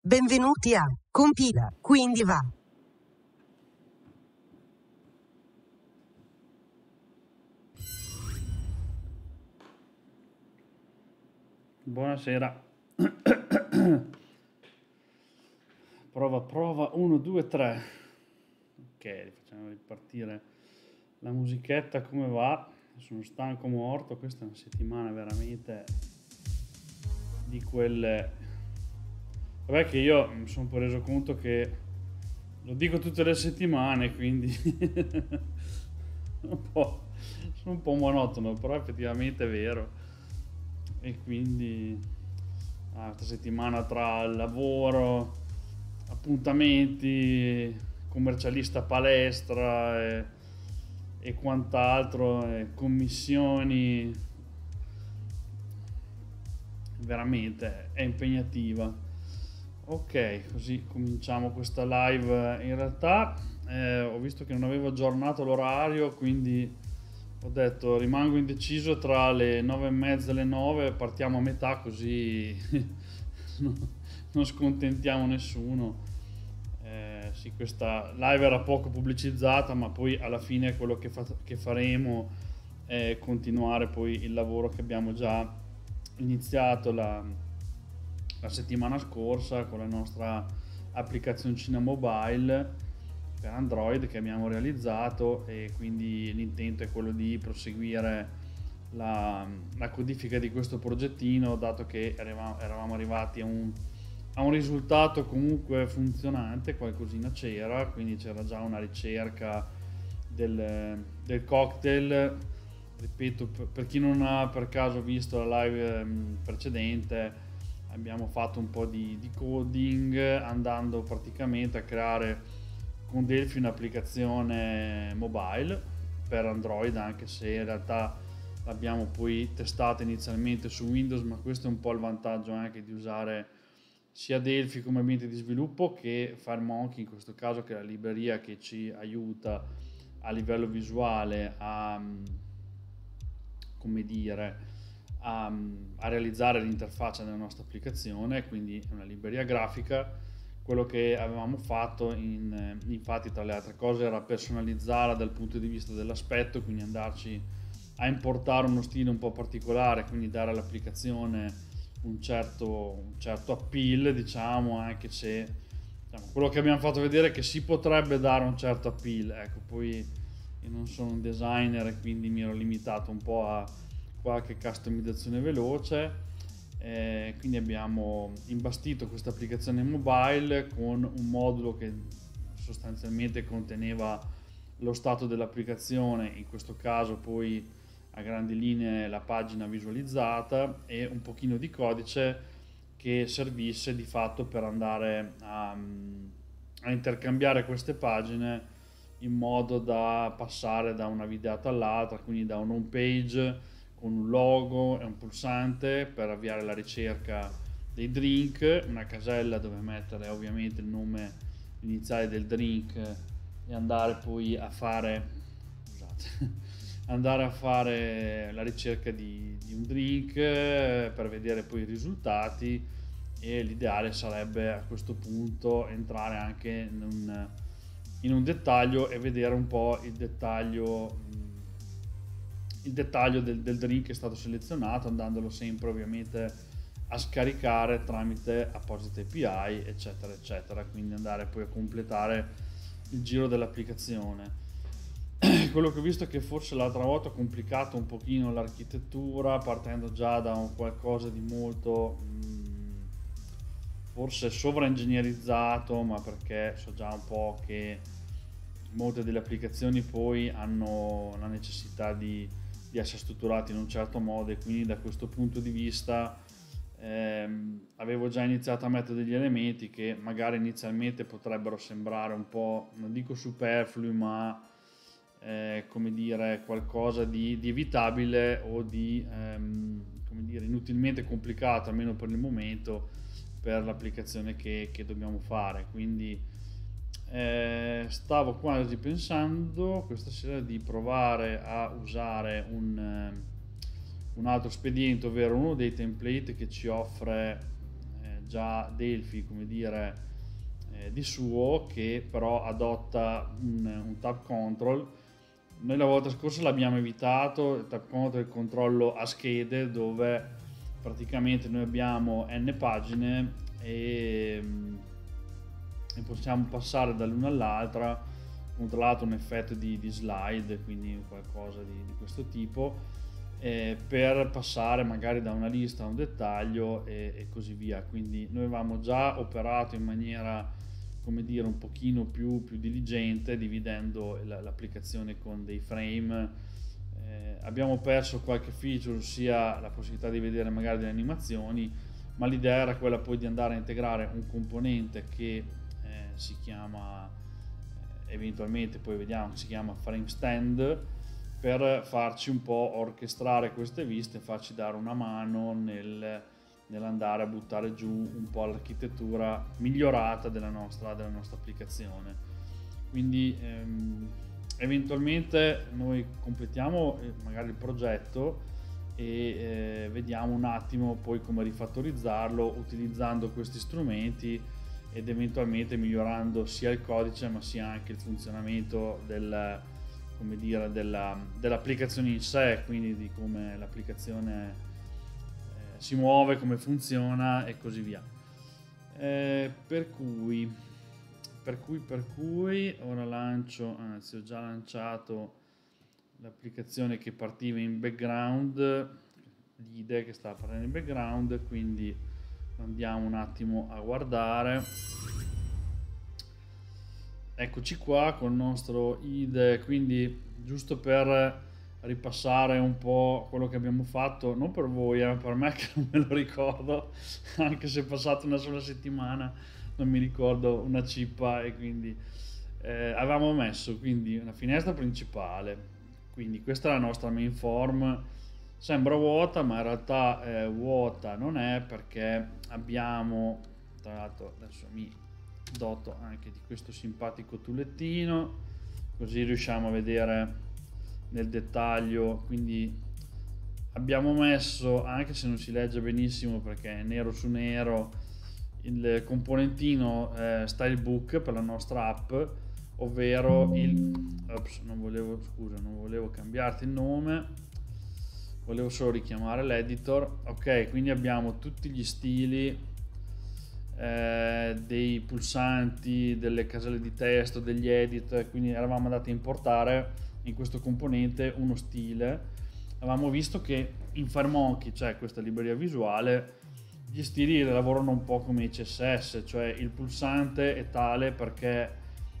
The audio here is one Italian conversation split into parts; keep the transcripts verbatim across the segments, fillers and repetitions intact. Benvenuti a Compila, quindi va. Buonasera. Prova, prova, uno, due, tre. Ok, facciamo ripartire la musichetta come va. Sono stanco morto, questa è una settimana veramente di quelle... Vabbè che io mi sono poi reso conto che lo dico tutte le settimane, quindi un po', sono un po' monotono, però effettivamente è vero. E quindi ah, questa settimana tra lavoro, appuntamenti, commercialista palestra e, e quant'altro, e commissioni, veramente è impegnativa. Ok, così cominciamo questa live. In realtà eh, ho visto che non avevo aggiornato l'orario, quindi ho detto rimango indeciso tra le nove e mezza e le nove, partiamo a metà così non scontentiamo nessuno. Eh, sì, questa live era poco pubblicizzata, ma poi alla fine quello che, fa che faremo è continuare poi il lavoro che abbiamo già iniziato la... la settimana scorsa con la nostra applicazioncina mobile per Android che abbiamo realizzato, e quindi l'intento è quello di proseguire la, la codifica di questo progettino, dato che eravamo arrivati a un, a un risultato comunque funzionante, qualcosina c'era, quindi c'era già una ricerca del, del cocktail. Ripeto, per chi non ha per caso visto la live precedente, abbiamo fatto un po' di, di coding andando praticamente a creare con Delphi un'applicazione mobile per Android, anche se in realtà l'abbiamo poi testata inizialmente su Windows, ma questo è un po' il vantaggio anche di usare sia Delphi come ambiente di sviluppo che FireMonkey, in questo caso, che è la libreria che ci aiuta a livello visuale a, come dire, A, a realizzare l'interfaccia della nostra applicazione. Quindi è una libreria grafica. Quello che avevamo fatto in, infatti tra le altre cose era personalizzarla dal punto di vista dell'aspetto, quindi andarci a importare uno stile un po' particolare, quindi dare all'applicazione un certo, un certo appeal, diciamo, anche se diciamo, quello che abbiamo fatto vedere è che si potrebbe dare un certo appeal. Ecco, poi io non sono un designer e quindi mi ero limitato un po' a qualche customizzazione veloce, eh, quindi abbiamo imbastito questa applicazione mobile con un modulo che sostanzialmente conteneva lo stato dell'applicazione, in questo caso poi a grandi linee la pagina visualizzata, e un pochino di codice che servisse di fatto per andare a, a intercambiare queste pagine in modo da passare da una videata all'altra, quindi da un home page con un logo e un pulsante per avviare la ricerca dei drink, una casella dove mettere ovviamente il nome iniziale del drink e andare poi a fare, scusate, andare a fare la ricerca di, di un drink per vedere poi i risultati. E l'ideale sarebbe a questo punto entrare anche in un, in un dettaglio e vedere un po' il dettaglio il dettaglio del, del drink che è stato selezionato, andandolo sempre ovviamente a scaricare tramite apposite A P I eccetera eccetera, quindi andare poi a completare il giro dell'applicazione. Quello che ho visto è che forse l'altra volta ho complicato un pochino l'architettura partendo già da un qualcosa di molto mh, forse sovraingegnerizzato, ma perché so già un po' che molte delle applicazioni poi hanno la necessità di di essere strutturati in un certo modo, e quindi da questo punto di vista ehm, avevo già iniziato a mettere degli elementi che magari inizialmente potrebbero sembrare un po', non dico superflui, ma eh, come dire qualcosa di, di evitabile o di ehm, come dire, inutilmente complicato, almeno per il momento, per l'applicazione che, che dobbiamo fare. Quindi Eh, stavo quasi pensando questa sera di provare a usare un, un altro spediente, ovvero uno dei template che ci offre eh, già Delphi, come dire, eh, di suo, che però adotta un, un tab control. Noi la volta scorsa l'abbiamo evitato, il tab control è il controllo a schede, dove praticamente noi abbiamo n pagine e, e possiamo passare dall'una all'altra, con tra l'altro un effetto di, di slide, quindi qualcosa di, di questo tipo, eh, per passare magari da una lista a un dettaglio e, e così via. Quindi noi avevamo già operato in maniera, come dire, un pochino più, più diligente, dividendo l'applicazione con dei frame. Eh, abbiamo perso qualche feature, ossia la possibilità di vedere magari delle animazioni, ma l'idea era quella poi di andare a integrare un componente che eh, si chiama, eh, eventualmente poi vediamo, si chiama Framestand, per farci un po' orchestrare queste viste, farci dare una mano nel, nell'andare a buttare giù un po' l'architettura migliorata della nostra, della nostra applicazione. Quindi ehm, eventualmente noi completiamo magari il progetto e eh, vediamo un attimo poi come rifattorizzarlo utilizzando questi strumenti ed eventualmente migliorando sia il codice ma sia anche il funzionamento del, come dire, della, dell'applicazione in sé, quindi di come l'applicazione eh, si muove, come funziona e così via. Eh, per cui Per cui, per cui, ora lancio, anzi ho già lanciato l'applicazione che partiva in background, l'idea che stava partendo in background, quindi andiamo un attimo a guardare. Eccoci qua con il nostro I D E, quindi giusto per ripassare un po' quello che abbiamo fatto, non per voi, ma eh, per me che non me lo ricordo, anche se è passata una sola settimana, non mi ricordo una cippa. E quindi eh, avevamo messo quindi una finestra principale, quindi questa è la nostra main form, sembra vuota ma in realtà eh, vuota non è, perché abbiamo, tra l'altro adesso mi doto anche di questo simpatico tullettino così riusciamo a vedere nel dettaglio. Quindi abbiamo messo, anche se non si legge benissimo perché è nero su nero, il componentino eh, stylebook per la nostra app, ovvero il ops, non volevo scusa non volevo cambiarti il nome, volevo solo richiamare l'editor. Ok, quindi abbiamo tutti gli stili eh, dei pulsanti, delle caselle di testo, degli edit, quindi eravamo andati a importare in questo componente uno stile. Avevamo visto che in FireMonkey c'è questa libreria visuale, gli stili lavorano un po' come i C S S, cioè il pulsante è tale perché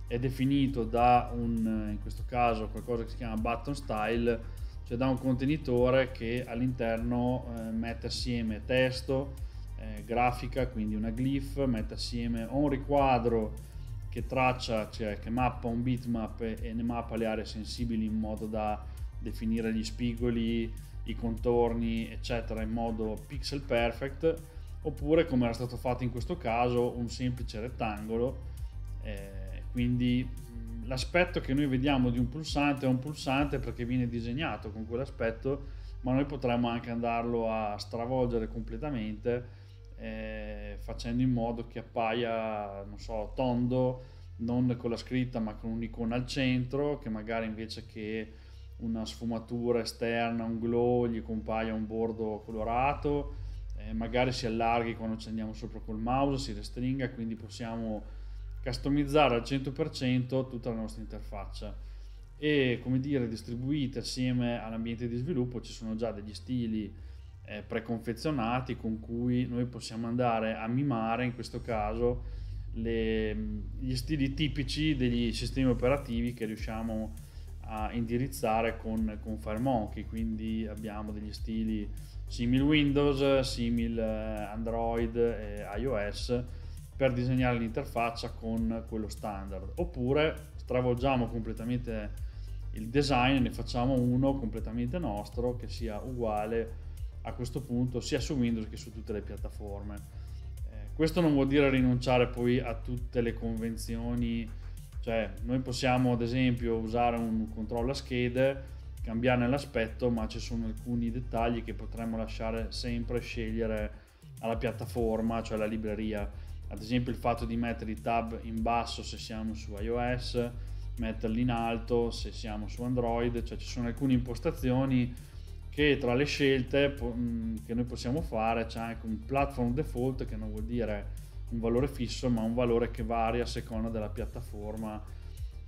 è definito da un, in questo caso qualcosa che si chiama button style, cioè da un contenitore che all'interno eh, mette assieme testo, eh, grafica, quindi una glyph, mette assieme un riquadro che traccia, cioè che mappa un bitmap e ne mappa le aree sensibili in modo da definire gli spigoli, i contorni eccetera in modo pixel perfect, oppure come era stato fatto in questo caso un semplice rettangolo. Eh, quindi l'aspetto che noi vediamo di un pulsante è un pulsante perché viene disegnato con quell'aspetto, ma noi potremmo anche andarlo a stravolgere completamente Eh, facendo in modo che appaia, non so, tondo, non con la scritta ma con un'icona al centro, che magari invece che una sfumatura esterna, un glow, gli compaia un bordo colorato, eh, magari si allarghi quando ci andiamo sopra col mouse, si restringa, quindi possiamo customizzare al cento per cento tutta la nostra interfaccia. E come dire, distribuite assieme all'ambiente di sviluppo ci sono già degli stili preconfezionati con cui noi possiamo andare a mimare, in questo caso, le, gli stili tipici degli sistemi operativi che riusciamo a indirizzare con, con FireMonkey. Quindi abbiamo degli stili simil Windows, simil Android e iOS per disegnare l'interfaccia con quello standard, oppure stravolgiamo completamente il design e ne facciamo uno completamente nostro che sia uguale a questo punto sia su Windows che su tutte le piattaforme. Eh, questo non vuol dire rinunciare poi a tutte le convenzioni, cioè noi possiamo ad esempio usare un controllo a schede, cambiarne l'aspetto, ma ci sono alcuni dettagli che potremmo lasciare sempre scegliere alla piattaforma, cioè alla libreria. Ad esempio il fatto di mettere i tab in basso se siamo su iOS, metterli in alto se siamo su Android, cioè ci sono alcune impostazioni che tra le scelte che noi possiamo fare c'è anche un platform default, che non vuol dire un valore fisso ma un valore che varia a seconda della piattaforma,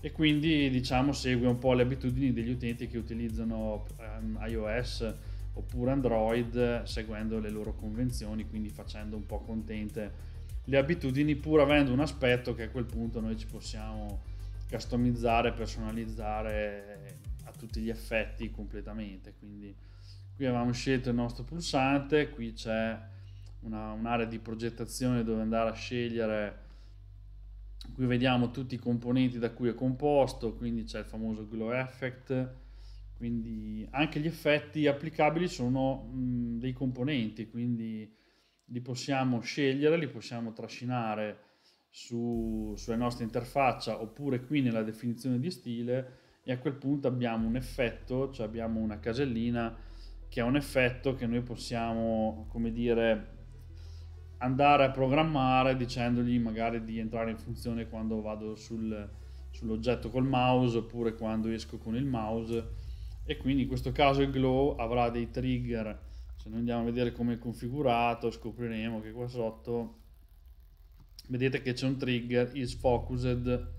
e quindi diciamo segue un po' le abitudini degli utenti che utilizzano iOS oppure Android, seguendo le loro convenzioni, quindi facendo un po' contente le abitudini, pur avendo un aspetto che a quel punto noi ci possiamo customizzare, personalizzare a tutti gli effetti completamente. Quindi qui avevamo scelto il nostro pulsante, qui c'è una, un'area di progettazione dove andare a scegliere, qui vediamo tutti i componenti da cui è composto, quindi c'è il famoso glow effect, quindi anche gli effetti applicabili sono mh, dei componenti, quindi li possiamo scegliere, li possiamo trascinare su, sulla nostra interfaccia oppure qui nella definizione di stile, e a quel punto abbiamo un effetto, cioè abbiamo una casellina che è un effetto che noi possiamo, come dire, andare a programmare dicendogli magari di entrare in funzione quando vado sul, sull'oggetto col mouse oppure quando esco con il mouse. E quindi in questo caso il glow avrà dei trigger, se noi andiamo a vedere come è configurato scopriremo che qua sotto vedete che c'è un trigger is focused,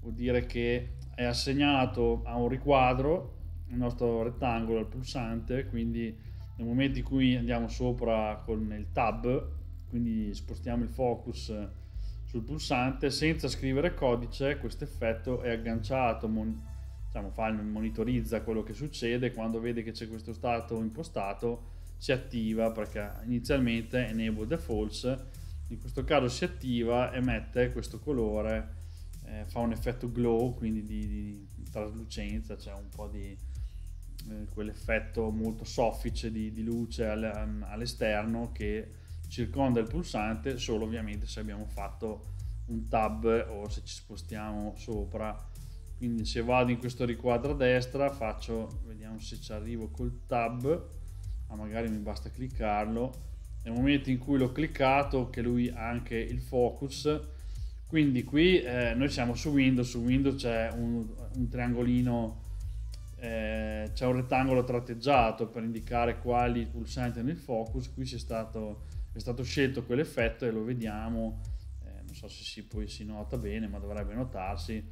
vuol dire che è assegnato a un riquadro, il nostro rettangolo, al pulsante, quindi nel momento in cui andiamo sopra con il tab, quindi spostiamo il focus sul pulsante senza scrivere codice, questo effetto è agganciato, mon- diciamo, fa, monitorizza quello che succede, quando vede che c'è questo stato impostato si attiva, perché inizialmente enable the false, in questo caso si attiva e mette questo colore, eh, fa un effetto glow, quindi di, di traslucenza, c'è cioè un po' di eh, quell'effetto molto soffice di, di luce al, um, all'esterno che circonda il pulsante, solo ovviamente se abbiamo fatto un tab o se ci spostiamo sopra. Quindi se vado in questo riquadro a destra, faccio, vediamo se ci arrivo col tab, ma magari mi basta cliccarlo, nel momento in cui l'ho cliccato che lui ha anche il focus, quindi qui eh, noi siamo su Windows, su Windows c'è un, un triangolino, eh, c'è un rettangolo tratteggiato per indicare quali pulsanti hanno il focus, qui c'è stato è stato scelto quell'effetto e lo vediamo, eh, non so se si, poi si nota bene ma dovrebbe notarsi,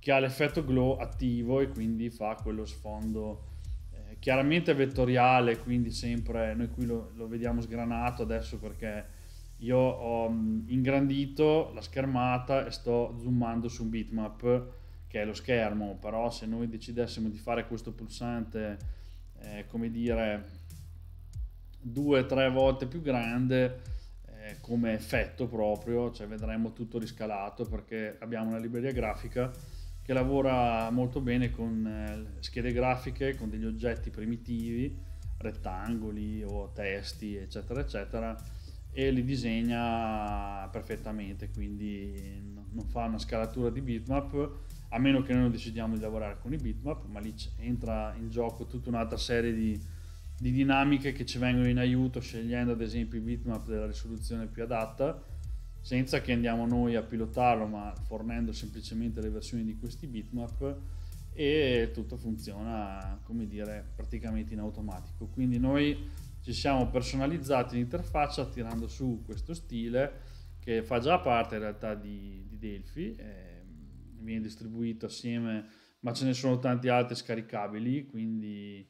che ha l'effetto glow attivo e quindi fa quello sfondo eh, chiaramente vettoriale, quindi sempre noi qui lo, lo vediamo sgranato adesso perché io ho ingrandito la schermata e sto zoomando su un bitmap che è lo schermo, però se noi decidessimo di fare questo pulsante eh, come dire due o tre volte più grande eh, come effetto proprio, cioè vedremo tutto riscalato, perché abbiamo una libreria grafica che lavora molto bene con eh, schede grafiche, con degli oggetti primitivi, rettangoli o testi eccetera eccetera, e li disegna perfettamente, quindi non fa una scalatura di bitmap, a meno che noi non decidiamo di lavorare con i bitmap, ma lì entra in gioco tutta un'altra serie di di dinamiche che ci vengono in aiuto, scegliendo ad esempio i bitmap della risoluzione più adatta, senza che andiamo noi a pilotarlo ma fornendo semplicemente le versioni di questi bitmap, e tutto funziona, come dire, praticamente in automatico. Quindi noi ci siamo personalizzati l'interfaccia tirando su questo stile che fa già parte in realtà di, di Delphi, eh, viene distribuito assieme, ma ce ne sono tanti altri scaricabili, quindi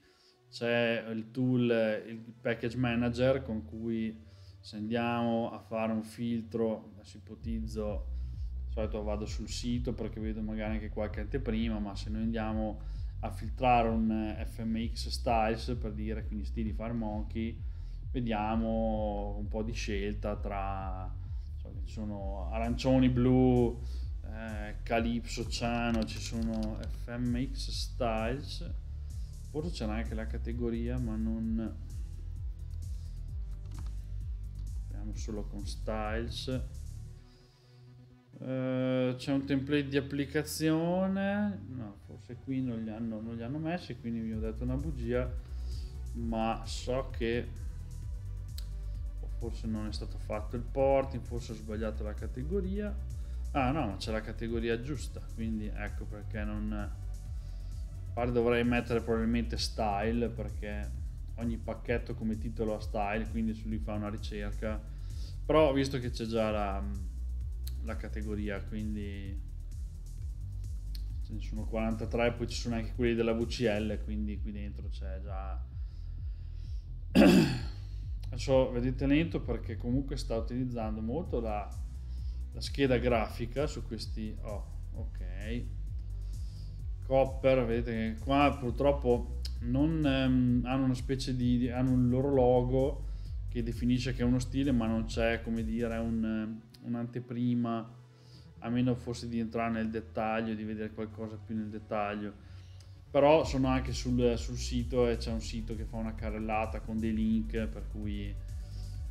c'è il tool, il package manager, con cui se andiamo a fare un filtro, adesso ipotizzo, di solito vado sul sito perché vedo magari anche qualche anteprima, ma se noi andiamo a filtrare un F M X styles, per dire, quindi stili FireMonkey, vediamo un po' di scelta tra, cioè, ci sono arancioni, blu, eh, calypso, ciano, ci sono F M X styles, forse c'era anche la categoria ma non, andiamo solo con styles, eh, c'è un template di applicazione, no, forse qui non li hanno, non li hanno messi, quindi vi ho detto una bugia, ma so che ho forse non è stato fatto il porting, forse ho sbagliato la categoria. Ah no, ma c'è la categoria giusta, quindi ecco perché non... Pare dovrei mettere probabilmente style, perché ogni pacchetto come titolo ha style, quindi su lui fa una ricerca. Però ho visto che c'è già la, la categoria, quindi ce ne sono quarantatré, poi ci sono anche quelli della V C L, quindi qui dentro c'è già... Adesso vedete lento perché comunque sta utilizzando molto la, la scheda grafica su questi... Oh, ok. Copper, vedete che qua purtroppo non ehm, hanno una specie di... hanno il loro logo che definisce che è uno stile, ma non c'è, come dire, un, un'anteprima, a meno forse di entrare nel dettaglio, di vedere qualcosa più nel dettaglio. Però sono anche sul, sul sito, e c'è un sito che fa una carrellata con dei link, per cui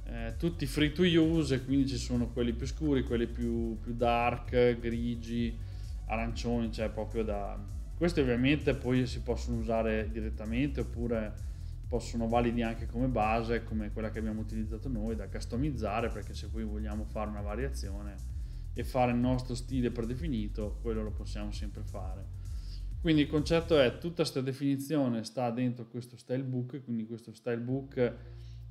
eh, tutti free to use, e quindi ci sono quelli più scuri, quelli più, più dark, grigi, arancioni, cioè proprio da... Questi ovviamente poi si possono usare direttamente, oppure possono validi anche come base, come quella che abbiamo utilizzato noi, da customizzare, perché se poi vogliamo fare una variazione e fare il nostro stile predefinito, quello lo possiamo sempre fare. Quindi il concetto è, tutta questa definizione sta dentro questo stylebook, quindi questo stylebook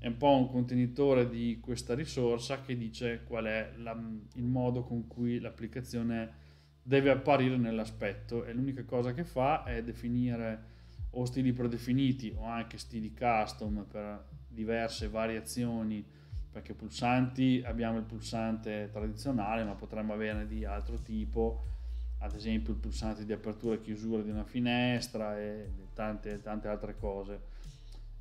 è un po' un contenitore di questa risorsa che dice qual è la, il modo con cui l'applicazione deve apparire nell'aspetto, e l'unica cosa che fa è definire o stili predefiniti o anche stili custom per diverse variazioni, perché pulsanti abbiamo il pulsante tradizionale, ma potremmo averne di altro tipo, ad esempio il pulsante di apertura e chiusura di una finestra e tante, tante altre cose.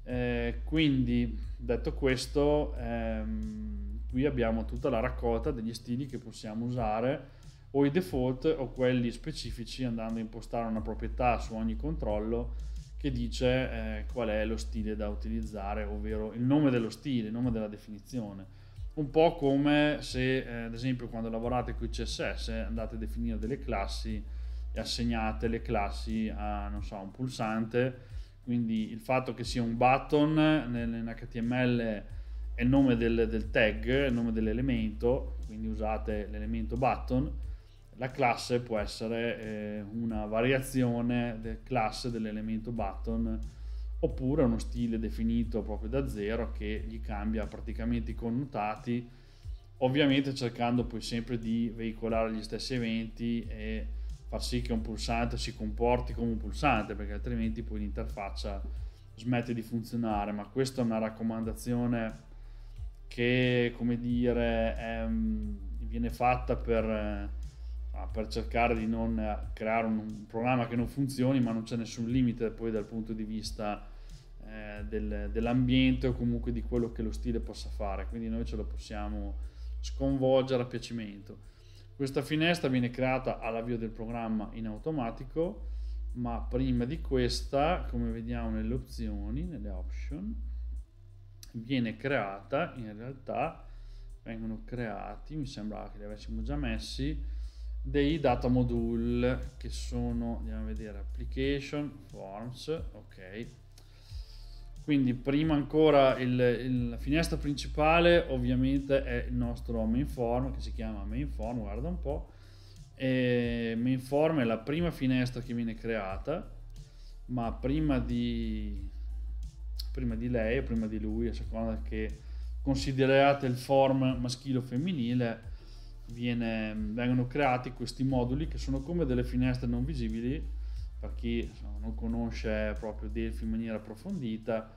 Eh, quindi detto questo, ehm, qui abbiamo tutta la raccolta degli stili che possiamo usare, o i default o quelli specifici, andando a impostare una proprietà su ogni controllo che dice eh, qual è lo stile da utilizzare, ovvero il nome dello stile, il nome della definizione. Un po' come se eh, ad esempio quando lavorate con i C S S andate a definire delle classi e assegnate le classi a, non so, un pulsante, quindi il fatto che sia un button nell'H T M L è il nome del, del tag, è il nome dell'elemento, quindi usate l'elemento button. La classe può essere eh, una variazione del class dell'elemento button, oppure uno stile definito proprio da zero che gli cambia praticamente i connotati, ovviamente cercando poi sempre di veicolare gli stessi eventi e far sì che un pulsante si comporti come un pulsante, perché altrimenti poi l'interfaccia smette di funzionare. Ma questa è una raccomandazione che, come dire, è, viene fatta per, per cercare di non creare un programma che non funzioni, ma non c'è nessun limite poi dal punto di vista Del, dell'ambiente o comunque di quello che lo stile possa fare, quindi noi ce lo possiamo sconvolgere a piacimento. Questa finestra viene creata all'avvio del programma in automatico, ma prima di questa, come vediamo nelle opzioni, nelle option, viene creata, in realtà vengono creati, mi sembrava che li avessimo già messi, dei data module che sono, andiamo a vedere, application, forms, ok. Quindi prima ancora il, il, la finestra principale ovviamente è il nostro main form, che si chiama main form, guarda un po', e main form è la prima finestra che viene creata, ma prima di, prima di lei o prima di lui, a seconda che consideriate il form maschile o femminile, viene, vengono creati questi moduli che sono come delle finestre non visibili. Per chi non conosce proprio Delphi in maniera approfondita,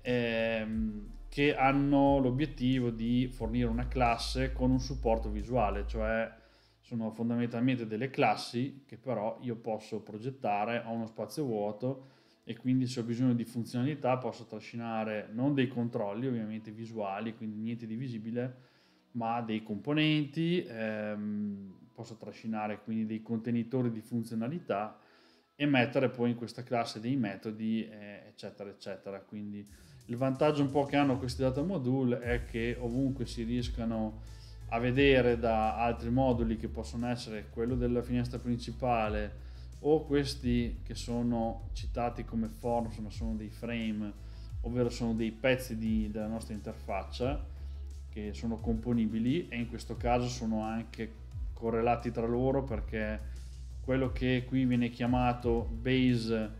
ehm, che hanno l'obiettivo di fornire una classe con un supporto visuale, cioè sono fondamentalmente delle classi che però io posso progettare, ho uno spazio vuoto e quindi se ho bisogno di funzionalità posso trascinare non dei controlli ovviamente visuali, quindi niente di visibile, ma dei componenti, ehm, posso trascinare quindi dei contenitori di funzionalità e mettere poi in questa classe dei metodi eh, eccetera eccetera. Quindi il vantaggio un po' che hanno questi data module è che ovunque si riescano a vedere da altri moduli, che possono essere quello della finestra principale o questi che sono citati come forms ma sono dei frame, ovvero sono dei pezzi di, della nostra interfaccia, che sono componibili, e in questo caso sono anche correlati tra loro, perché quello che qui viene chiamato base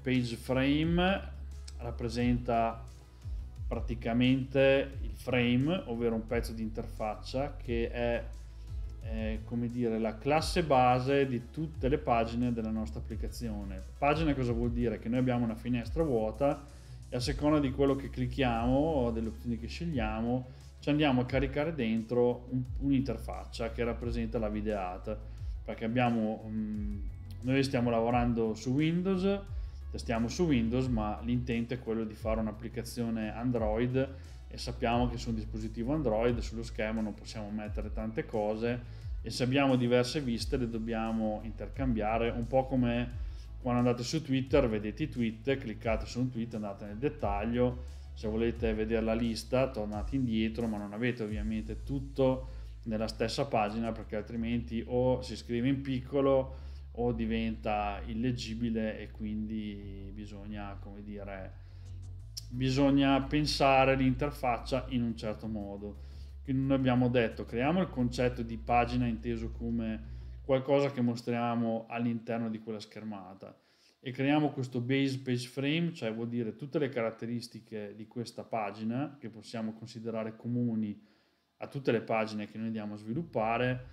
page frame rappresenta praticamente il frame, ovvero un pezzo di interfaccia che è, è come dire, la classe base di tutte le pagine della nostra applicazione. Pagina cosa vuol dire? Che noi abbiamo una finestra vuota e a seconda di quello che clicchiamo o delle opzioni che scegliamo ci andiamo a caricare dentro un'interfaccia che rappresenta la videata, perché abbiamo mh, noi stiamo lavorando su Windows, testiamo su Windows, ma l'intento è quello di fare un'applicazione Android, e sappiamo che su un dispositivo Android sullo schermo non possiamo mettere tante cose, e se abbiamo diverse viste le dobbiamo intercambiare, un po' come quando andate su Twitter, vedete i tweet, cliccate su un tweet, andate nel dettaglio, se volete vedere la lista tornate indietro, ma non avete ovviamente tutto nella stessa pagina, perché altrimenti o si scrive in piccolo o diventa illeggibile, e quindi bisogna, come dire, bisogna pensare l'interfaccia in un certo modo. Quindi noi abbiamo detto, creiamo il concetto di pagina inteso come qualcosa che mostriamo all'interno di quella schermata, e creiamo questo base page frame, cioè vuol dire tutte le caratteristiche di questa pagina che possiamo considerare comuni a tutte le pagine che noi andiamo a sviluppare.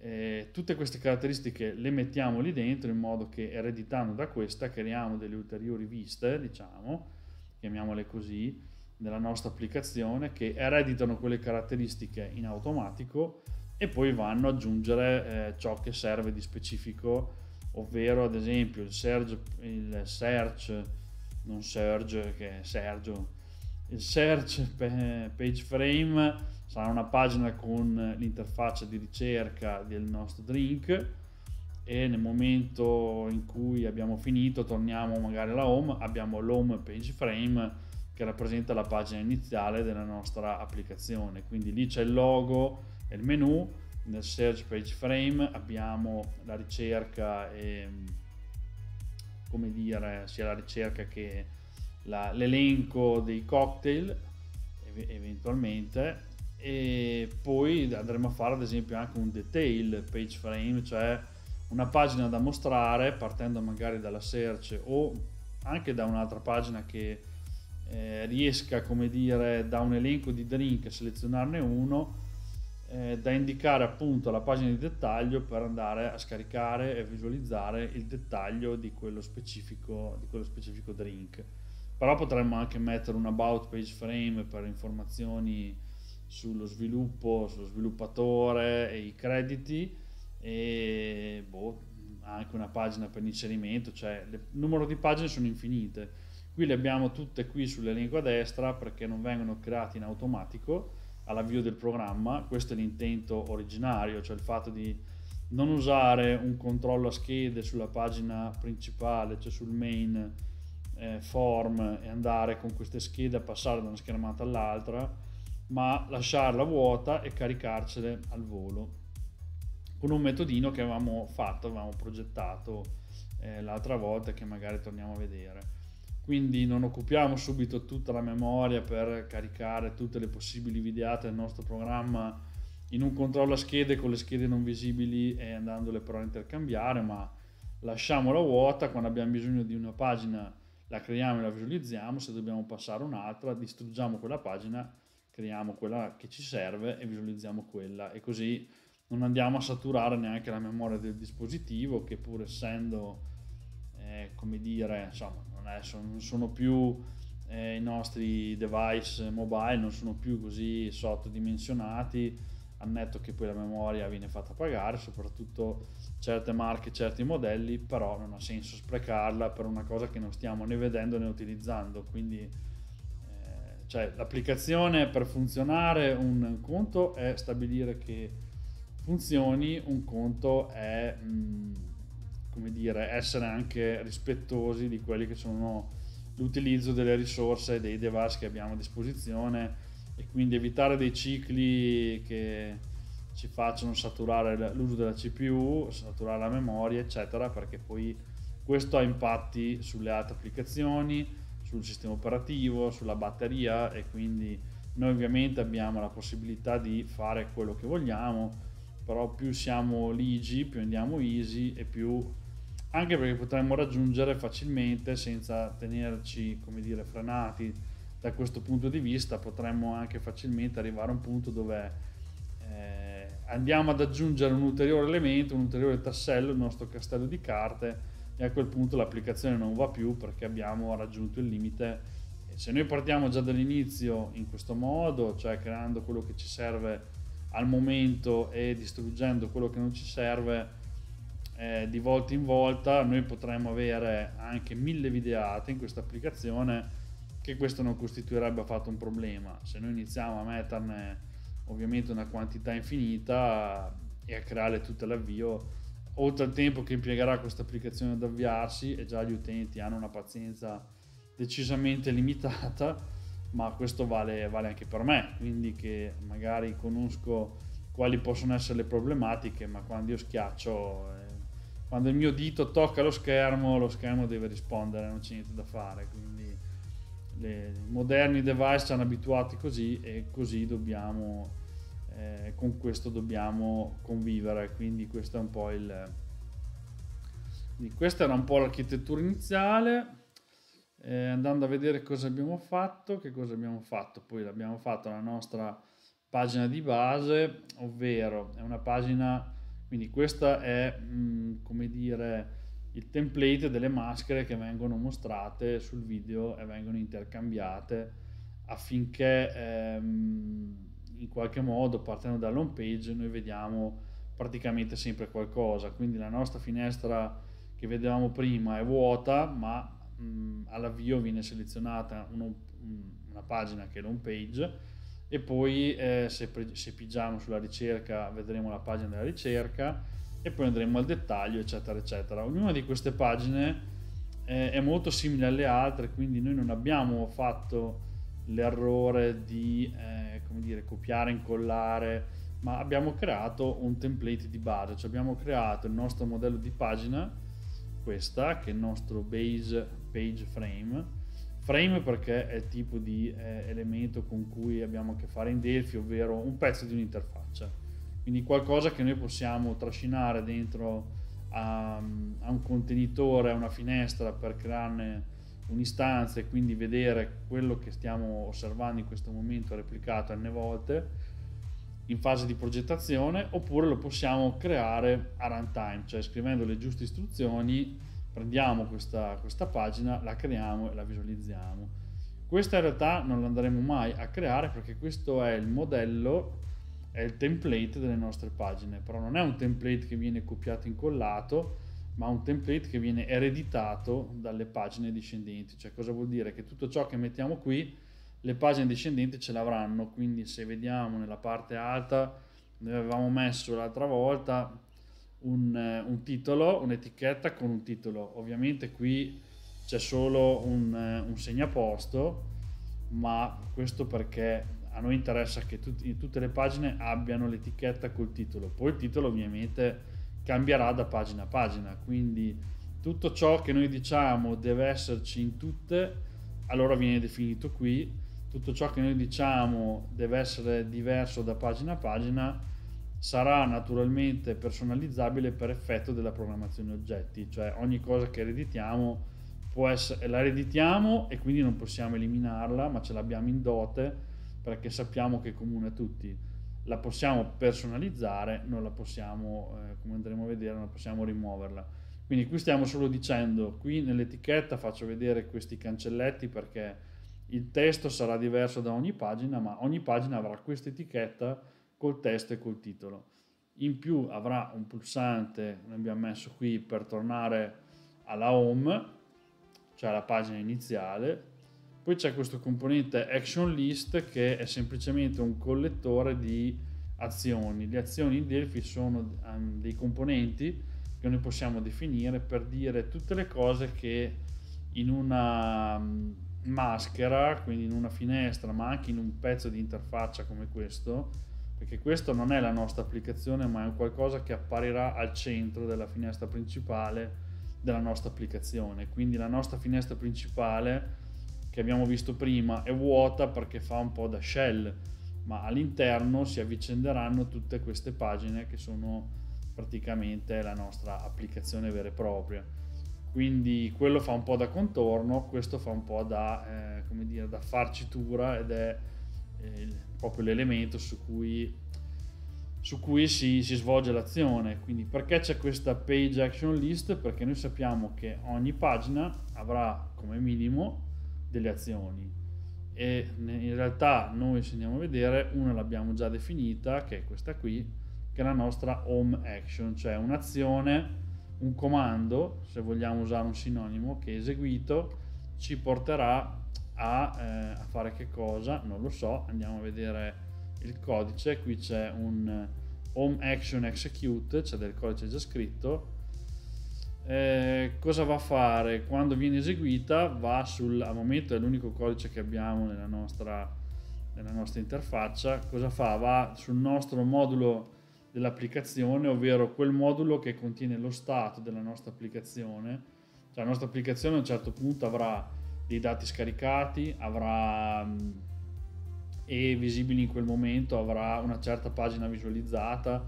Eh, tutte queste caratteristiche le mettiamo lì dentro, in modo che, ereditando da questa, creiamo delle ulteriori viste, diciamo, chiamiamole così, della nostra applicazione, che ereditano quelle caratteristiche in automatico e poi vanno ad aggiungere eh, ciò che serve di specifico, ovvero ad esempio il search, il search non search che è Sergio, il search page frame sarà una pagina con l'interfaccia di ricerca del nostro drink, e nel momento in cui abbiamo finito torniamo magari alla home, abbiamo l'home page frame che rappresenta la pagina iniziale della nostra applicazione, quindi lì c'è il logo, il menu. Nel search page frame abbiamo la ricerca e, come dire, sia la ricerca che l'elenco dei cocktail eventualmente, e poi andremo a fare ad esempio anche un detail page frame, cioè una pagina da mostrare partendo magari dalla search o anche da un'altra pagina che eh, riesca, come dire, da un elenco di drink a selezionarne uno da indicare appunto la pagina di dettaglio, per andare a scaricare e visualizzare il dettaglio di quello specifico, di quello specifico drink. Però potremmo anche mettere un about page frame per informazioni sullo sviluppo, sullo sviluppatore e i crediti, e boh, anche una pagina per l'inserimento, cioè il numero di pagine sono infinite. Qui le abbiamo tutte qui sull'elenco a destra perché non vengono create in automatico all'avvio del programma. Questo è l'intento originario, cioè il fatto di non usare un controllo a schede sulla pagina principale, cioè sul main eh, form, e andare con queste schede a passare da una schermata all'altra, ma lasciarla vuota e caricarcele al volo con un metodino che avevamo fatto, avevamo progettato eh, l'altra volta, che magari torniamo a vedere. Quindi non occupiamo subito tutta la memoria per caricare tutte le possibili videate del nostro programma in un controllo a schede con le schede non visibili e andandole però a intercambiare, ma lasciamola vuota. Quando abbiamo bisogno di una pagina la creiamo e la visualizziamo, se dobbiamo passare un'altra distruggiamo quella pagina, creiamo quella che ci serve e visualizziamo quella, e così non andiamo a saturare neanche la memoria del dispositivo, che pur essendo eh, come dire, insomma, adesso non sono più eh, i nostri device mobile, non sono più così sottodimensionati, al netto che poi la memoria viene fatta pagare, soprattutto certe marche, certi modelli, però non ha senso sprecarla per una cosa che non stiamo né vedendo né utilizzando. Quindi eh, cioè, l'applicazione per funzionare, un conto è stabilire che funzioni, un conto è... Mh, come dire, essere anche rispettosi di quelli che sono l'utilizzo delle risorse e dei device che abbiamo a disposizione, e quindi evitare dei cicli che ci facciano saturare l'uso della C P U, saturare la memoria, eccetera, perché poi questo ha impatti sulle altre applicazioni, sul sistema operativo, sulla batteria, e quindi Noi ovviamente abbiamo la possibilità di fare quello che vogliamo, però più siamo ligi, più andiamo easy, e più, anche perché potremmo raggiungere facilmente senza tenerci, come dire, frenati da questo punto di vista, potremmo anche facilmente arrivare a un punto dove eh, andiamo ad aggiungere un ulteriore elemento, un ulteriore tassello al nostro castello di carte, e a quel punto l'applicazione non va più perché abbiamo raggiunto il limite. E se noi partiamo già dall'inizio in questo modo, cioè creando quello che ci serve al momento e distruggendo quello che non ci serve eh, di volta in volta, noi potremmo avere anche mille videate in questa applicazione, che questo non costituirebbe affatto un problema. Se noi iniziamo a metterne ovviamente una quantità infinita e a creare tutto l'avvio, oltre al tempo che impiegherà questa applicazione ad avviarsi, e già gli utenti hanno una pazienza decisamente limitata, ma questo vale, vale anche per me, quindi che magari conosco quali possono essere le problematiche, ma quando io schiaccio, eh, quando il mio dito tocca lo schermo, lo schermo deve rispondere, non c'è niente da fare. Quindi le, i moderni device sono abituati così, e così dobbiamo, eh, con questo dobbiamo convivere. Quindi questo è un po' il, quindi questa era un po' l'architettura iniziale. Eh, andando a vedere cosa abbiamo fatto, che cosa abbiamo fatto, poi l'abbiamo fatto alla nostra pagina di base, ovvero è una pagina, quindi questa è mh, come dire il template delle maschere che vengono mostrate sul video e vengono intercambiate affinché ehm, in qualche modo, partendo dall'home page, noi vediamo praticamente sempre qualcosa. Quindi la nostra finestra che vedevamo prima è vuota, ma all'avvio viene selezionata uno, una pagina che è l'home page, e poi eh, se, se pigiamo sulla ricerca vedremo la pagina della ricerca, e poi andremo al dettaglio, eccetera eccetera. Ognuna di queste pagine eh, è molto simile alle altre, quindi noi non abbiamo fatto l'errore di eh, come dire, copiare e incollare, ma abbiamo creato un template di base, cioè abbiamo creato il nostro modello di pagina, questa che è il nostro base page frame frame perché è il tipo di eh, elemento con cui abbiamo a che fare in Delphi, ovvero un pezzo di un'interfaccia, quindi qualcosa che noi possiamo trascinare dentro a, a un contenitore, a una finestra, per crearne un'istanza e quindi vedere quello che stiamo osservando in questo momento replicato n volte in fase di progettazione, oppure lo possiamo creare a runtime, cioè scrivendo le giuste istruzioni prendiamo questa, questa pagina, la creiamo e la visualizziamo. Questa in realtà non la andremo mai a creare, perché questo è il modello, è il template delle nostre pagine, però non è un template che viene copiato e incollato, ma un template che viene ereditato dalle pagine discendenti. Cioè cosa vuol dire? Che tutto ciò che mettiamo qui le pagine discendenti ce l'avranno, quindi se vediamo nella parte alta noi avevamo messo l'altra volta un, un titolo, un'etichetta con un titolo, ovviamente qui c'è solo un, un segnaposto, ma questo perché a noi interessa che tut- tutte le pagine abbiano l'etichetta col titolo, poi il titolo ovviamente cambierà da pagina a pagina, quindi tutto ciò che noi diciamo deve esserci in tutte, allora viene definito qui. Tutto ciò che noi diciamo deve essere diverso da pagina a pagina sarà naturalmente personalizzabile per effetto della programmazione oggetti, cioè ogni cosa che ereditiamo può essere, la ereditiamo e quindi non possiamo eliminarla, ma ce l'abbiamo in dote perché sappiamo che è comune a tutti, la possiamo personalizzare, non la possiamo, eh, come andremo a vedere, non possiamo rimuoverla. Quindi qui stiamo solo dicendo, qui nell'etichetta faccio vedere questi cancelletti perché il testo sarà diverso da ogni pagina, ma ogni pagina avrà questa etichetta col testo e col titolo. In più avrà un pulsante, ne abbiamo messo qui, per tornare alla home, cioè alla pagina iniziale. Poi c'è questo componente action list che è semplicemente un collettore di azioni. Le azioni in Delphi sono dei componenti che noi possiamo definire per dire tutte le cose che in una maschera, quindi in una finestra, ma anche in un pezzo di interfaccia come questo, perché questo non è la nostra applicazione, ma è un qualcosa che apparirà al centro della finestra principale della nostra applicazione. Quindi la nostra finestra principale che abbiamo visto prima è vuota perché fa un po' da shell, ma all'interno si avvicenderanno tutte queste pagine che sono praticamente la nostra applicazione vera e propria. Quindi quello fa un po' da contorno, questo fa un po' da, eh, come dire, da farcitura, ed è eh, proprio l'elemento su cui, su cui si, si svolge l'azione. Quindi perché c'è questa page action list? Perché noi sappiamo che ogni pagina avrà come minimo delle azioni, e in realtà noi, se andiamo a vedere, una l'abbiamo già definita, che è questa qui, che è la nostra home action, cioè un'azione, un comando, se vogliamo usare un sinonimo, che eseguito ci porterà a, eh, a fare che cosa? Non lo so, andiamo a vedere il codice. Qui c'è un home action execute, c'è del codice già scritto. Eh, cosa va a fare? Quando viene eseguita va sul, al momento è l'unico codice che abbiamo nella nostra, nella nostra interfaccia. Cosa fa? Va sul nostro modulo dell'applicazione, ovvero quel modulo che contiene lo stato della nostra applicazione. Cioè la nostra applicazione a un certo punto avrà dei dati scaricati, avrà mh, e visibili in quel momento, avrà una certa pagina visualizzata,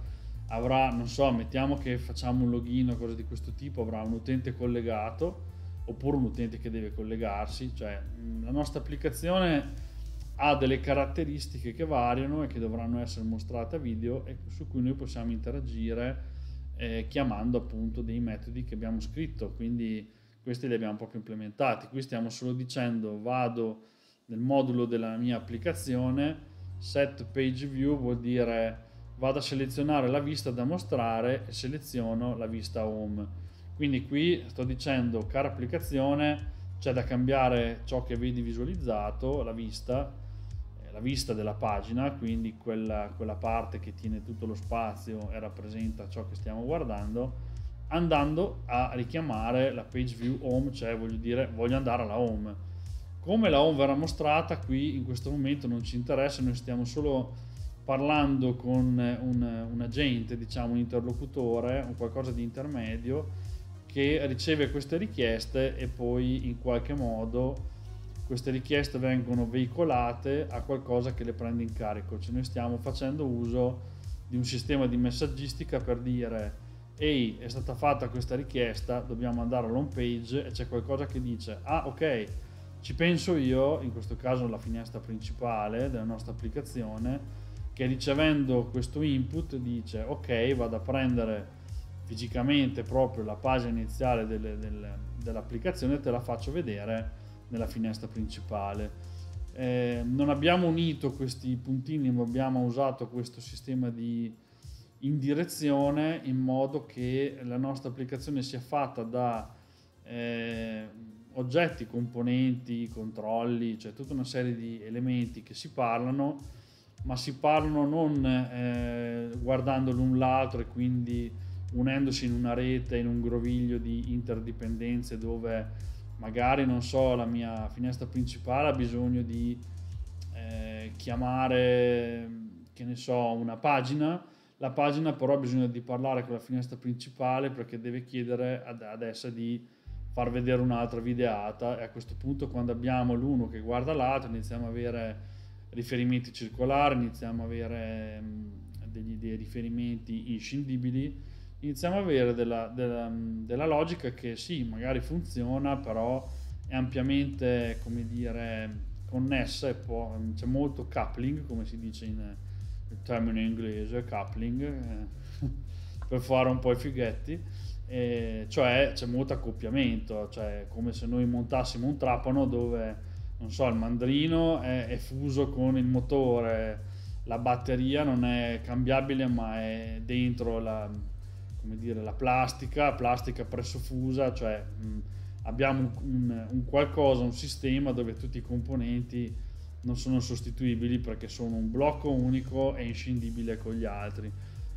avrà, non so, mettiamo che facciamo un login o cose di questo tipo, avrà un utente collegato oppure un utente che deve collegarsi. Cioè mh, la nostra applicazione ha delle caratteristiche che variano e che dovranno essere mostrate a video, e su cui noi possiamo interagire eh, chiamando appunto dei metodi che abbiamo scritto. Quindi questi li abbiamo proprio implementati. Qui stiamo solo dicendo vado nel modulo della mia applicazione, set page view vuol dire vado a selezionare la vista da mostrare e seleziono la vista home. Quindi qui sto dicendo cara applicazione, c'è da cambiare ciò che vedi visualizzato, la vista, la vista della pagina, quindi quella, quella parte che tiene tutto lo spazio e rappresenta ciò che stiamo guardando, andando a richiamare la page view home, cioè voglio dire voglio andare alla home. Come la home verrà mostrata qui in questo momento non ci interessa, noi stiamo solo parlando con un, un agente, diciamo un interlocutore, un qualcosa di intermedio che riceve queste richieste, e poi in qualche modo queste richieste vengono veicolate a qualcosa che le prende in carico. Cioè noi stiamo facendo uso di un sistema di messaggistica per dire ehi, è stata fatta questa richiesta, dobbiamo andare all'home page, e c'è qualcosa che dice ah ok, ci penso io, in questo caso la finestra principale della nostra applicazione, che ricevendo questo input dice ok, vado a prendere fisicamente proprio la pagina iniziale delle, delle, dell'applicazione e te la faccio vedere nella finestra principale. Eh, non abbiamo unito questi puntini, ma abbiamo usato questo sistema di indirezione in modo che la nostra applicazione sia fatta da eh, oggetti, componenti, controlli, cioè tutta una serie di elementi che si parlano, ma si parlano non eh, guardando l'un l'altro e quindi unendosi in una rete, in un groviglio di interdipendenze dove magari, non so, la mia finestra principale ha bisogno di eh, chiamare, che ne so, una pagina, la pagina però ha bisogno di parlare con la finestra principale perché deve chiedere ad, ad essa di far vedere un'altra videata, e a questo punto quando abbiamo l'uno che guarda l'altro iniziamo a avere riferimenti circolari, iniziamo a avere mh, degli, dei riferimenti inscindibili, iniziamo a avere della, della, della logica che sì, magari funziona, però è ampiamente, come dire, connessa, e può, c'è molto coupling, come si dice in termine inglese, coupling, eh, per fare un po' i fighetti, eh, cioè c'è molto accoppiamento, cioè come se noi montassimo un trapano dove, non so, il mandrino è, è fuso con il motore, la batteria non è cambiabile ma è dentro la, come dire, la plastica, plastica pressofusa, cioè mh, abbiamo un, un qualcosa, un sistema dove tutti i componenti non sono sostituibili perché sono un blocco unico e inscindibile con gli altri,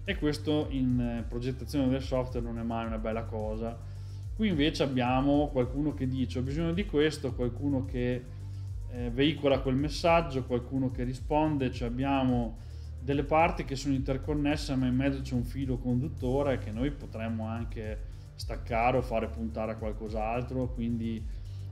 e questo in eh, progettazione del software non è mai una bella cosa. Qui invece abbiamo qualcuno che dice ho bisogno di questo, qualcuno che eh, veicola quel messaggio, qualcuno che risponde, cioè abbiamo delle parti che sono interconnesse, ma in mezzo c'è un filo conduttore che noi potremmo anche staccare o fare puntare a qualcos'altro, quindi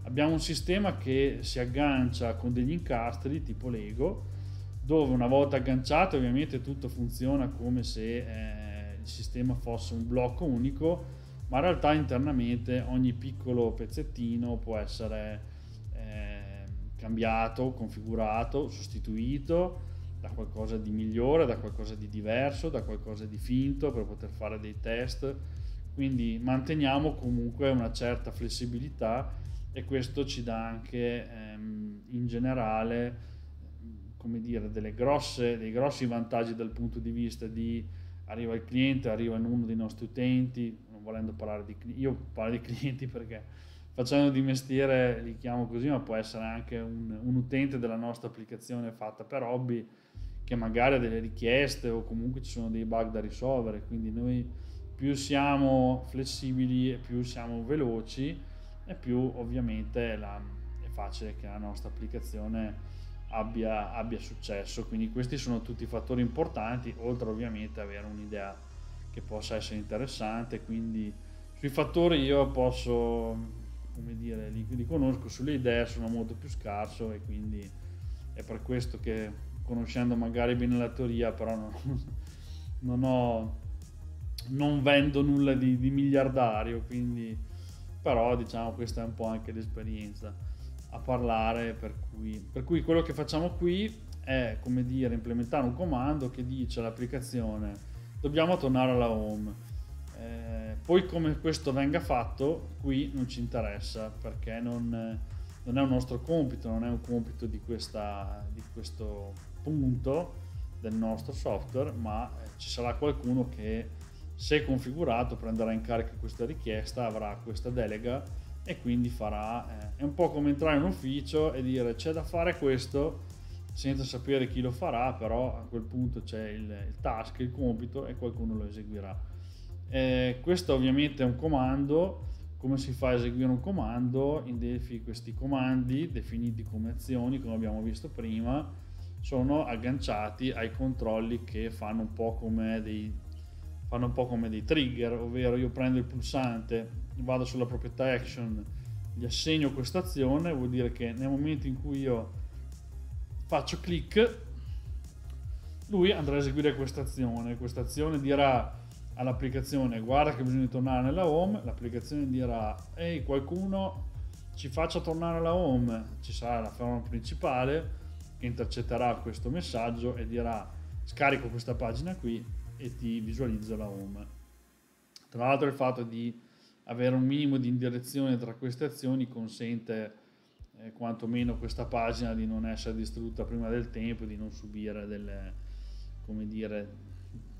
abbiamo un sistema che si aggancia con degli incastri tipo Lego, dove una volta agganciato ovviamente tutto funziona come se eh, il sistema fosse un blocco unico, ma in realtà internamente ogni piccolo pezzettino può essere eh, cambiato, configurato, sostituito da qualcosa di migliore, da qualcosa di diverso, da qualcosa di finto per poter fare dei test. Quindi manteniamo comunque una certa flessibilità e questo ci dà anche ehm, in generale, come dire, delle grosse, dei grossi vantaggi dal punto di vista di arriva il cliente, arriva uno dei nostri utenti, non volendo parlare di clienti, io parlo di clienti perché facendo di mestiere li chiamo così, ma può essere anche un, un utente della nostra applicazione fatta per hobby che magari ha delle richieste o comunque ci sono dei bug da risolvere, quindi noi più siamo flessibili e più siamo veloci e più ovviamente la, è facile che la nostra applicazione Abbia, abbia successo. Quindi questi sono tutti fattori importanti, oltre ovviamente avere un'idea che possa essere interessante. Quindi sui fattori io posso, come dire, li, li conosco, sulle idee sono molto più scarso e quindi è per questo che, conoscendo magari bene la teoria, però non, non ho non vendo nulla di, di miliardario, quindi però diciamo questa è un po' anche l'esperienza a parlare, per cui, per cui quello che facciamo qui è, come dire, implementare un comando che dice all'applicazione dobbiamo tornare alla home, eh, poi come questo venga fatto qui non ci interessa perché non, non è un nostro compito, non è un compito di, questa, di questo punto del nostro software, ma ci sarà qualcuno che, se configurato, prenderà in carica questa richiesta, avrà questa delega e quindi farà, eh, è un po' come entrare in un ufficio e dire c'è da fare questo senza sapere chi lo farà, però a quel punto c'è il, il task, il compito e qualcuno lo eseguirà. Eh, questo ovviamente è un comando. Come si fa a eseguire un comando? In Delphi questi comandi, definiti come azioni, come abbiamo visto prima, sono agganciati ai controlli che fanno un po' come dei, fanno un po' come dei trigger, ovvero io prendo il pulsante, vado sulla proprietà action, gli assegno questa azione, vuol dire che nel momento in cui io faccio click lui andrà a eseguire questa azione, questa azione dirà all'applicazione guarda che bisogna tornare nella home, l'applicazione dirà ehi qualcuno ci faccia tornare alla home, ci sarà la forma principale che intercetterà questo messaggio e dirà scarico questa pagina qui e ti visualizzo la home. Tra l'altro il fatto di avere un minimo di indirezione tra queste azioni consente eh, quantomeno questa pagina di non essere distrutta prima del tempo, di non subire delle, come dire,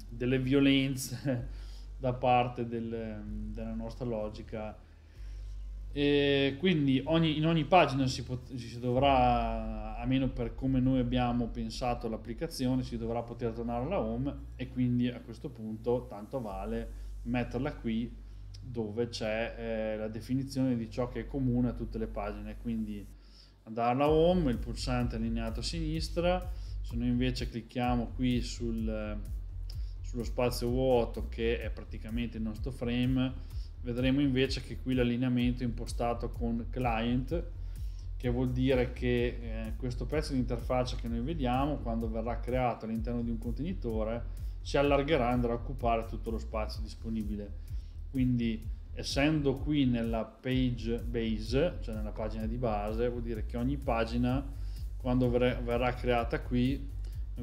delle violenze da parte del, della nostra logica. E quindi ogni, in ogni pagina si, si dovrà, almeno per come noi abbiamo pensato l'applicazione, si dovrà poter tornare alla home e quindi a questo punto tanto vale metterla qui dove c'è eh, la definizione di ciò che è comune a tutte le pagine, quindi andare alla home, il pulsante allineato a sinistra. Se noi invece clicchiamo qui sul, sullo spazio vuoto che è praticamente il nostro frame, vedremo invece che qui l'allineamento è impostato con client, che vuol dire che eh, questo pezzo di interfaccia che noi vediamo, quando verrà creato all'interno di un contenitore, si allargherà e andrà a occupare tutto lo spazio disponibile. Quindi essendo qui nella page base, cioè nella pagina di base, vuol dire che ogni pagina, quando ver- verrà creata qui,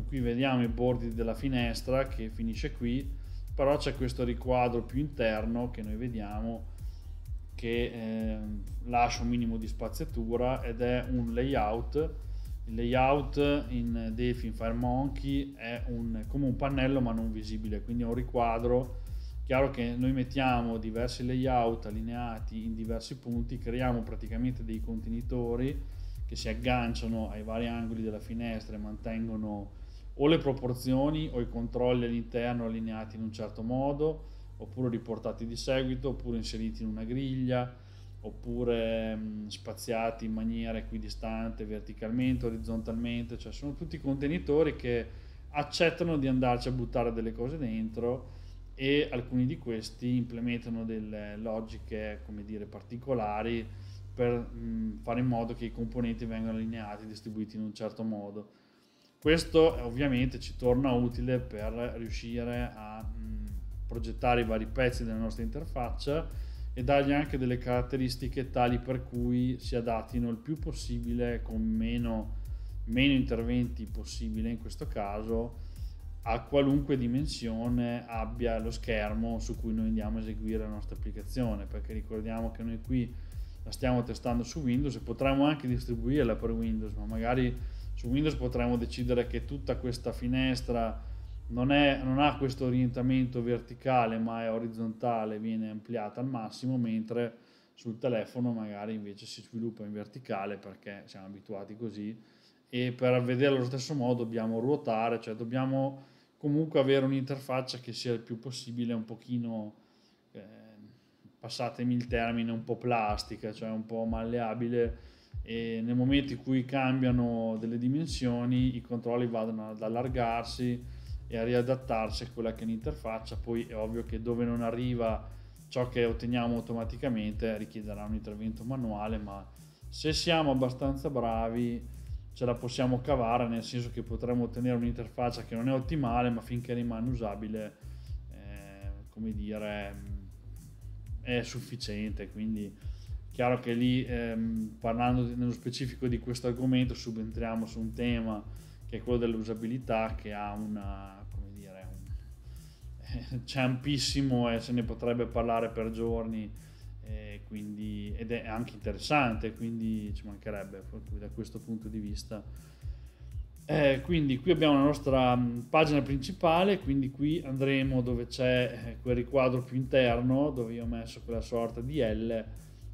qui vediamo i bordi della finestra che finisce qui, però c'è questo riquadro più interno che noi vediamo che eh, lascia un minimo di spaziatura ed è un layout. Il layout in Delphi, in FireMonkey, è un, come un pannello ma non visibile, quindi è un riquadro. Chiaro che noi mettiamo diversi layout allineati in diversi punti, creiamo praticamente dei contenitori che si agganciano ai vari angoli della finestra e mantengono o le proporzioni o i controlli all'interno allineati in un certo modo, oppure riportati di seguito, oppure inseriti in una griglia, oppure mh, spaziati in maniera equidistante, verticalmente, orizzontalmente, cioè sono tutti contenitori che accettano di andarci a buttare delle cose dentro e alcuni di questi implementano delle logiche, come dire, particolari per mh, fare in modo che i componenti vengano allineati e distribuiti in un certo modo. Questo ovviamente ci torna utile per riuscire a mh, progettare i vari pezzi della nostra interfaccia e dargli anche delle caratteristiche tali per cui si adattino il più possibile, con meno, meno interventi possibile in questo caso, a qualunque dimensione abbia lo schermo su cui noi andiamo a eseguire la nostra applicazione, perché ricordiamo che noi qui la stiamo testando su Windows e potremmo anche distribuirla per Windows, ma magari su Windows potremmo decidere che tutta questa finestra non, è, non ha questo orientamento verticale ma è orizzontale, viene ampliata al massimo, mentre sul telefono magari invece si sviluppa in verticale perché siamo abituati così, e per vederlo allo stesso modo dobbiamo ruotare, cioè dobbiamo comunque avere un'interfaccia che sia il più possibile un pochino, eh, passatemi il termine, un po' plastica, cioè un po' malleabile, e nel momento in cui cambiano delle dimensioni i controlli vanno ad allargarsi e a riadattarsi a quella che è l'interfaccia. Poi è ovvio che dove non arriva ciò che otteniamo automaticamente richiederà un intervento manuale, ma se siamo abbastanza bravi ce la possiamo cavare, nel senso che potremmo ottenere un'interfaccia che non è ottimale, ma finché rimane usabile, eh, come dire, è sufficiente. Quindi chiaro che lì, ehm, parlando nello specifico di questo argomento, subentriamo su un tema che è quello dell'usabilità, che ha una, come dire, un, c'è ampissimo e se ne potrebbe parlare per giorni, e quindi, ed è anche interessante, quindi ci mancherebbe da questo punto di vista. Eh, quindi qui abbiamo la nostra pagina principale, quindi qui andremo dove c'è quel riquadro più interno dove io ho messo quella sorta di L,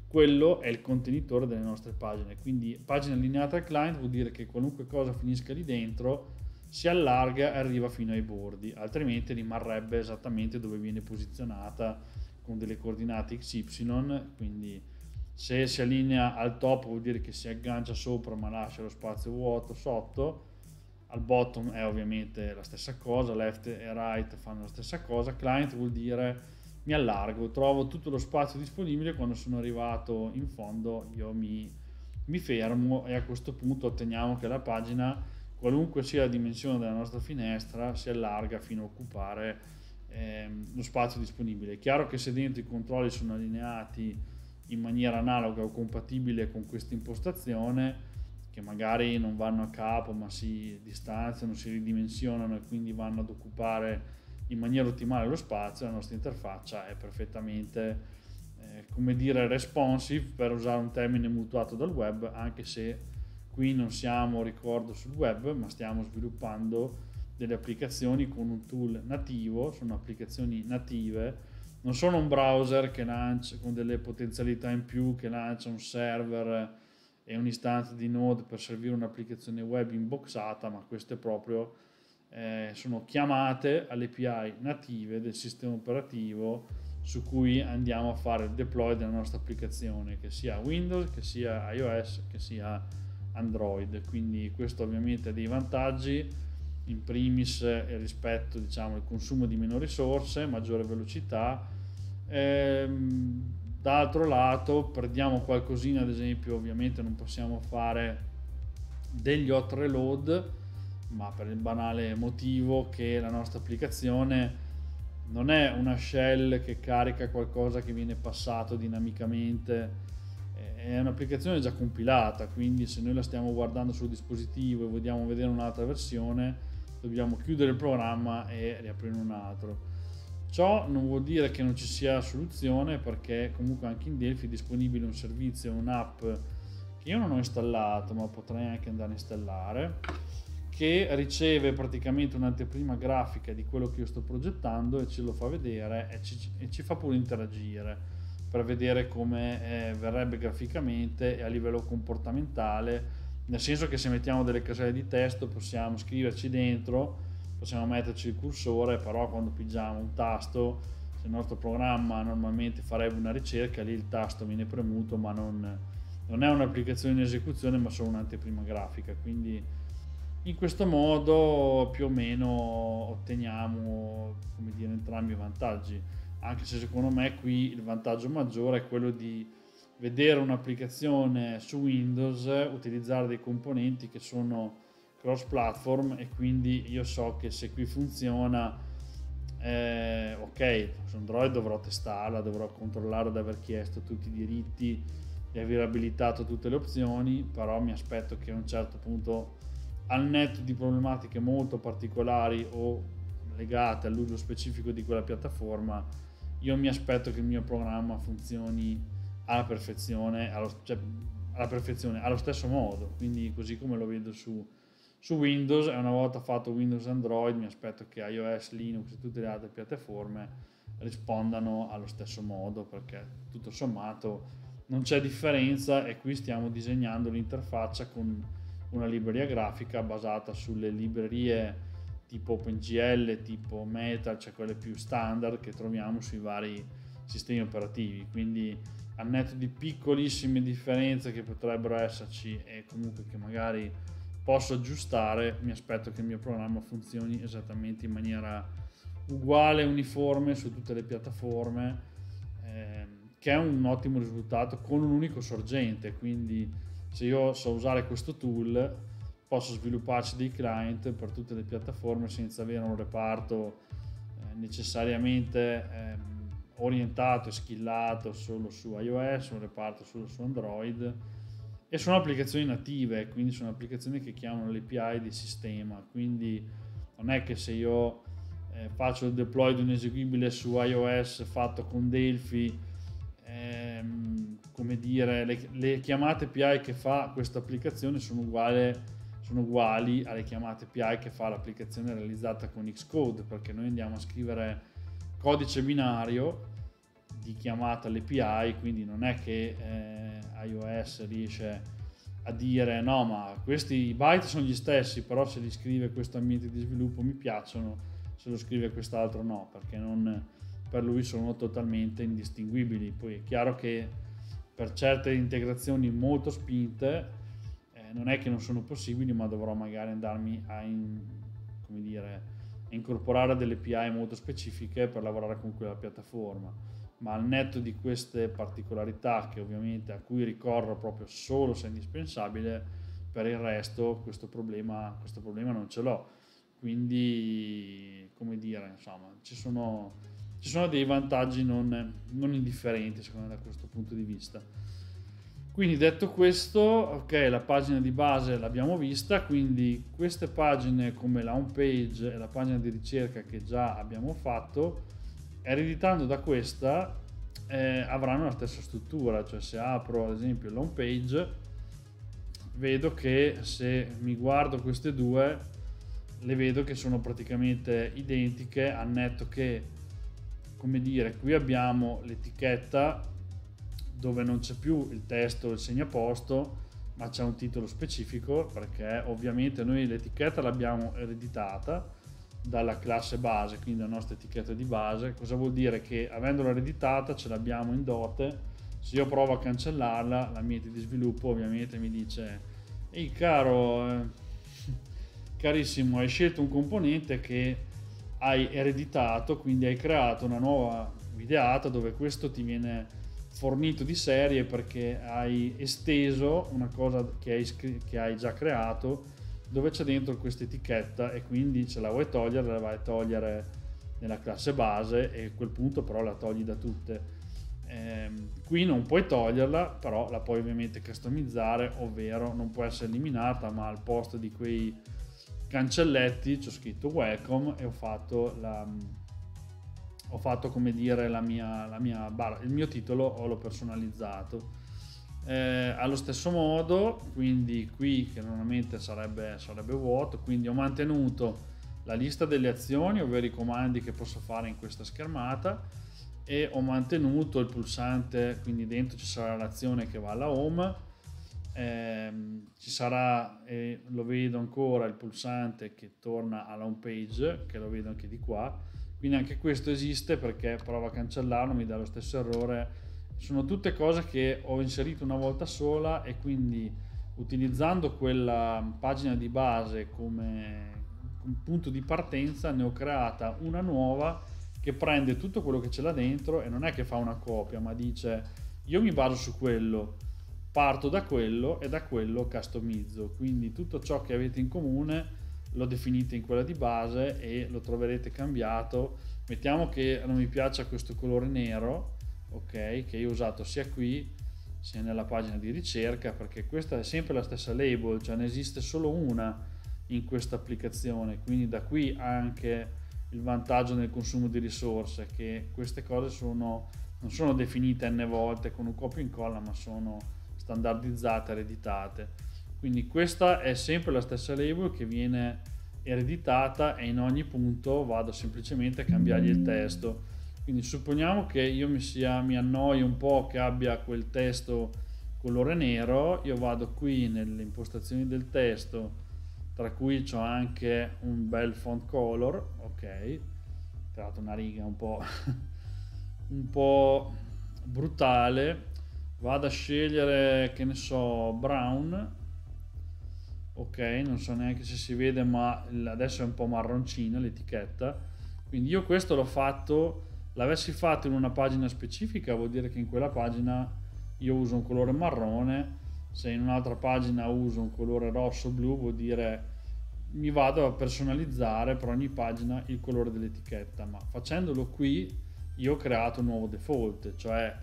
quello è il contenitore delle nostre pagine. Quindi pagina allineata al client vuol dire che qualunque cosa finisca lì dentro si allarga e arriva fino ai bordi, altrimenti rimarrebbe esattamente dove viene posizionata, con delle coordinate X Y. Quindi se si allinea al top vuol dire che si aggancia sopra ma lascia lo spazio vuoto sotto, al bottom è ovviamente la stessa cosa, left e right fanno la stessa cosa, client vuol dire mi allargo, trovo tutto lo spazio disponibile, quando sono arrivato in fondo io mi, mi fermo, e a questo punto otteniamo che la pagina, qualunque sia la dimensione della nostra finestra, si allarga fino a occupare Ehm, lo spazio disponibile. È chiaro che se dentro i controlli sono allineati in maniera analoga o compatibile con questa impostazione, che magari non vanno a capo ma si distanziano, si ridimensionano e quindi vanno ad occupare in maniera ottimale lo spazio, la nostra interfaccia è perfettamente eh, come dire responsive, per usare un termine mutuato dal web, anche se qui non siamo, ricordo, sul web ma stiamo sviluppando delle applicazioni con un tool nativo, sono applicazioni native, non sono un browser che lancia con delle potenzialità in più, che lancia un server e un'istanza di Node per servire un'applicazione web inboxata, ma queste proprio eh, sono chiamate alle A P I native del sistema operativo su cui andiamo a fare il deploy della nostra applicazione, che sia Windows, che sia iOS, che sia Android. Quindi questo ovviamente ha dei vantaggi, in primis rispetto, diciamo, al consumo di meno risorse, maggiore velocità. Ehm, d'altro lato perdiamo qualcosina, ad esempio ovviamente non possiamo fare degli hot reload, ma per il banale motivo che la nostra applicazione non è una shell che carica qualcosa che viene passato dinamicamente, è un'applicazione già compilata, quindi se noi la stiamo guardando sul dispositivo e vogliamo vedere un'altra versione dobbiamo chiudere il programma e riaprirne un altro. Ciò non vuol dire che non ci sia soluzione, perché comunque anche in Delphi è disponibile un servizio, un'app che io non ho installato ma potrei anche andare a installare, che riceve praticamente un'anteprima grafica di quello che io sto progettando e ce lo fa vedere e ci, e ci fa pure interagire per vedere come eh, verrebbe graficamente e a livello comportamentale, nel senso che se mettiamo delle caselle di testo possiamo scriverci dentro, possiamo metterci il cursore, però quando pigiamo un tasto, se il nostro programma normalmente farebbe una ricerca, lì il tasto viene premuto, ma non, non è un'applicazione in esecuzione ma solo un'anteprima grafica. Quindi in questo modo più o meno otteniamo, come dire, entrambi i vantaggi, anche se secondo me qui il vantaggio maggiore è quello di vedere un'applicazione su Windows, utilizzare dei componenti che sono cross platform, e quindi io so che se qui funziona, eh, ok, su Android dovrò testarla, dovrò controllare di aver chiesto tutti i diritti, di aver abilitato tutte le opzioni, però mi aspetto che a un certo punto, al netto di problematiche molto particolari o legate all'uso specifico di quella piattaforma, io mi aspetto che il mio programma funzioni alla perfezione, allo, cioè, alla perfezione, allo stesso modo, quindi così come lo vedo su, su Windows, e una volta fatto Windows Android mi aspetto che iOS, Linux e tutte le altre piattaforme rispondano allo stesso modo, perché tutto sommato non c'è differenza, e qui stiamo disegnando l'interfaccia con una libreria grafica basata sulle librerie tipo OpenGL, tipo Metal, cioè quelle più standard che troviamo sui vari sistemi operativi, quindi a netto di piccolissime differenze che potrebbero esserci e comunque che magari posso aggiustare, mi aspetto che il mio programma funzioni esattamente in maniera uguale, uniforme su tutte le piattaforme, ehm, che è un ottimo risultato con un unico sorgente. Quindi se io so usare questo tool, posso svilupparci dei client per tutte le piattaforme senza avere un reparto eh, necessariamente eh, orientato e skillato solo su iOS, un reparto solo su Android, e sono applicazioni native, quindi sono applicazioni che chiamano l'A P I di sistema, quindi non è che se io eh, faccio il deploy di un eseguibile su iOS fatto con Delphi, ehm, come dire, le, le chiamate A P I che fa questa applicazione sono uguali sono uguali alle chiamate A P I che fa l'applicazione realizzata con Xcode, perché noi andiamo a scrivere codice binario di chiamata all'A P I, quindi non è che eh, iOS riesce a dire no, ma questi byte sono gli stessi, però se li scrive questo ambiente di sviluppo mi piacciono, se lo scrive quest'altro no, perché non, per lui sono totalmente indistinguibili. Poi è chiaro che per certe integrazioni molto spinte non è che non sono possibili, ma dovrò magari andarmi a, in, come dire, a incorporare delle A P I molto specifiche per lavorare con quella piattaforma, ma al netto di queste particolarità, che ovviamente a cui ricorro proprio solo se è indispensabile, per il resto questo problema, questo problema non ce l'ho. Quindi, come dire, insomma, ci sono, ci sono dei vantaggi non, non indifferenti secondo me da questo punto di vista. Quindi detto questo, ok, la pagina di base l'abbiamo vista, quindi queste pagine come la home page e la pagina di ricerca che già abbiamo fatto, ereditando da questa, eh, avranno la stessa struttura, cioè se apro ad esempio la home page, vedo che se mi guardo queste due, le vedo che sono praticamente identiche, a netto che, come dire, qui abbiamo l'etichetta, dove non c'è più il testo, il segnaposto, ma c'è un titolo specifico, perché ovviamente noi l'etichetta l'abbiamo ereditata dalla classe base, quindi la nostra etichetta di base. Cosa vuol dire? Che avendola ereditata ce l'abbiamo in dote, se io provo a cancellarla l'ambiente di sviluppo ovviamente mi dice: ehi caro, eh, carissimo, hai scelto un componente che hai ereditato, quindi hai creato una nuova videata dove questo ti viene fornito di serie perché hai esteso una cosa che hai, che hai già creato, dove c'è dentro questa etichetta, e quindi se la vuoi togliere la vai a togliere nella classe base, e a quel punto però la togli da tutte. Ehm, qui non puoi toglierla, però la puoi ovviamente customizzare, ovvero non può essere eliminata, ma al posto di quei cancelletti ci ho scritto welcome e ho fatto la ho fatto come dire la mia, la mia barra, il mio titolo ho l'ho personalizzato eh, allo stesso modo. Quindi qui, che normalmente sarebbe, sarebbe vuoto, quindi ho mantenuto la lista delle azioni, ovvero i comandi che posso fare in questa schermata, e ho mantenuto il pulsante, quindi dentro ci sarà l'azione che va alla home, ehm, ci sarà, e lo vedo ancora, il pulsante che torna alla home page, che lo vedo anche di qua. Quindi anche questo esiste, perché provo a cancellarlo, mi dà lo stesso errore. Sono tutte cose che ho inserito una volta sola, e quindi utilizzando quella pagina di base come punto di partenza ne ho creata una nuova che prende tutto quello che c'è là dentro, e non è che fa una copia, ma dice: Io mi baso su quello, parto da quello e da quello customizzo, quindi tutto ciò che avete in comune lo definite in quella di base e lo troverete cambiato. Mettiamo che non mi piaccia questo colore nero, ok, che io ho usato sia qui sia nella pagina di ricerca, perché questa è sempre la stessa label, cioè ne esiste solo una in questa applicazione, quindi da qui anche il vantaggio nel consumo di risorse, che queste cose sono, non sono definite n volte con un copia e incolla, ma sono standardizzate, ereditate. Quindi questa è sempre la stessa label che viene ereditata e in ogni punto vado semplicemente a cambiargli il testo. Quindi supponiamo che io mi, sia, mi annoio un po' che abbia quel testo colore nero, io vado qui nelle impostazioni del testo, tra cui c'ho anche un bel font color, ok, tra l'altro una riga un po', un po' brutale, vado a scegliere, che ne so, brown. Ok, non so neanche se si vede, ma adesso è un po' marroncina l'etichetta. Quindi io questo l'ho fatto, l'avessi fatto in una pagina specifica vuol dire che in quella pagina io uso un colore marrone, se in un'altra pagina uso un colore rosso-blu vuol dire mi vado a personalizzare per ogni pagina il colore dell'etichetta, ma facendolo qui io ho creato un nuovo default, cioè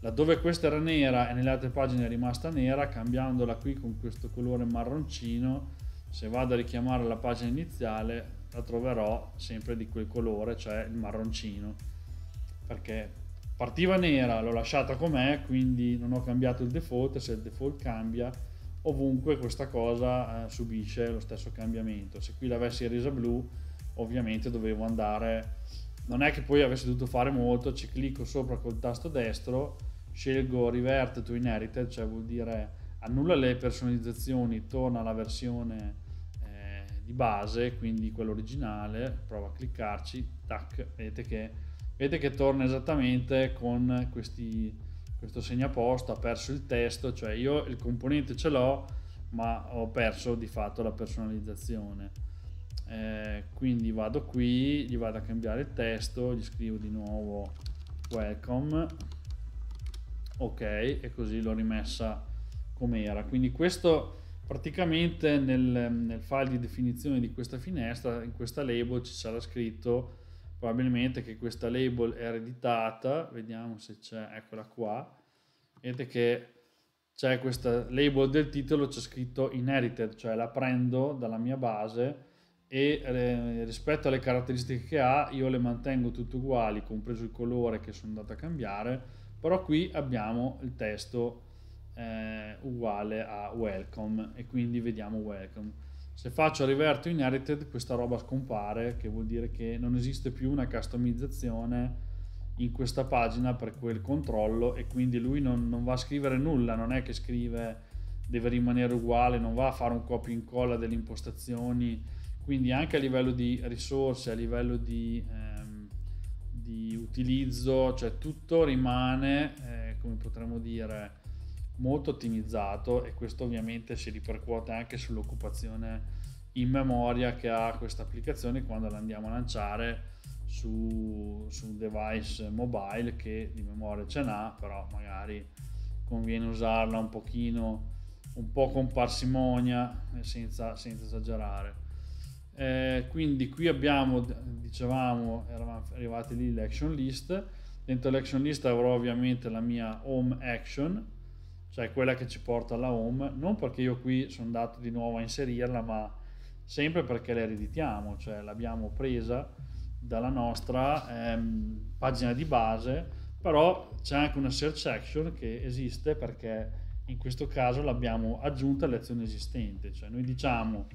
laddove questa era nera e nelle altre pagine è rimasta nera, cambiandola qui con questo colore marroncino, se vado a richiamare la pagina iniziale la troverò sempre di quel colore, cioè il marroncino, perché partiva nera, l'ho lasciata com'è, quindi non ho cambiato il default. Se il default cambia, ovunque questa cosa eh, subisce lo stesso cambiamento. Se qui l'avessi resa blu, ovviamente dovevo andare, non è che poi avessi dovuto fare molto, ci clicco sopra col tasto destro, scelgo revert to inherited, cioè vuol dire annulla le personalizzazioni, torna alla versione eh, di base, quindi quella originale, prova a cliccarci, tac, vedete che, vedete che torna esattamente con questi, questo segnaposto, ha perso il testo, cioè io il componente ce l'ho ma ho perso di fatto la personalizzazione. Eh, quindi vado qui, gli vado a cambiare il testo, gli scrivo di nuovo welcome, ok, e così l'ho rimessa com'era. Quindi questo praticamente nel, nel file di definizione di questa finestra, in questa label ci sarà scritto probabilmente che questa label è ereditata, vediamo se c'è, eccola qua, vedete che c'è questa label del titolo, c'è scritto inherited, cioè la prendo dalla mia base e eh, rispetto alle caratteristiche che ha io le mantengo tutte uguali, compreso il colore che sono andato a cambiare, però qui abbiamo il testo eh, uguale a welcome e quindi vediamo welcome. Se faccio revert to inherited questa roba scompare, che vuol dire che non esiste più una customizzazione in questa pagina per quel controllo e quindi lui non, non va a scrivere nulla, non è che scrive deve rimanere uguale, non va a fare un copia e incolla delle impostazioni. Quindi anche a livello di risorse, a livello di, ehm, di utilizzo, cioè tutto rimane, eh, come potremmo dire, molto ottimizzato e questo ovviamente si ripercuote anche sull'occupazione in memoria che ha questa applicazione quando la andiamo a lanciare su, su un device mobile che di memoria ce n'ha, però magari conviene usarla un pochino, un po' con parsimonia, senza, senza esagerare. Eh, quindi qui abbiamo, dicevamo, eravamo arrivati lì, l'action list. Dentro l'action list avrò ovviamente la mia home action, cioè quella che ci porta alla home, non perché io qui sono andato di nuovo a inserirla, ma sempre perché la ereditiamo, cioè l'abbiamo presa dalla nostra ehm, pagina di base, però c'è anche una search action che esiste perché in questo caso l'abbiamo aggiunta all'azione esistente, cioè noi diciamo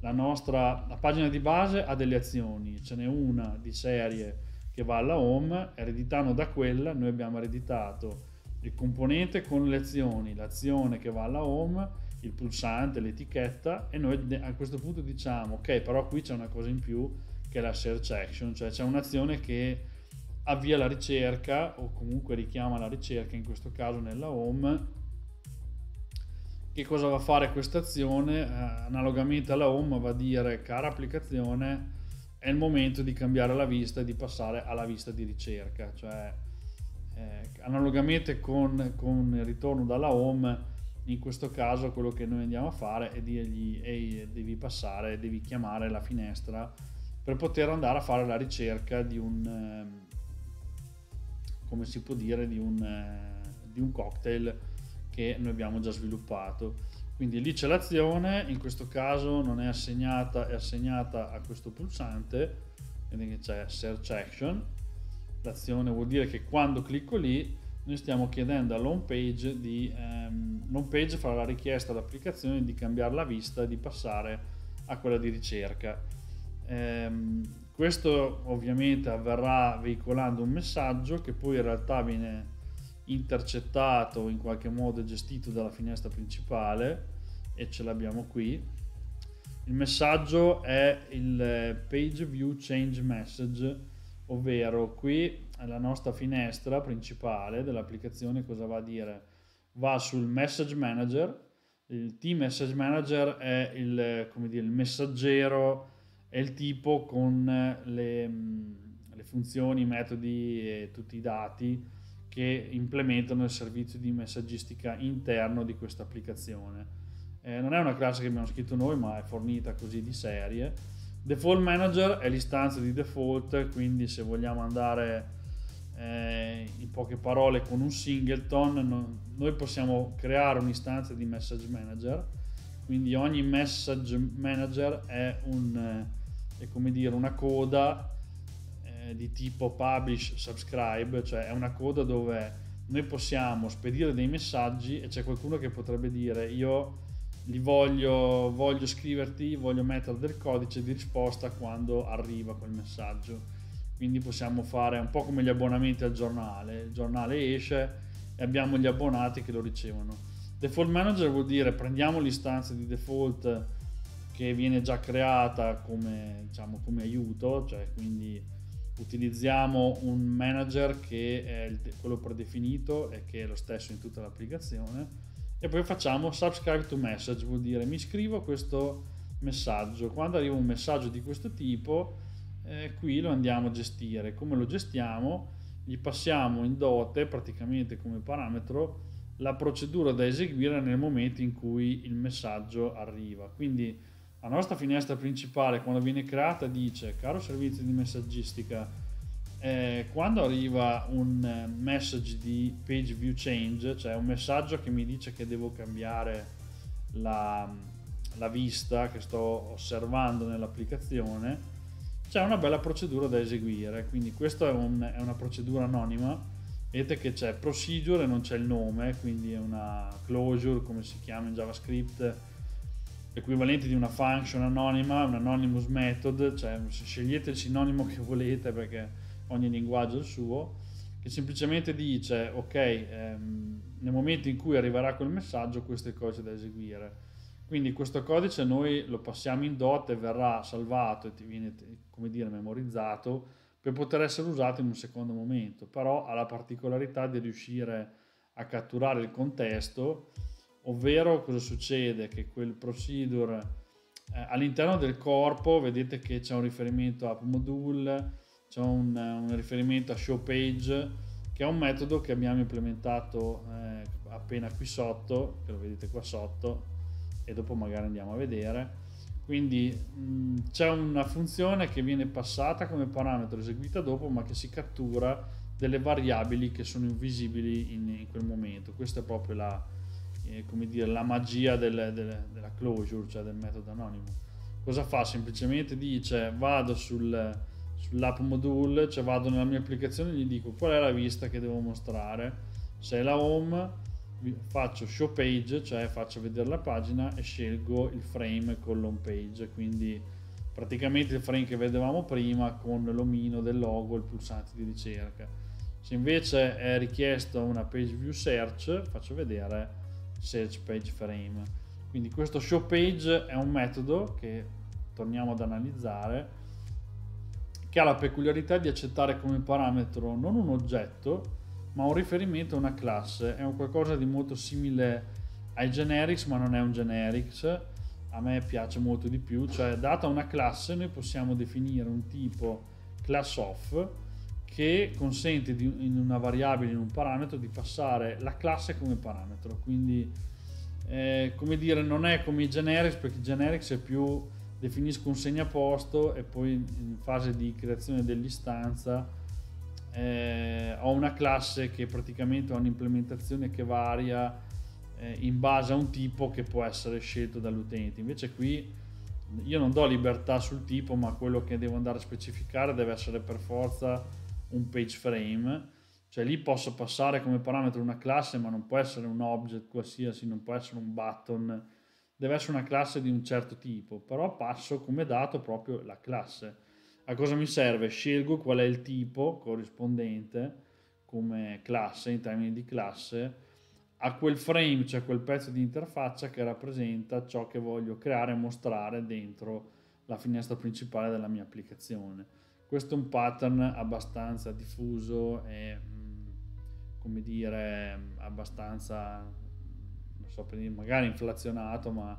La nostra la pagina di base ha delle azioni, ce n'è una di serie che va alla home, ereditando da quella noi abbiamo ereditato il componente con le azioni, l'azione che va alla home, il pulsante, l'etichetta e noi a questo punto diciamo ok, però qui c'è una cosa in più che è la search action, cioè c'è un'azione che avvia la ricerca o comunque richiama la ricerca, in questo caso nella home. Che cosa va a fare questa azione? Eh, analogamente alla home va a dire cara applicazione è il momento di cambiare la vista e di passare alla vista di ricerca, cioè eh, analogamente con, con il ritorno dalla home, in questo caso quello che noi andiamo a fare è dirgli: ehi, devi passare, devi chiamare la finestra per poter andare a fare la ricerca di un eh, come si può dire, di un, eh, di un cocktail che noi abbiamo già sviluppato. Quindi lì c'è l'azione, in questo caso non è assegnata, è assegnata a questo pulsante, quindi c'è Search Action. L'azione vuol dire che quando clicco lì noi stiamo chiedendo all'home page di ehm, l'home page farà la richiesta all'applicazione di cambiare la vista e di passare a quella di ricerca. Ehm, questo ovviamente avverrà veicolando un messaggio che poi in realtà viene intercettato, in qualche modo gestito dalla finestra principale, e ce l'abbiamo qui. Il messaggio è il page view change message, ovvero qui la nostra finestra principale dell'applicazione cosa va a dire? Va sul message manager. Il T message manager è il, come dire, il messaggero, è il tipo con le, le funzioni, i metodi e tutti i dati che implementano il servizio di messaggistica interno di questa applicazione. Eh, non è una classe che abbiamo scritto noi, ma è fornita così di serie. Default manager è l'istanza di default, quindi se vogliamo andare eh, in poche parole con un singleton, no, noi possiamo creare un'istanza di message manager, quindi ogni message manager è, un, è come dire una coda eh, di tipo publish subscribe, cioè è una coda dove noi possiamo spedire dei messaggi e c'è qualcuno che potrebbe dire: io li voglio, voglio scriverti, voglio mettere del codice di risposta quando arriva quel messaggio. Quindi possiamo fare un po' come gli abbonamenti al giornale: il giornale esce e abbiamo gli abbonati che lo ricevono. Default manager vuol dire prendiamo l'istanza di default che viene già creata come, diciamo, come aiuto, cioè quindi utilizziamo un manager che è quello predefinito e che è lo stesso in tutta l'applicazione. E poi facciamo subscribe to message, vuol dire mi scrivo a questo messaggio. Quando arriva un messaggio di questo tipo, eh, qui lo andiamo a gestire. Come lo gestiamo? Gli passiamo in dote, praticamente come parametro, la procedura da eseguire nel momento in cui il messaggio arriva. Quindi la nostra finestra principale, quando viene creata, dice: caro servizio di messaggistica, Eh, quando arriva un message di page view change, cioè un messaggio che mi dice che devo cambiare la, la vista che sto osservando nell'applicazione, c'è una bella procedura da eseguire. Quindi questa è, un, è una procedura anonima, vedete che c'è procedure e non c'è il nome, quindi è una closure, come si chiama in JavaScript, equivalente di una function anonima, un anonymous method, cioè scegliete il sinonimo che volete perché ogni linguaggio è il suo, che semplicemente dice: ok, ehm, nel momento in cui arriverà quel messaggio questo è il codice da eseguire. Quindi questo codice noi lo passiamo in dot e verrà salvato e ti viene, come dire, memorizzato per poter essere usato in un secondo momento, però ha la particolarità di riuscire a catturare il contesto, ovvero cosa succede? Che quel procedure eh, all'interno del corpo vedete che c'è un riferimento a app module, c'è un, un riferimento a show page, che è un metodo che abbiamo implementato eh, appena qui sotto, che lo vedete qua sotto e dopo magari andiamo a vedere. Quindi c'è una funzione che viene passata come parametro, eseguita dopo, ma che si cattura delle variabili che sono invisibili in, in quel momento. Questa è proprio la, eh, come dire, la magia del, del, della closure, cioè del metodo anonimo. Cosa fa? Semplicemente dice: vado sul sull'app module, cioè vado nella mia applicazione e gli dico qual è la vista che devo mostrare. Se è la home faccio show page, cioè faccio vedere la pagina, e scelgo il frame con l'home page, quindi praticamente il frame che vedevamo prima con l'omino del logo e il pulsante di ricerca. Se invece è richiesta una page view search, faccio vedere search page frame. Quindi questo show page è un metodo che torniamo ad analizzare, che ha la peculiarità di accettare come parametro non un oggetto, ma un riferimento a una classe. È un qualcosa di molto simile ai generics, ma non è un generics. A me piace molto di più, cioè data una classe noi possiamo definire un tipo class of che consente di, in una variabile, in un parametro, di passare la classe come parametro. Quindi eh, come dire, non è come i generics, perché i generics è più definisco un segnaposto e poi in fase di creazione dell'istanza eh, ho una classe che praticamente ha un'implementazione che varia eh, in base a un tipo che può essere scelto dall'utente. Invece qui io non do libertà sul tipo, ma quello che devo andare a specificare deve essere per forza un page frame, cioè lì posso passare come parametro una classe, ma non può essere un object qualsiasi, non può essere un button, deve essere una classe di un certo tipo, però passo come dato proprio la classe. A cosa mi serve? Scelgo qual è il tipo corrispondente come classe, in termini di classe, a quel frame, cioè quel pezzo di interfaccia che rappresenta ciò che voglio creare e mostrare dentro la finestra principale della mia applicazione. Questo è un pattern abbastanza diffuso e, come dire, abbastanza, non so, magari inflazionato, ma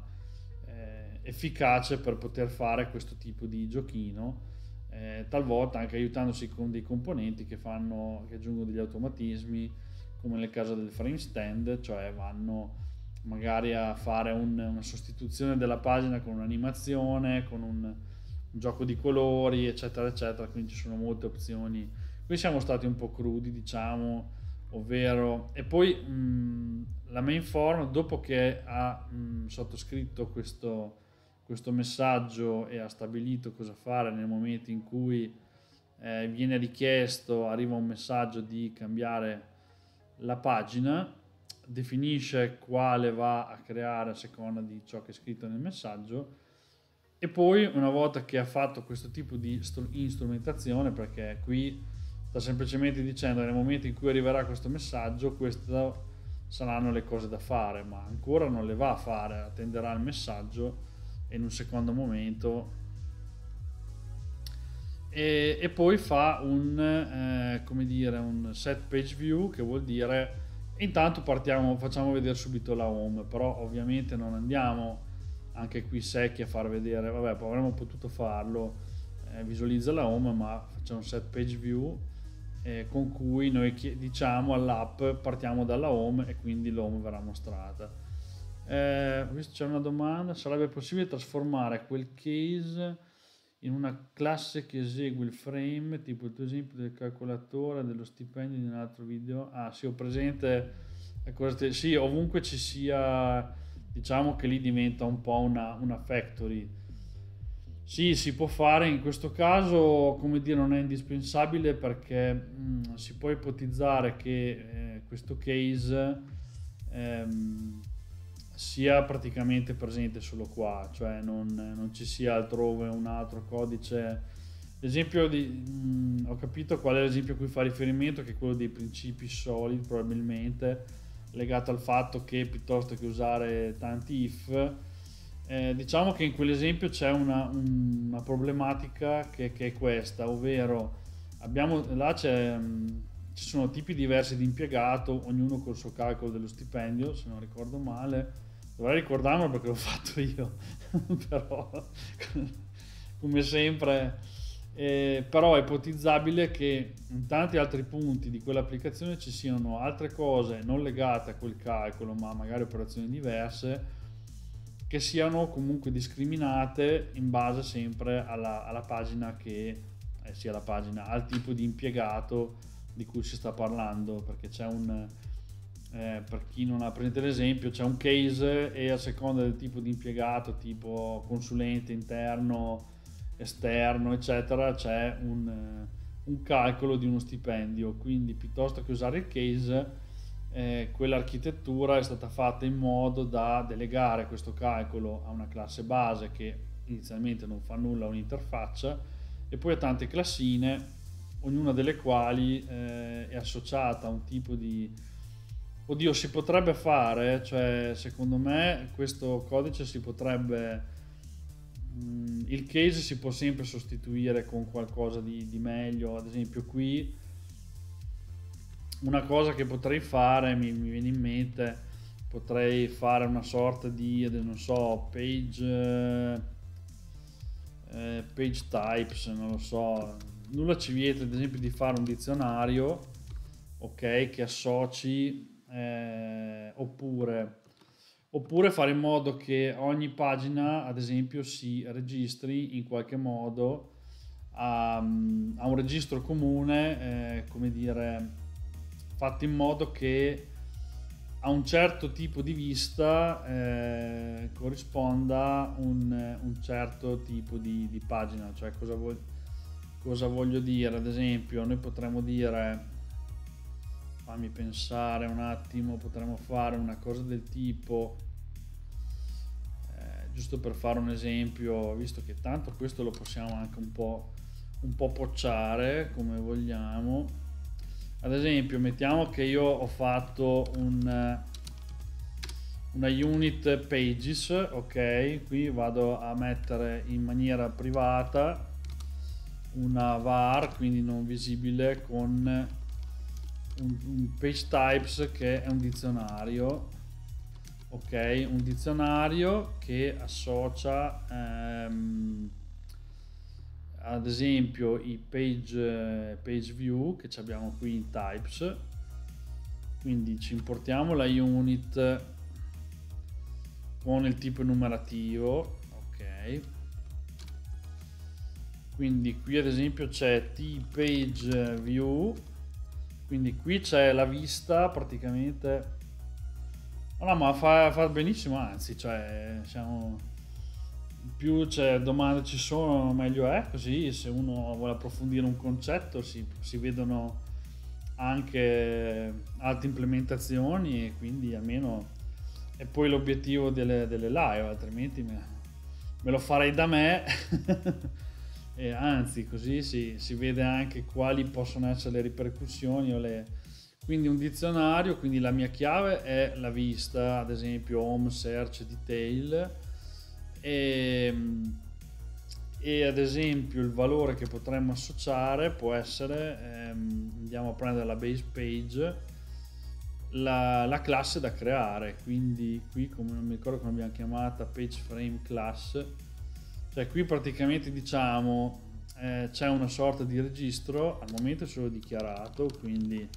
eh, efficace per poter fare questo tipo di giochino, eh, talvolta anche aiutandosi con dei componenti che fanno, che aggiungono degli automatismi, come nel caso del Framestand, cioè vanno magari a fare un, una sostituzione della pagina con un'animazione, con un, un gioco di colori, eccetera eccetera. Quindi ci sono molte opzioni. Qui siamo stati un po' crudi, diciamo, ovvero, e poi mh, la main form, dopo che ha mh, sottoscritto questo, questo messaggio e ha stabilito cosa fare nel momento in cui eh, viene richiesto, arriva un messaggio di cambiare la pagina, definisce quale va a creare a seconda di ciò che è scritto nel messaggio, e poi una volta che ha fatto questo tipo di strumentazione, perché qui sta semplicemente dicendo nel momento in cui arriverà questo messaggio queste saranno le cose da fare, ma ancora non le va a fare, attenderà il messaggio e in un secondo momento E, e poi fa un, eh, come dire, un set page view, che vuol dire intanto partiamo, facciamo vedere subito la home, però ovviamente non andiamo anche qui secchi a far vedere, vabbè avremmo potuto farlo, eh, visualizza la home, ma facciamo un set page view eh, con cui noi diciamo all'app partiamo dalla home e quindi l'home verrà mostrata. Eh, c'è una domanda: sarebbe possibile trasformare quel case in una classe che esegue il frame, tipo il tuo esempio del calcolatore, dello stipendio di un altro video? Ah sì, ho presente, sì, ovunque ci sia, diciamo che lì diventa un po' una, una factory. Sì, si può fare in questo caso, come dire, non è indispensabile, perché mh, si può ipotizzare che eh, questo case ehm, sia praticamente presente solo qua, cioè non, non ci sia altrove un altro codice. L'esempio di mh, ho capito qual è l'esempio a cui fa riferimento, che è quello dei principi solid, probabilmente legato al fatto che piuttosto che usare tanti if, eh, diciamo che in quell'esempio c'è una, una problematica che, che è questa, ovvero abbiamo là c'è mh, ci sono tipi diversi di impiegato, ognuno col suo calcolo dello stipendio, se non ricordo male. Dovrei ricordarmelo perché l'ho fatto io, però come sempre, eh, però è ipotizzabile che in tanti altri punti di quell'applicazione ci siano altre cose non legate a quel calcolo, ma magari operazioni diverse, che siano comunque discriminate in base sempre alla, alla pagina che eh, sia la pagina, al tipo di impiegato di cui si sta parlando, perché c'è un... Eh, per chi non ha presente l'esempio, c'è un case e a seconda del tipo di impiegato, tipo consulente interno, esterno, eccetera, c'è un, un calcolo di uno stipendio. Quindi piuttosto che usare il case, eh, quell'architettura è stata fatta in modo da delegare questo calcolo a una classe base che inizialmente non fa nulla a un'interfaccia, e poi a tante classine, ognuna delle quali eh, è associata a un tipo di... Oddio, si potrebbe fare, cioè secondo me questo codice si potrebbe, mh, il case si può sempre sostituire con qualcosa di, di meglio. Ad esempio qui una cosa che potrei fare, mi, mi viene in mente, potrei fare una sorta di, non so, page, eh, page types, non lo so, nulla ci vieta ad esempio di fare un dizionario, ok, che associ, eh, oppure oppure fare in modo che ogni pagina ad esempio si registri in qualche modo a, a un registro comune, eh, come dire, fatto in modo che a un certo tipo di vista eh, corrisponda un, un certo tipo di, di pagina. Cioè cosa, vo- cosa voglio dire? Ad esempio noi potremmo dire, fammi pensare un attimo, potremmo fare una cosa del tipo, eh, giusto per fare un esempio, visto che tanto questo lo possiamo anche un po', un po' pocciare come vogliamo. Ad esempio mettiamo che io ho fatto un, una unit pages, ok, qui vado a mettere in maniera privata una var, quindi non visibile, con un, un page types che è un dizionario, ok, un dizionario che associa ehm, ad esempio i page, page view che abbiamo qui in types. Quindi ci importiamo la unit con il tipo enumerativo, ok, quindi qui ad esempio c'è t page view, quindi qui c'è la vista praticamente. Oh no, ma fa, fa benissimo, anzi, cioè siamo più cioè, domande ci sono meglio è, così se uno vuole approfondire un concetto si, si vedono anche altre implementazioni, e quindi almeno è poi l'obiettivo delle, delle live, altrimenti me, me lo farei da me e anzi così si, si vede anche quali possono essere le ripercussioni o le... Quindi un dizionario, quindi la mia chiave è la vista, ad esempio home search detail. E, e ad esempio il valore che potremmo associare può essere, ehm, andiamo a prendere la base page, la, la classe da creare, quindi qui, come non mi ricordo come abbiamo chiamata, page frame class, cioè qui praticamente diciamo eh, c'è una sorta di registro, al momento è solo dichiarato, quindi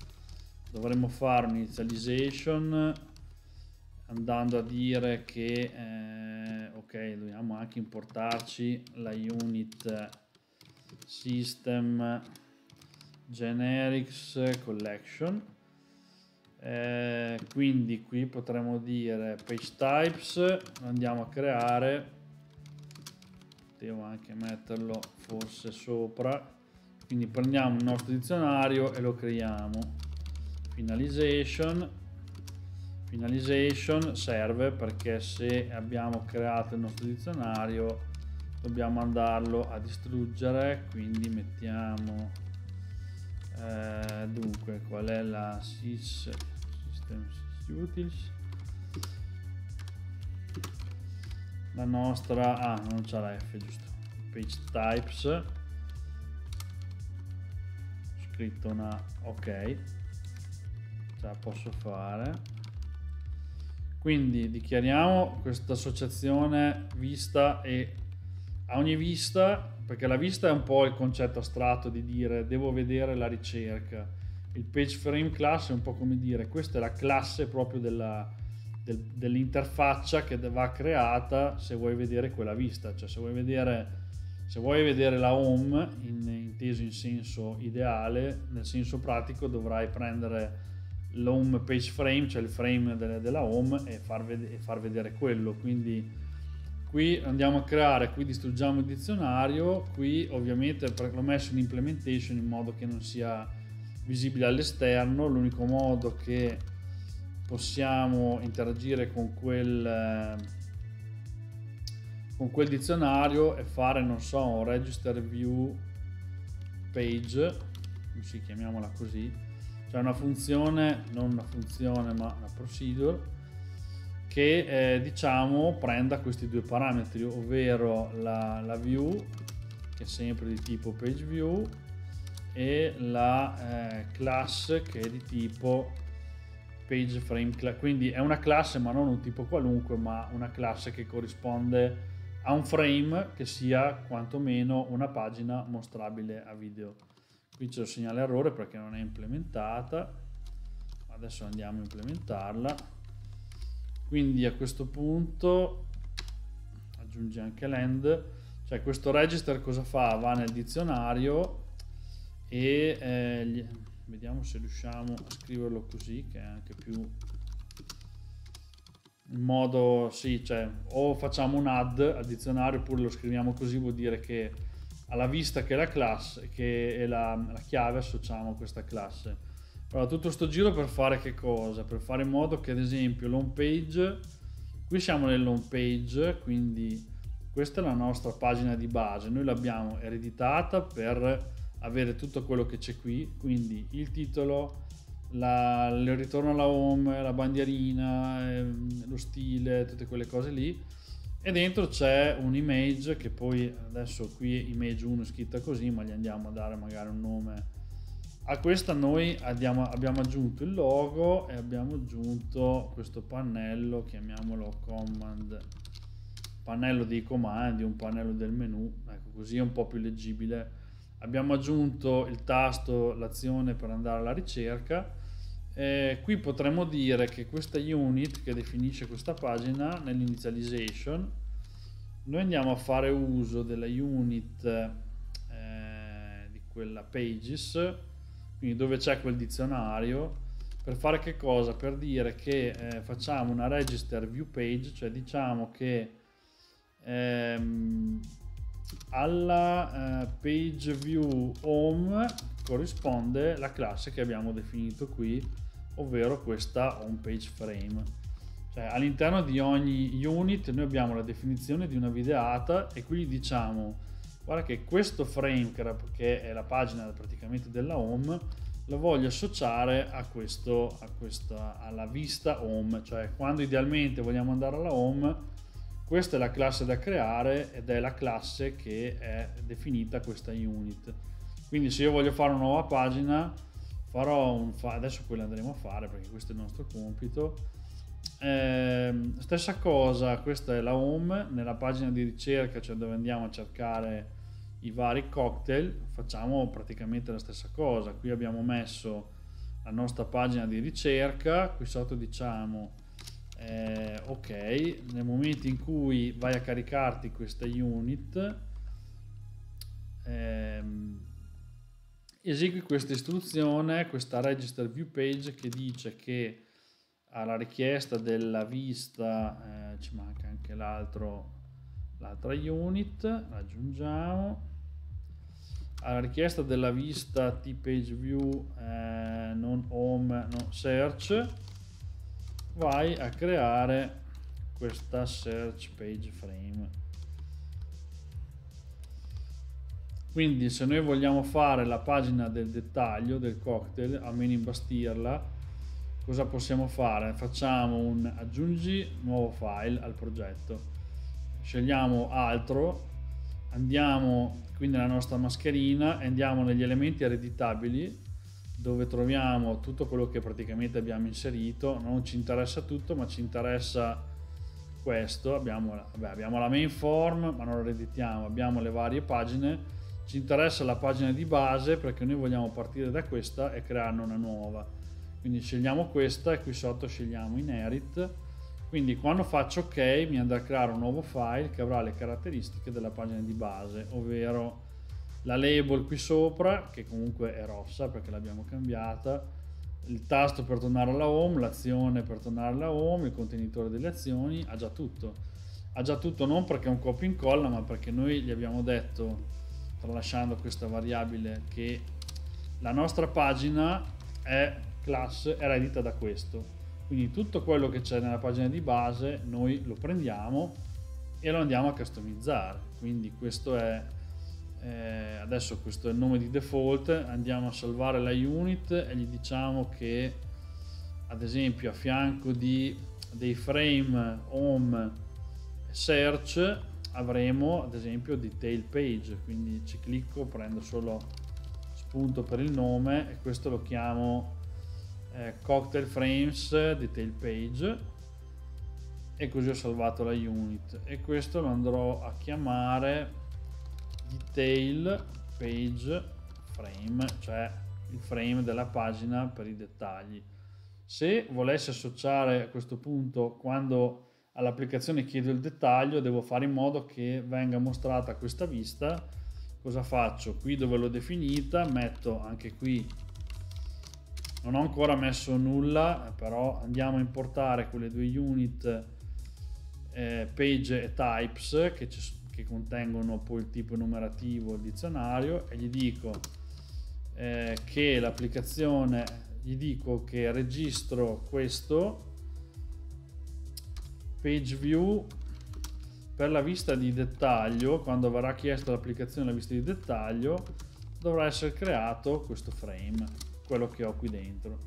dovremmo fare un'initialization andando a dire che eh, ok, dobbiamo anche importarci la unit system generics collection, eh, quindi qui potremmo dire page types, andiamo a creare, devo anche metterlo forse sopra, quindi prendiamo il nostro dizionario e lo creiamo, finalization. Finalization serve perché se abbiamo creato il nostro dizionario dobbiamo andarlo a distruggere, quindi mettiamo eh, dunque qual è la sys system utils, la nostra, ah non c'è la F, giusto, page types, ho scritto una, ok, ce la posso fare. Quindi dichiariamo questa associazione vista e a ogni vista, perché la vista è un po' il concetto astratto di dire devo vedere la ricerca. Il page frame class è un po' come dire questa è la classe proprio della, del, dell'interfaccia che va creata se vuoi vedere quella vista, cioè se vuoi vedere, se vuoi vedere la home in, inteso in senso ideale, nel senso pratico dovrai prendere l'home page frame, cioè il frame della, della home, e far, ved- e far vedere quello. Quindi qui andiamo a creare, qui distruggiamo il dizionario, qui ovviamente l'ho messo in implementation in modo che non sia visibile all'esterno, l'unico modo che possiamo interagire con quel, eh, con quel dizionario è fare, non so, un register view page, sì, chiamiamola così. C'è una funzione, non una funzione ma una procedure, che eh, diciamo prenda questi due parametri, ovvero la, la view, che è sempre di tipo page view, e la eh, class che è di tipo page frame class. Quindi è una classe ma non un tipo qualunque, ma una classe che corrisponde a un frame che sia quantomeno una pagina mostrabile a video. Qui c'è il segnale errore perché non è implementata, adesso andiamo a implementarla. Quindi a questo punto aggiungi anche l'end, cioè questo register cosa fa? Va nel dizionario e eh, gli... vediamo se riusciamo a scriverlo così, che è anche più in modo, sì, cioè o facciamo un add al dizionario oppure lo scriviamo così, vuol dire che alla vista che è la classe, che è la, la chiave, associamo questa classe. Allora, tutto sto giro per fare che cosa? Per fare in modo che ad esempio l'home page, qui siamo nell'home page, quindi questa è la nostra pagina di base, noi l'abbiamo ereditata per avere tutto quello che c'è qui, quindi il titolo, la, il ritorno alla home, la bandierina, lo stile, tutte quelle cose lì, e dentro c'è un image che poi adesso qui image uno è scritta così, ma gli andiamo a dare magari un nome. A questa noi abbiamo, abbiamo aggiunto il logo e abbiamo aggiunto questo pannello, chiamiamolo command, pannello dei comandi, un pannello del menu, ecco, così è un po' più leggibile. Abbiamo aggiunto il tasto, l'azione per andare alla ricerca. Eh, qui potremmo dire che questa unit che definisce questa pagina nell'initialization, noi andiamo a fare uso della unit eh, di quella pages, quindi dove c'è quel dizionario, per fare che cosa? Per dire che eh, facciamo una register view page, cioè diciamo che ehm, alla eh, page view home corrisponde la classe che abbiamo definito qui, ovvero questa home page frame. Cioè, all'interno di ogni unit noi abbiamo la definizione di una videata e qui diciamo: guarda che questo frame, che è la pagina praticamente della home, lo voglio associare a questo, a questa, alla vista home, cioè quando idealmente vogliamo andare alla home. Questa è la classe da creare ed è la classe che è definita questa unit. Quindi se io voglio fare una nuova pagina, farò un fa adesso poi la andremo a fare perché questo è il nostro compito. Eh, stessa cosa, questa è la home, nella pagina di ricerca, cioè dove andiamo a cercare i vari cocktail, facciamo praticamente la stessa cosa. Qui abbiamo messo la nostra pagina di ricerca, qui sotto diciamo Eh, ok, nel momento in cui vai a caricarti questa unit ehm, esegui questa istruzione, questa register view page, che dice che alla richiesta della vista eh, ci manca anche l'altro l'altra unit, aggiungiamo alla richiesta della vista t-pageview eh, non home, non search, vai a creare questa search page frame. Quindi se noi vogliamo fare la pagina del dettaglio del cocktail, almeno imbastirla, cosa possiamo fare? Facciamo un aggiungi nuovo file al progetto, scegliamo altro, andiamo quindi nella nostra mascherina e andiamo negli elementi ereditabili, dove troviamo tutto quello che praticamente abbiamo inserito. Non ci interessa tutto, ma ci interessa questo. Abbiamo la, vabbè, abbiamo la main form, ma non la ereditiamo, abbiamo le varie pagine, ci interessa la pagina di base perché noi vogliamo partire da questa e crearne una nuova. Quindi scegliamo questa e qui sotto scegliamo inherit, quindi quando faccio ok mi andrà a creare un nuovo file che avrà le caratteristiche della pagina di base, ovvero la label qui sopra, che comunque è rossa perché l'abbiamo cambiata, il tasto per tornare alla home, l'azione per tornare alla home, il contenitore delle azioni, ha già tutto. Ha già tutto non perché è un copia e incolla, ma perché noi gli abbiamo detto, tralasciando questa variabile, che la nostra pagina è classe eredita da questo. Quindi tutto quello che c'è nella pagina di base noi lo prendiamo e lo andiamo a customizzare. Quindi questo è... Eh, adesso questo è il nome di default, andiamo a salvare la unit e gli diciamo che ad esempio a fianco di, dei frame home search avremo ad esempio detail page, quindi ci clicco, prendo solo spunto per il nome e questo lo chiamo eh, cocktail frames detail page e così ho salvato la unit, e questo lo andrò a chiamare detail page frame, cioè il frame della pagina per i dettagli. Se volessi associare a questo punto, quando all'applicazione chiedo il dettaglio, devo fare in modo che venga mostrata questa vista. Cosa faccio? Qui dove l'ho definita metto anche qui, non ho ancora messo nulla, però andiamo a importare quelle due unit eh, page e types che, che contengono poi il tipo enumerativo, il dizionario, e gli dico eh, che l'applicazione, gli dico che registro questo page view per la vista di dettaglio. Quando verrà chiesta all'applicazione la vista di dettaglio dovrà essere creato questo frame, quello che ho qui dentro.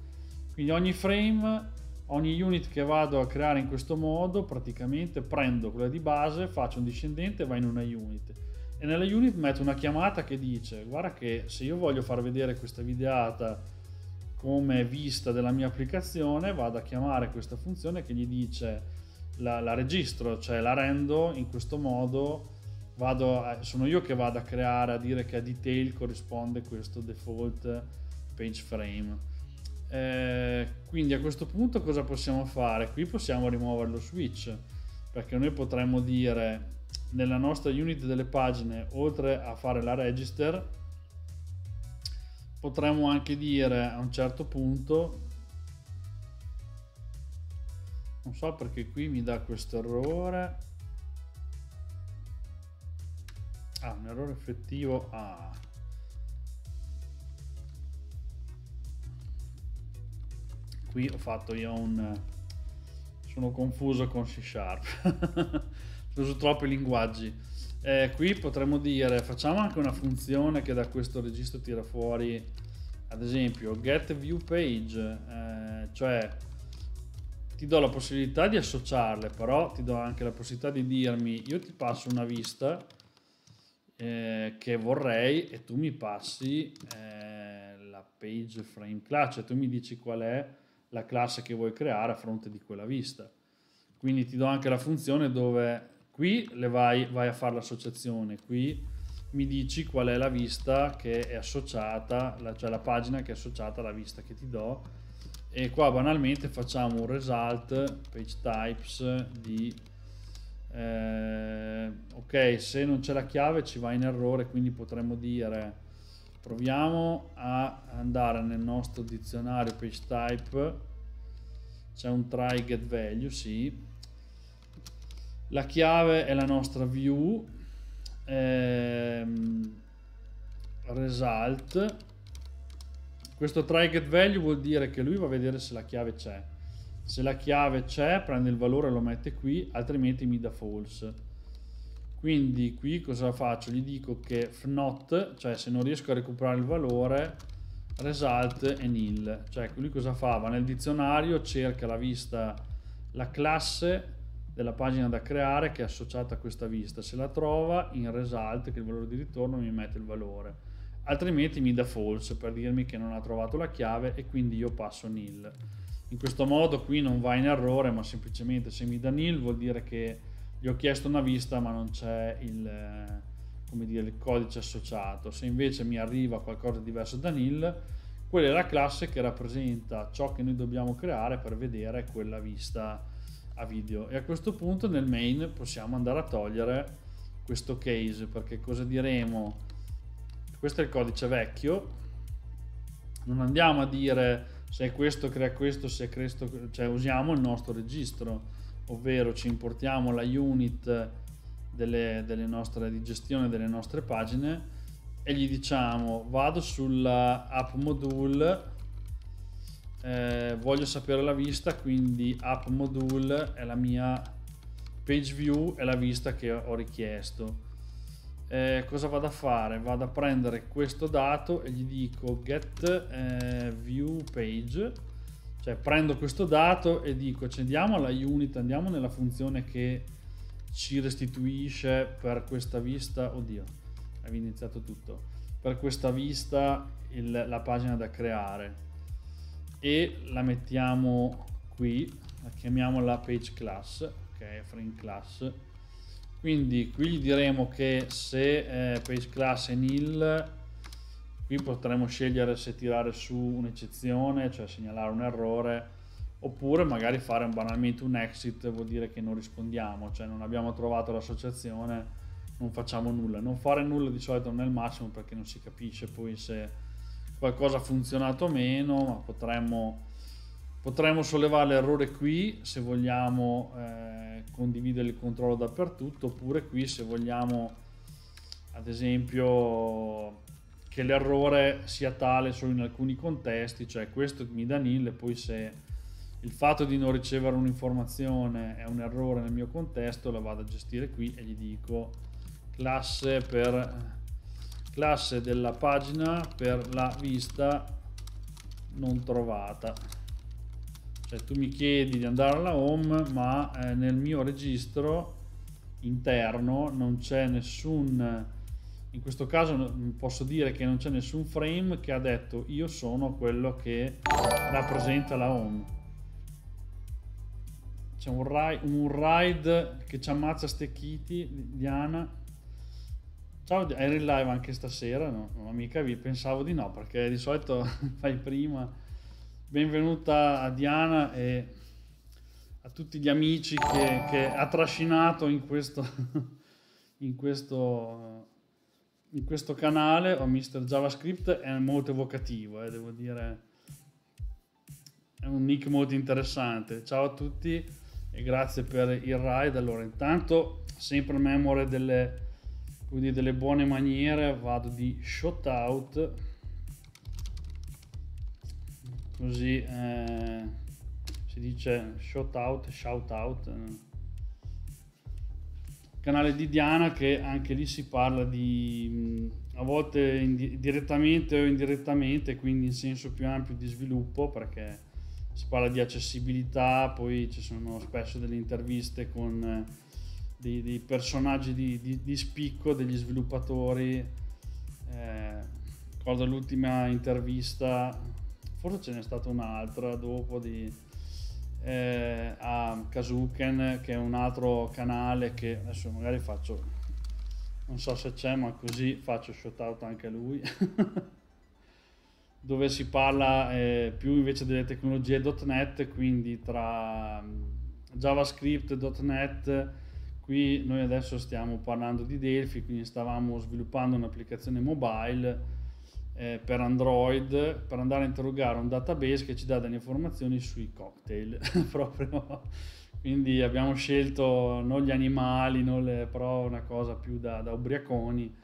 Quindi ogni frame, ogni unit che vado a creare in questo modo, praticamente prendo quella di base, faccio un discendente e va in una unit, e nella unit metto una chiamata che dice: guarda che se io voglio far vedere questa videata come vista della mia applicazione, vado a chiamare questa funzione che gli dice: La, la registro, cioè la rendo in questo modo, vado a, sono io che vado a creare, a dire che a detail corrisponde questo default page frame. Eh, quindi a questo punto cosa possiamo fare? Qui possiamo rimuovere lo switch, perché noi potremmo dire nella nostra unit delle pagine, oltre a fare la register, potremmo anche dire a un certo punto, non so perché qui mi dà questo errore, ah un errore effettivo, ah. Qui ho fatto io un, sono confuso con C Sharp, uso troppi linguaggi. Eh, qui potremmo dire, facciamo anche una funzione che da questo registro tira fuori, ad esempio get view page, eh, cioè ti do la possibilità di associarle, però ti do anche la possibilità di dirmi: io ti passo una vista eh, che vorrei, e tu mi passi eh, la page frame class, cioè tu mi dici qual è la classe che vuoi creare a fronte di quella vista. Quindi ti do anche la funzione dove qui le vai, vai a fare l'associazione, qui mi dici qual è la vista che è associata, la, cioè la pagina che è associata alla vista che ti do. E qua banalmente facciamo un result page types di eh, ok, se non c'è la chiave ci va in errore, quindi potremmo dire, proviamo a andare nel nostro dizionario page type, c'è un try get value, sì, la chiave è la nostra view eh, result. Questo try get value vuol dire che lui va a vedere se la chiave c'è. Se la chiave c'è, prende il valore e lo mette qui, altrimenti mi dà false. Quindi qui cosa faccio? Gli dico che if not, cioè se non riesco a recuperare il valore, result è nil. Cioè lui cosa fa? Va nel dizionario, cerca la vista, la classe della pagina da creare che è associata a questa vista. Se la trova, in result, che è il valore di ritorno, mi mette il valore. Altrimenti mi dà false per dirmi che non ha trovato la chiave, e quindi io passo nil. In questo modo qui non va in errore, ma semplicemente se mi dà nil vuol dire che gli ho chiesto una vista ma non c'è il, come dire, il codice associato. Se invece mi arriva qualcosa di diverso da nil, quella è la classe che rappresenta ciò che noi dobbiamo creare per vedere quella vista a video. E a questo punto nel main possiamo andare a togliere questo case, perché cosa diremo? Questo è il codice vecchio, non andiamo a dire se questo crea questo, se questo, cioè usiamo il nostro registro, ovvero ci importiamo la unit delle, delle nostre, di gestione delle nostre pagine, e gli diciamo: vado sulla app module, eh, voglio sapere la vista, quindi app module è la mia page view, è la vista che ho richiesto. Eh, cosa vado a fare? Vado a prendere questo dato e gli dico get eh, view page, cioè prendo questo dato e dico accendiamo la unit, andiamo nella funzione che ci restituisce per questa vista, oddio avevo iniziato tutto, per questa vista il, la pagina da creare, e la mettiamo qui, la chiamiamo la page class, ok, frame class. Quindi qui gli diremo che se eh, page class è nil, qui potremo scegliere se tirare su un'eccezione, cioè segnalare un errore, oppure magari fare un, banalmente un exit, vuol dire che non rispondiamo, cioè non abbiamo trovato l'associazione, non facciamo nulla. Non fare nulla di solito non è il massimo, perché non si capisce poi se qualcosa ha funzionato o meno, ma potremmo, potremmo sollevare l'errore qui se vogliamo eh, condividere il controllo dappertutto, oppure qui se vogliamo ad esempio che l'errore sia tale solo in alcuni contesti, cioè questo mi dà nil e poi se il fatto di non ricevere un'informazione è un errore nel mio contesto la vado a gestire qui e gli dico classe per classe della pagina per la vista non trovata, cioè tu mi chiedi di andare alla home, ma eh, nel mio registro interno non c'è nessun, in questo caso posso dire che non c'è nessun frame che ha detto io sono quello che rappresenta la home. C'è un, un ride che ci ammazza stecchiti. Diana, ciao, eri in live anche stasera? No, non mica vi pensavo di no, perché di solito fai prima. Benvenuta a Diana e a tutti gli amici che, che ha trascinato in questo, in questo, in questo canale. O mister JavaScript è molto evocativo, eh, devo dire, è un nick molto interessante. Ciao a tutti e grazie per il ride. Allora, intanto, sempre a memoria delle... quindi delle buone maniere, vado di shoutout, così eh, si dice shoutout, shoutout, canale di Diana, che anche lì si parla di, a volte direttamente o indirettamente, quindi in senso più ampio di sviluppo, perché si parla di accessibilità, poi ci sono spesso delle interviste con Dei, dei personaggi di, di, di spicco, degli sviluppatori. Eh, ricordo l'ultima intervista, forse ce n'è stata un'altra dopo, di, eh, a Kazuken, che è un altro canale che adesso magari faccio, non so se c'è, ma così faccio shoutout anche a lui dove si parla eh, più invece delle tecnologie .NET, quindi tra JavaScript, .NET. Qui noi adesso stiamo parlando di Delphi, quindi stavamo sviluppando un'applicazione mobile eh, per Android, per andare a interrogare un database che ci dà delle informazioni sui cocktail proprio. Quindi abbiamo scelto non gli animali, non le, però una cosa più da, da ubriaconi.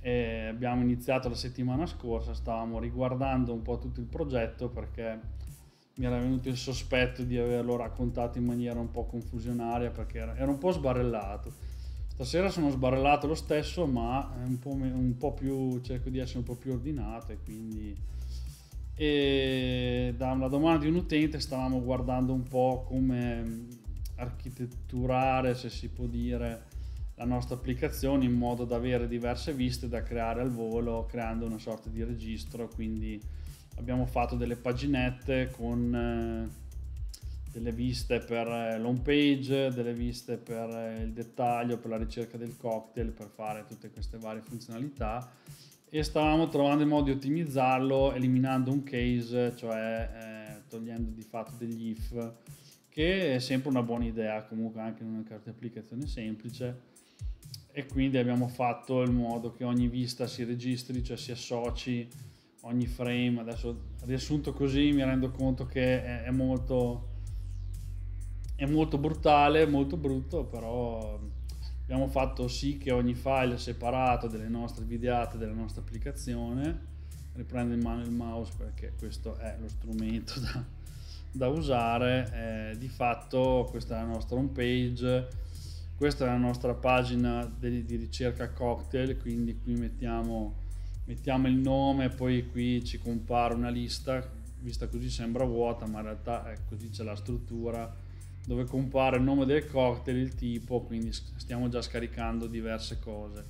E abbiamo iniziato la settimana scorsa, stavamo riguardando un po' tutto il progetto, perché mi era venuto il sospetto di averlo raccontato in maniera un po' confusionaria, perché era, era un po' sbarrellato. Stasera sono sbarrellato lo stesso, ma un po', me, un po' più, cerco di essere un po' più ordinato, e quindi e da una domanda di un utente stavamo guardando un po' come architetturare, se si può dire, la nostra applicazione in modo da avere diverse viste da creare al volo, creando una sorta di registro. Quindi abbiamo fatto delle paginette con delle viste per l'home page, delle viste per il dettaglio, per la ricerca del cocktail, per fare tutte queste varie funzionalità, e stavamo trovando il modo di ottimizzarlo eliminando un case, cioè eh, togliendo di fatto degli if, che è sempre una buona idea comunque anche in una carta applicazione semplice. E quindi abbiamo fatto il modo che ogni vista si registri, cioè si associ ogni frame. Adesso riassunto così mi rendo conto che è, è molto è molto brutale, molto brutto, però abbiamo fatto sì che ogni file separato delle nostre videate, della nostra applicazione. Riprendo in mano il mouse perché questo è lo strumento da, da usare. Eh, di fatto questa è la nostra home page, questa è la nostra pagina di, di ricerca cocktail, quindi qui mettiamo mettiamo il nome, poi qui ci compare una lista, vista così sembra vuota, ma in realtà è così, c'è la struttura dove compare il nome del cocktail, il tipo, quindi stiamo già scaricando diverse cose.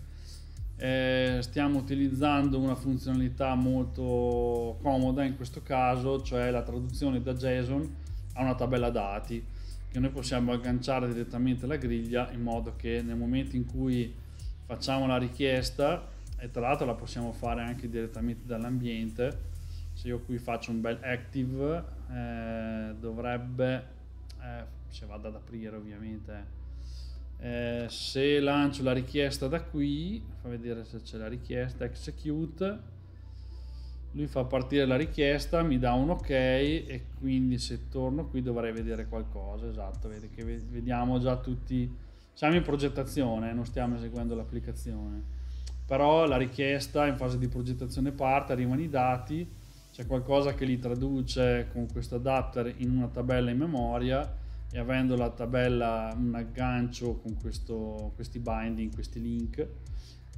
Eh, stiamo utilizzando una funzionalità molto comoda in questo caso, cioè la traduzione da JSON a una tabella dati, che noi possiamo agganciare direttamente alla griglia, in modo che nel momento in cui facciamo la richiesta, e tra l'altro la possiamo fare anche direttamente dall'ambiente, se io qui faccio un bel active, eh, dovrebbe, eh, se vado ad aprire ovviamente, eh, se lancio la richiesta da qui, fa vedere se c'è la richiesta, execute, lui fa partire la richiesta, mi dà un ok, e quindi se torno qui dovrei vedere qualcosa. Esatto, vedi che vediamo già tutti, siamo in progettazione, non stiamo eseguendo l'applicazione, però la richiesta in fase di progettazione parte, arrivano i dati, c'è qualcosa che li traduce con questo adapter in una tabella in memoria, e avendo la tabella un aggancio con questo, questi binding, questi link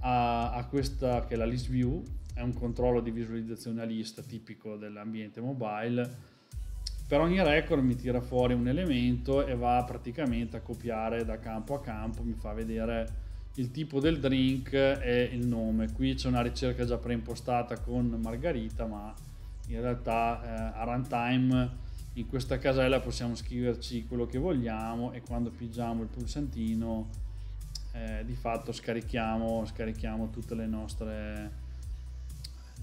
a, a questa che è la list view, è un controllo di visualizzazione a lista tipico dell'ambiente mobile. Per ogni record mi tira fuori un elemento e va praticamente a copiare da campo a campo, mi fa vedere il tipo del drink e il nome. Qui c'è una ricerca già preimpostata con Margherita, ma in realtà eh, a runtime in questa casella possiamo scriverci quello che vogliamo, e quando pigiamo il pulsantino eh, di fatto scarichiamo, scarichiamo tutte le nostre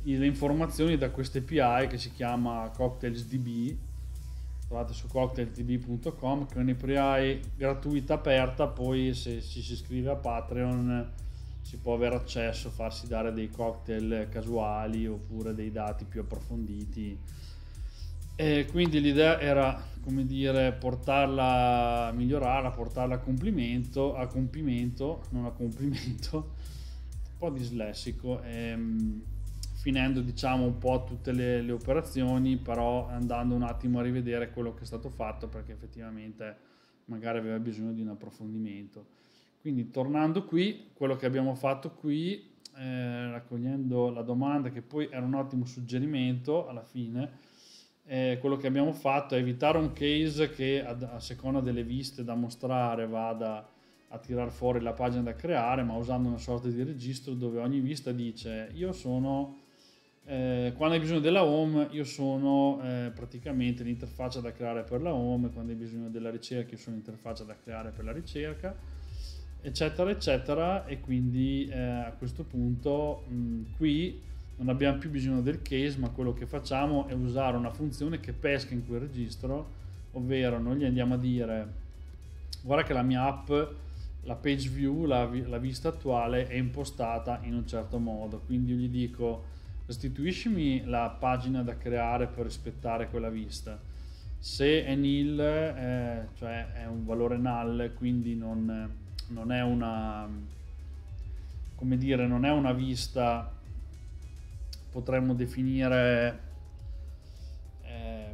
le informazioni da questa A P I che si chiama CocktailsDB, trovate su cocktails d b punto com, che è un'A P I gratuita aperta. Poi se ci si iscrive a Patreon si può avere accesso, farsi dare dei cocktail casuali oppure dei dati più approfonditi, e quindi l'idea era, come dire, portarla a migliorare, portarla a compimento, a compimento, non a compimento, un po' dislessico, ehm, finendo diciamo un po' tutte le, le operazioni, però andando un attimo a rivedere quello che è stato fatto, perché effettivamente magari aveva bisogno di un approfondimento. Quindi tornando qui, quello che abbiamo fatto qui, eh, raccogliendo la domanda, che poi era un ottimo suggerimento alla fine, Eh, quello che abbiamo fatto è evitare un case che ad, a seconda delle viste da mostrare vada a tirar fuori la pagina da creare, ma usando una sorta di registro dove ogni vista dice io sono eh, quando hai bisogno della home io sono eh, praticamente l'interfaccia da creare per la home, quando hai bisogno della ricerca io sono l'interfaccia da creare per la ricerca, eccetera eccetera. E quindi eh, a questo punto mh, qui non abbiamo più bisogno del case, ma quello che facciamo è usare una funzione che pesca in quel registro, ovvero noi gli andiamo a dire guarda che la mia app, la page view, la, la vista attuale è impostata in un certo modo, quindi io gli dico restituiscimi la pagina da creare per rispettare quella vista. Se è nil, eh, cioè è un valore null, quindi non, non è una, come dire, non è una vista, potremmo definire, eh,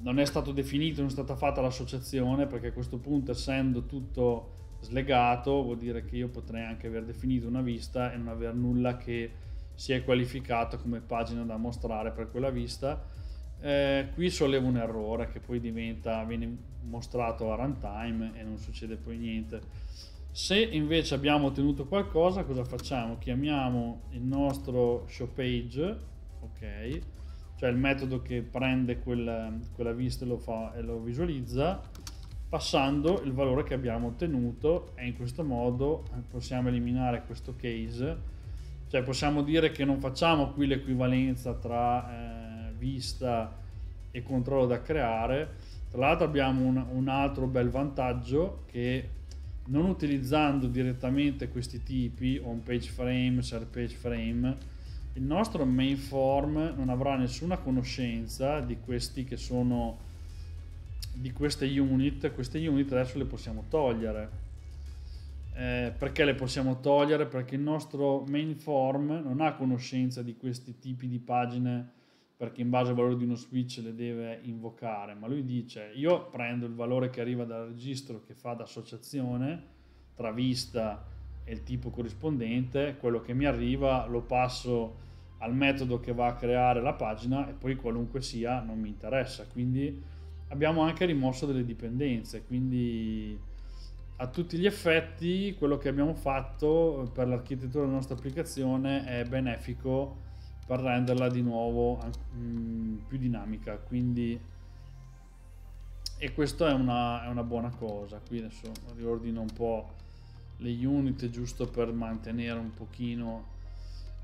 non è stato definito, non è stata fatta l'associazione, perché a questo punto essendo tutto slegato vuol dire che io potrei anche aver definito una vista e non aver nulla che si è qualificato come pagina da mostrare per quella vista. Eh, qui sollevo un errore che poi diventa, viene mostrato a runtime e non succede poi niente. Se invece abbiamo ottenuto qualcosa, cosa facciamo? Chiamiamo il nostro showpage, ok, cioè il metodo che prende quella, quella vista e lo, fa, e lo visualizza, passando il valore che abbiamo ottenuto, e in questo modo possiamo eliminare questo case, cioè possiamo dire che non facciamo qui l'equivalenza tra eh, vista e controllo da creare. Tra l'altro abbiamo un, un altro bel vantaggio, che non utilizzando direttamente questi tipi on page frame, share page frame, il nostro main form non avrà nessuna conoscenza di questi che sono di queste unit. Queste unit adesso le possiamo togliere, eh, perché le possiamo togliere? Perché il nostro main form non ha conoscenza di questi tipi di pagine, perché in base al valore di uno switch le deve invocare, ma lui dice io prendo il valore che arriva dal registro che fa da associazione tra vista e il tipo corrispondente, quello che mi arriva lo passo al metodo che va a creare la pagina, e poi qualunque sia non mi interessa. Quindi abbiamo anche rimosso delle dipendenze, quindi a tutti gli effetti quello che abbiamo fatto per l'architettura della nostra applicazione è benefico per renderla di nuovo più dinamica. Quindi e questo è una, è una buona cosa. Qui adesso riordino un po' le unit giusto per mantenere un pochino.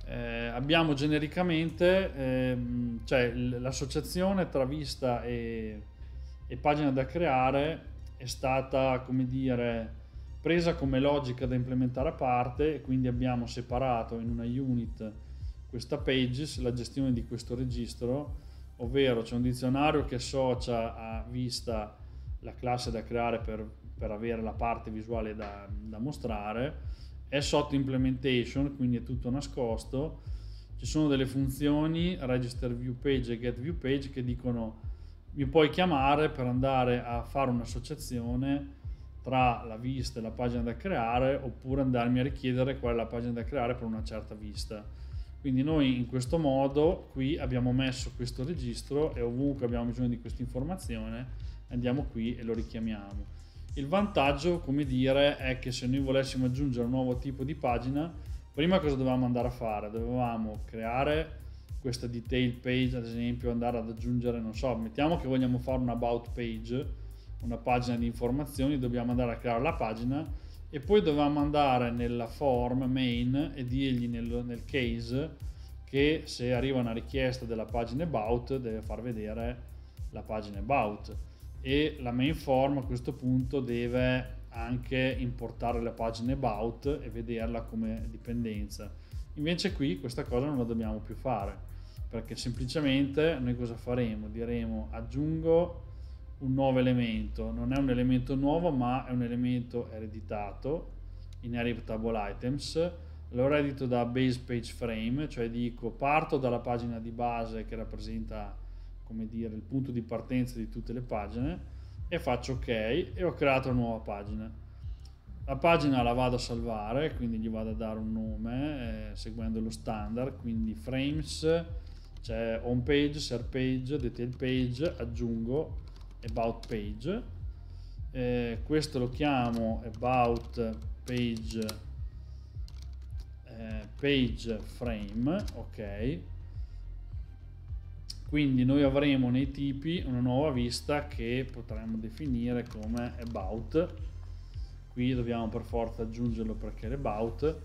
Eh, abbiamo genericamente ehm, cioè l'associazione tra vista e, e pagina da creare è stata, come dire, presa come logica da implementare a parte, e quindi abbiamo separato in una unit questa pages, la gestione di questo registro, ovvero c'è un dizionario che associa a vista la classe da creare per, per avere la parte visuale da, da mostrare, è sotto implementation, quindi è tutto nascosto, ci sono delle funzioni register view page e get view page che dicono mi puoi chiamare per andare a fare un'associazione tra la vista e la pagina da creare, oppure andarmi a richiedere qual è la pagina da creare per una certa vista. Quindi noi in questo modo qui abbiamo messo questo registro, e ovunque abbiamo bisogno di questa informazione andiamo qui e lo richiamiamo. Il vantaggio, come dire, è che se noi volessimo aggiungere un nuovo tipo di pagina, prima cosa dovevamo andare a fare? Dovevamo creare questa detail page, ad esempio, andare ad aggiungere, non so, mettiamo che vogliamo fare una about page, una pagina di informazioni, dobbiamo andare a creare la pagina e poi dovevamo andare nella form main e dirgli nel, nel case che se arriva una richiesta della pagina about deve far vedere la pagina about. E la main form a questo punto deve anche importare la pagina about e vederla come dipendenza. Invece qui questa cosa non la dobbiamo più fare, perché semplicemente noi cosa faremo? Diremo aggiungo un nuovo elemento, non è un elemento nuovo ma è un elemento ereditato, inheritable items, lo eredito da base page frame, cioè dico parto dalla pagina di base che rappresenta, come dire, il punto di partenza di tutte le pagine, e faccio ok e ho creato una nuova pagina. La pagina la vado a salvare, quindi gli vado a dare un nome eh, seguendo lo standard, quindi frames, cioè home page, share page, detail page, aggiungo about page, eh, questo lo chiamo about page eh, page frame, ok. Quindi noi avremo nei tipi una nuova vista che potremmo definire come about, qui dobbiamo per forza aggiungerlo perché è about.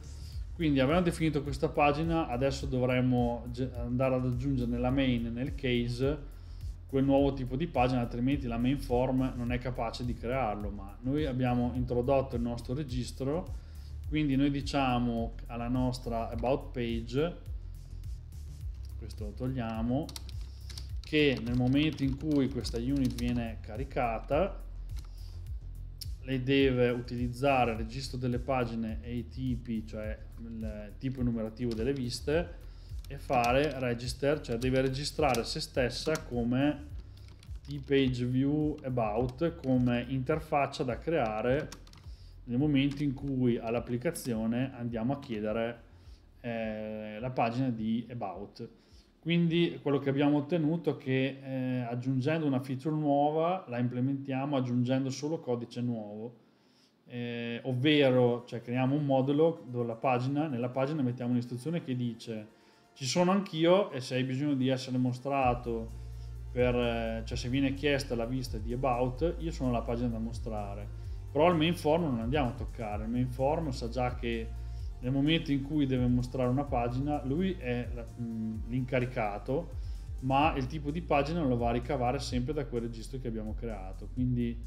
Quindi abbiamo definito questa pagina, adesso dovremmo andare ad aggiungere nella main e nel case quel nuovo tipo di pagina, altrimenti la main form non è capace di crearlo. Ma noi abbiamo introdotto il nostro registro, quindi noi diciamo alla nostra about page, questo lo togliamo, che nel momento in cui questa unit viene caricata lei deve utilizzare il registro delle pagine e i tipi, cioè il tipo enumerativo delle viste, e fare register, cioè deve registrare se stessa come tPageView about, come interfaccia da creare nel momento in cui all'applicazione andiamo a chiedere eh, la pagina di about. Quindi quello che abbiamo ottenuto è che eh, aggiungendo una feature nuova la implementiamo aggiungendo solo codice nuovo, eh, ovvero cioè, creiamo un modulo dove la pagina, nella pagina mettiamo un'istruzione che dice ci sono anch'io, e se hai bisogno di essere mostrato, per, cioè se viene chiesta la vista di about, io sono la pagina da mostrare. Però il main form non andiamo a toccare, il main form sa già che nel momento in cui deve mostrare una pagina lui è l'incaricato, ma il tipo di pagina lo va a ricavare sempre da quel registro che abbiamo creato. Quindi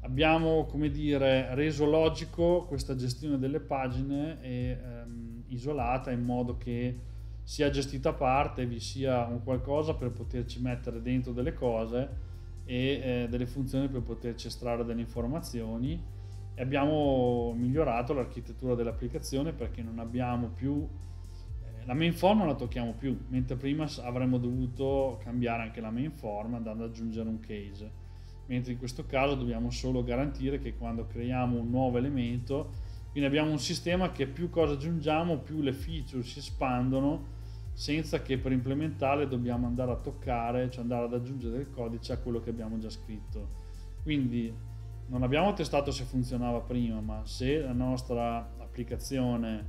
abbiamo, come dire, reso logico questa gestione delle pagine e ehm, isolata, in modo che sia gestita a parte, vi sia un qualcosa per poterci mettere dentro delle cose e eh, delle funzioni per poterci estrarre delle informazioni. Abbiamo migliorato l'architettura dell'applicazione, perché non abbiamo più eh, la main form, non la tocchiamo più, mentre prima avremmo dovuto cambiare anche la main form andando ad aggiungere un case, mentre in questo caso dobbiamo solo garantire che quando creiamo un nuovo elemento, quindi abbiamo un sistema che più cosa aggiungiamo più le feature si espandono, senza che per implementarle dobbiamo andare a toccare, cioè andare ad aggiungere del codice a quello che abbiamo già scritto. Quindi non abbiamo testato se funzionava prima, ma se la nostra applicazione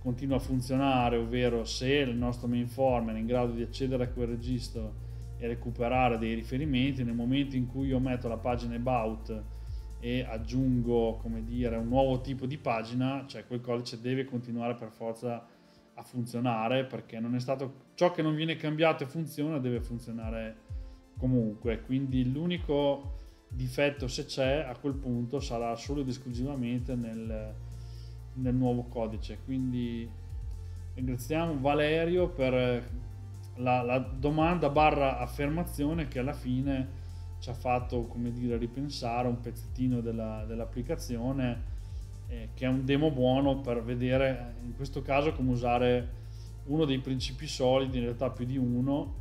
continua a funzionare, ovvero se il nostro main form è in grado di accedere a quel registro e recuperare dei riferimenti. Nel momento in cui io metto la pagina about e aggiungo, come dire, un nuovo tipo di pagina, cioè quel codice deve continuare per forza a funzionare, perché non è stato, ciò che non viene cambiato e funziona deve funzionare comunque. Quindi l'unico difetto, se c'è, a quel punto sarà solo ed esclusivamente nel, nel nuovo codice. Quindi ringraziamo Valerio per la, la domanda barra affermazione che alla fine ci ha fatto, come dire, ripensare un pezzettino della, dell'applicazione, eh, che è un demo buono per vedere in questo caso come usare uno dei principi solidi, in realtà più di uno,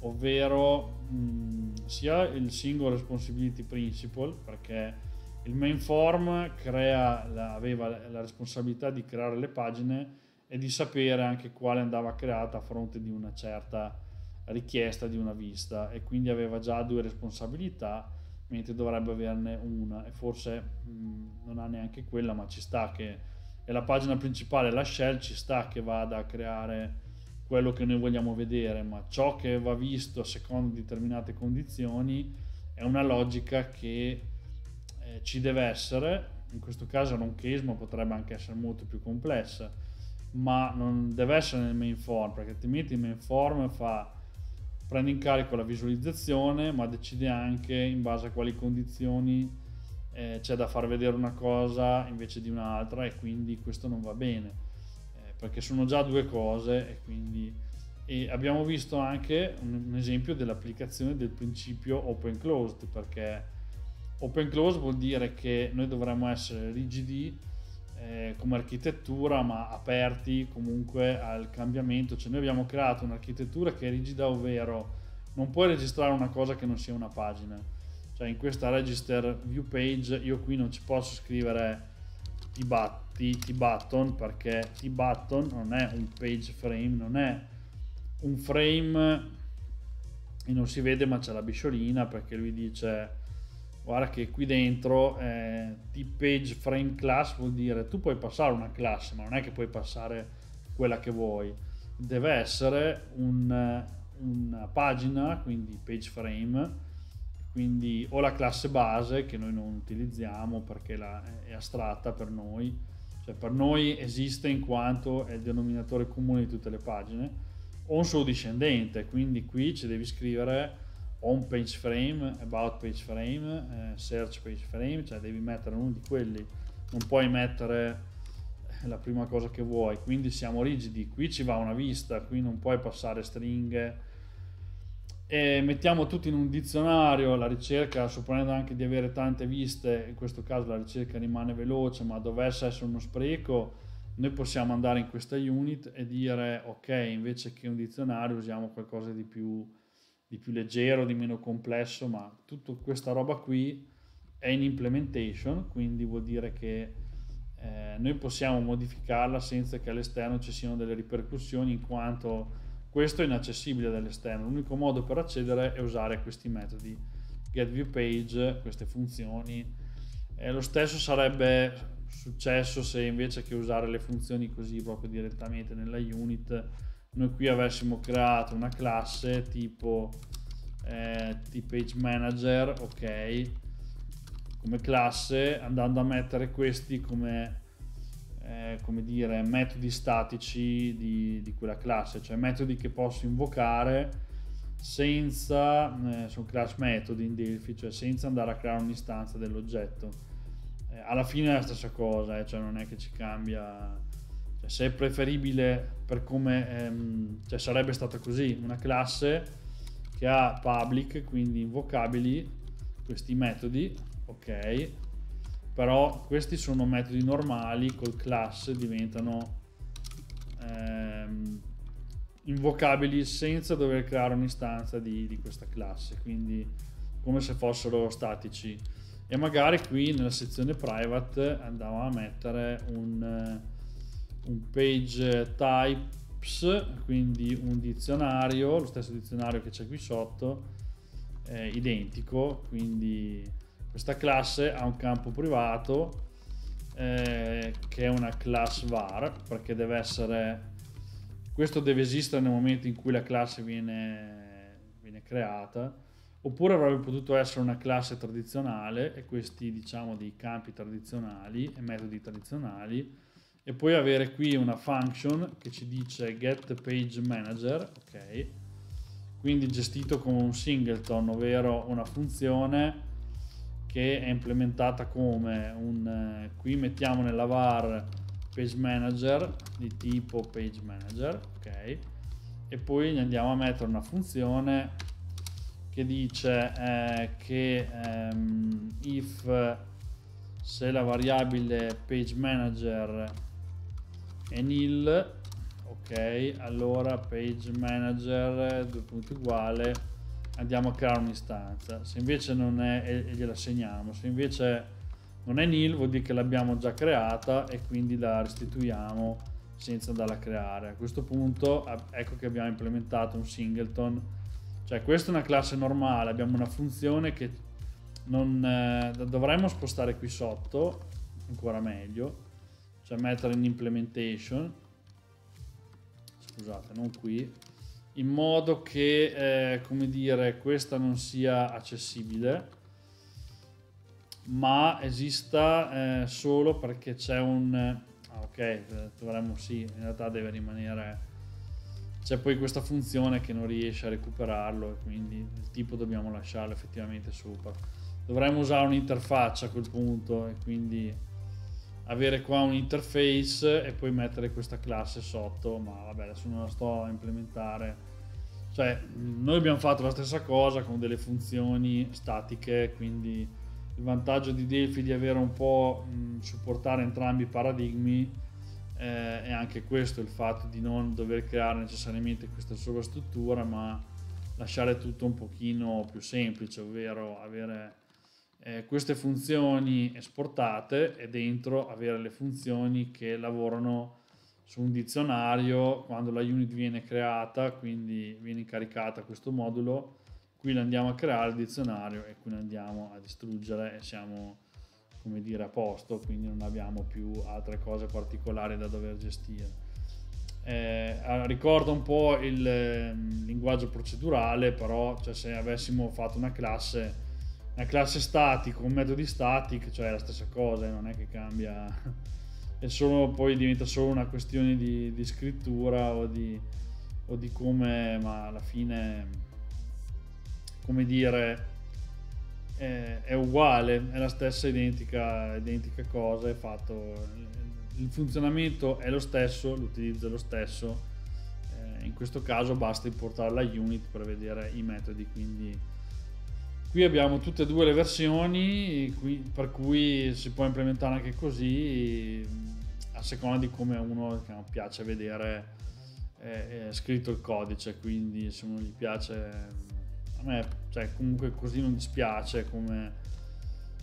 ovvero mh, sia il single responsibility principle, perché il main form crea la, aveva la responsabilità di creare le pagine e di sapere anche quale andava creata a fronte di una certa richiesta di una vista, e quindi aveva già due responsabilità, mentre dovrebbe averne una, e forse mh, non ha neanche quella, ma ci sta che è la pagina principale, la shell, ci sta che vada a creare quello che noi vogliamo vedere, ma ciò che va visto a seconda di determinate condizioni è una logica che eh, ci deve essere. In questo caso era un case, ma potrebbe anche essere molto più complessa, ma non deve essere nel main form, perché altrimenti il main form fa prende in carico la visualizzazione, ma decide anche in base a quali condizioni eh, c'è da far vedere una cosa invece di un'altra, e quindi questo non va bene, eh, perché sono già due cose. E quindi e abbiamo visto anche un, un esempio dell'applicazione del principio open closed, perché open closed vuol dire che noi dovremmo essere rigidi eh, come architettura, ma aperti comunque al cambiamento. Cioè noi abbiamo creato un'architettura che è rigida, ovvero non puoi registrare una cosa che non sia una pagina. Cioè in questa register view page io qui non ci posso scrivere t-button, perché t-button non è un page frame, non è un frame, e non si vede ma c'è la bisciolina, perché lui dice guarda che qui dentro eh, t-page frame class vuol dire tu puoi passare una classe, ma non è che puoi passare quella che vuoi, deve essere un, una pagina, quindi page frame, quindi o la classe base che noi non utilizziamo perché la, è astratta per noi, cioè per noi esiste in quanto è il denominatore comune di tutte le pagine, o un suo discendente. Quindi qui ci devi scrivere home page frame, about page frame, eh, search page frame, cioè devi mettere uno di quelli, non puoi mettere la prima cosa che vuoi. Quindi siamo rigidi, qui ci va una vista, qui non puoi passare stringhe, e mettiamo tutti in un dizionario la ricerca, supponendo anche di avere tante viste, in questo caso la ricerca rimane veloce, ma dovesse essere uno spreco, noi possiamo andare in questa unit e dire ok, invece che un dizionario usiamo qualcosa di più di più leggero, di meno complesso. Ma tutta questa roba qui è in implementation, quindi vuol dire che eh, noi possiamo modificarla senza che all'esterno ci siano delle ripercussioni, in quanto questo è inaccessibile dall'esterno. L'unico modo per accedere è usare questi metodi getViewPage, queste funzioni. E lo stesso sarebbe successo se invece che usare le funzioni così proprio direttamente nella unit, noi qui avessimo creato una classe tipo eh, tPageManager, ok, come classe, andando a mettere questi come, eh, come dire, metodi statici di, di quella classe, cioè metodi che posso invocare senza, eh, sono class metodi in Delphi, cioè senza andare a creare un'istanza dell'oggetto. Eh, alla fine è la stessa cosa, eh, cioè non è che ci cambia. Se è preferibile per come ehm, cioè sarebbe stata così una classe che ha public, quindi invocabili questi metodi, ok, però questi sono metodi normali, col class diventano ehm, invocabili senza dover creare un'istanza di, di questa classe, quindi come se fossero statici. E magari qui nella sezione private andavamo a mettere un un page types, quindi un dizionario, lo stesso dizionario che c'è qui sotto, è identico. Quindi questa classe ha un campo privato eh, che è una class var, perché deve essere, questo deve esistere nel momento in cui la classe viene, viene viene creata, oppure avrebbe potuto essere una classe tradizionale e questi, diciamo, dei campi tradizionali e metodi tradizionali, e poi avere qui una function che ci dice getPageManager, ok, quindi gestito con un singleton, ovvero una funzione che è implementata come un, qui mettiamo nella var PageManager di tipo PageManager, ok, e poi ne andiamo a mettere una funzione che dice eh, che ehm, if, se la variabile PageManager è nil, ok, allora page manager due punti uguale, andiamo a creare un'istanza. Se invece non è, e gliela segniamo, se invece non è nil vuol dire che l'abbiamo già creata e quindi la restituiamo senza andarla a creare. A questo punto ecco che abbiamo implementato un singleton, cioè questa è una classe normale, abbiamo una funzione che non eh, dovremmo spostare qui sotto, ancora meglio, cioè mettere in implementation, scusate, non qui, in modo che eh, come dire, questa non sia accessibile ma esista eh, solo perché c'è un ah, ok, dovremmo, sì, in realtà deve rimanere, c'è poi questa funzione che non riesce a recuperarlo e quindi il tipo dobbiamo lasciarlo effettivamente sopra. Dovremmo usare un'interfaccia a quel punto e quindi avere qua un interface e poi mettere questa classe sotto, ma vabbè, adesso non la sto a implementare. Cioè, noi abbiamo fatto la stessa cosa con delle funzioni statiche, quindi il vantaggio di Delphi di avere un po' mh, supportare entrambi i paradigmi eh, è anche questo, il fatto di non dover creare necessariamente questa sovrastruttura, ma lasciare tutto un pochino più semplice, ovvero avere Eh, queste funzioni esportate e dentro avere le funzioni che lavorano su un dizionario quando la unit viene creata, quindi viene caricata questo modulo, qui lo andiamo a creare il dizionario e qui lo andiamo a distruggere e siamo, come dire, a posto, quindi non abbiamo più altre cose particolari da dover gestire. Eh, ricorda un po' il eh, linguaggio procedurale, però cioè, se avessimo fatto una classe una classe statica, un metodi static, cioè è la stessa cosa, non è che cambia, è solo, poi diventa solo una questione di, di scrittura o di, o di come, ma alla fine, come dire, è, è uguale, è la stessa identica, identica cosa, è fatto, il funzionamento è lo stesso, l'utilizzo è lo stesso, eh, in questo caso basta importare la unit per vedere i metodi, quindi qui abbiamo tutte e due le versioni, per cui si può implementare anche così a seconda di come uno piace vedere è, è scritto il codice, quindi se uno gli piace, a me cioè, comunque così non dispiace come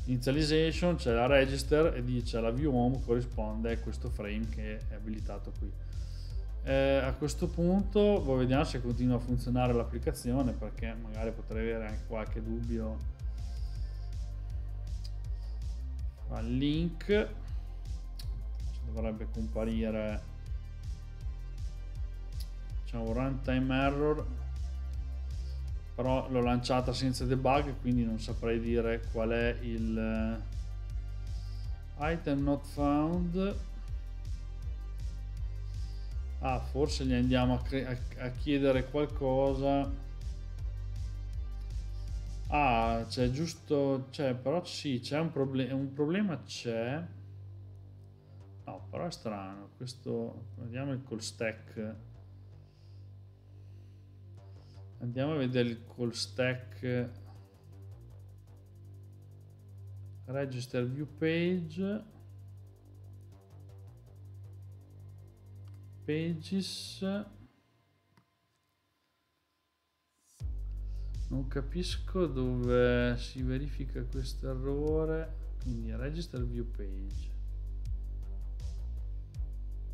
initialization, c'è la register e dice la view home corrisponde a questo frame che è abilitato qui. Eh, a questo punto poi vediamo se continua a funzionare l'applicazione, perché magari potrei avere anche qualche dubbio. Al link ci dovrebbe comparire, c'è un runtime error, però l'ho lanciata senza debug quindi non saprei dire qual è il item not found. Ah, forse gli andiamo a, a, a chiedere qualcosa. Ah, c'è giusto, c'è, però sì, c'è un, proble un problema, c'è. No, però è strano, questo, vediamo il call stack. Andiamo a vedere il call stack. Register view page. Pages, non capisco dove si verifica questo errore, quindi register view page,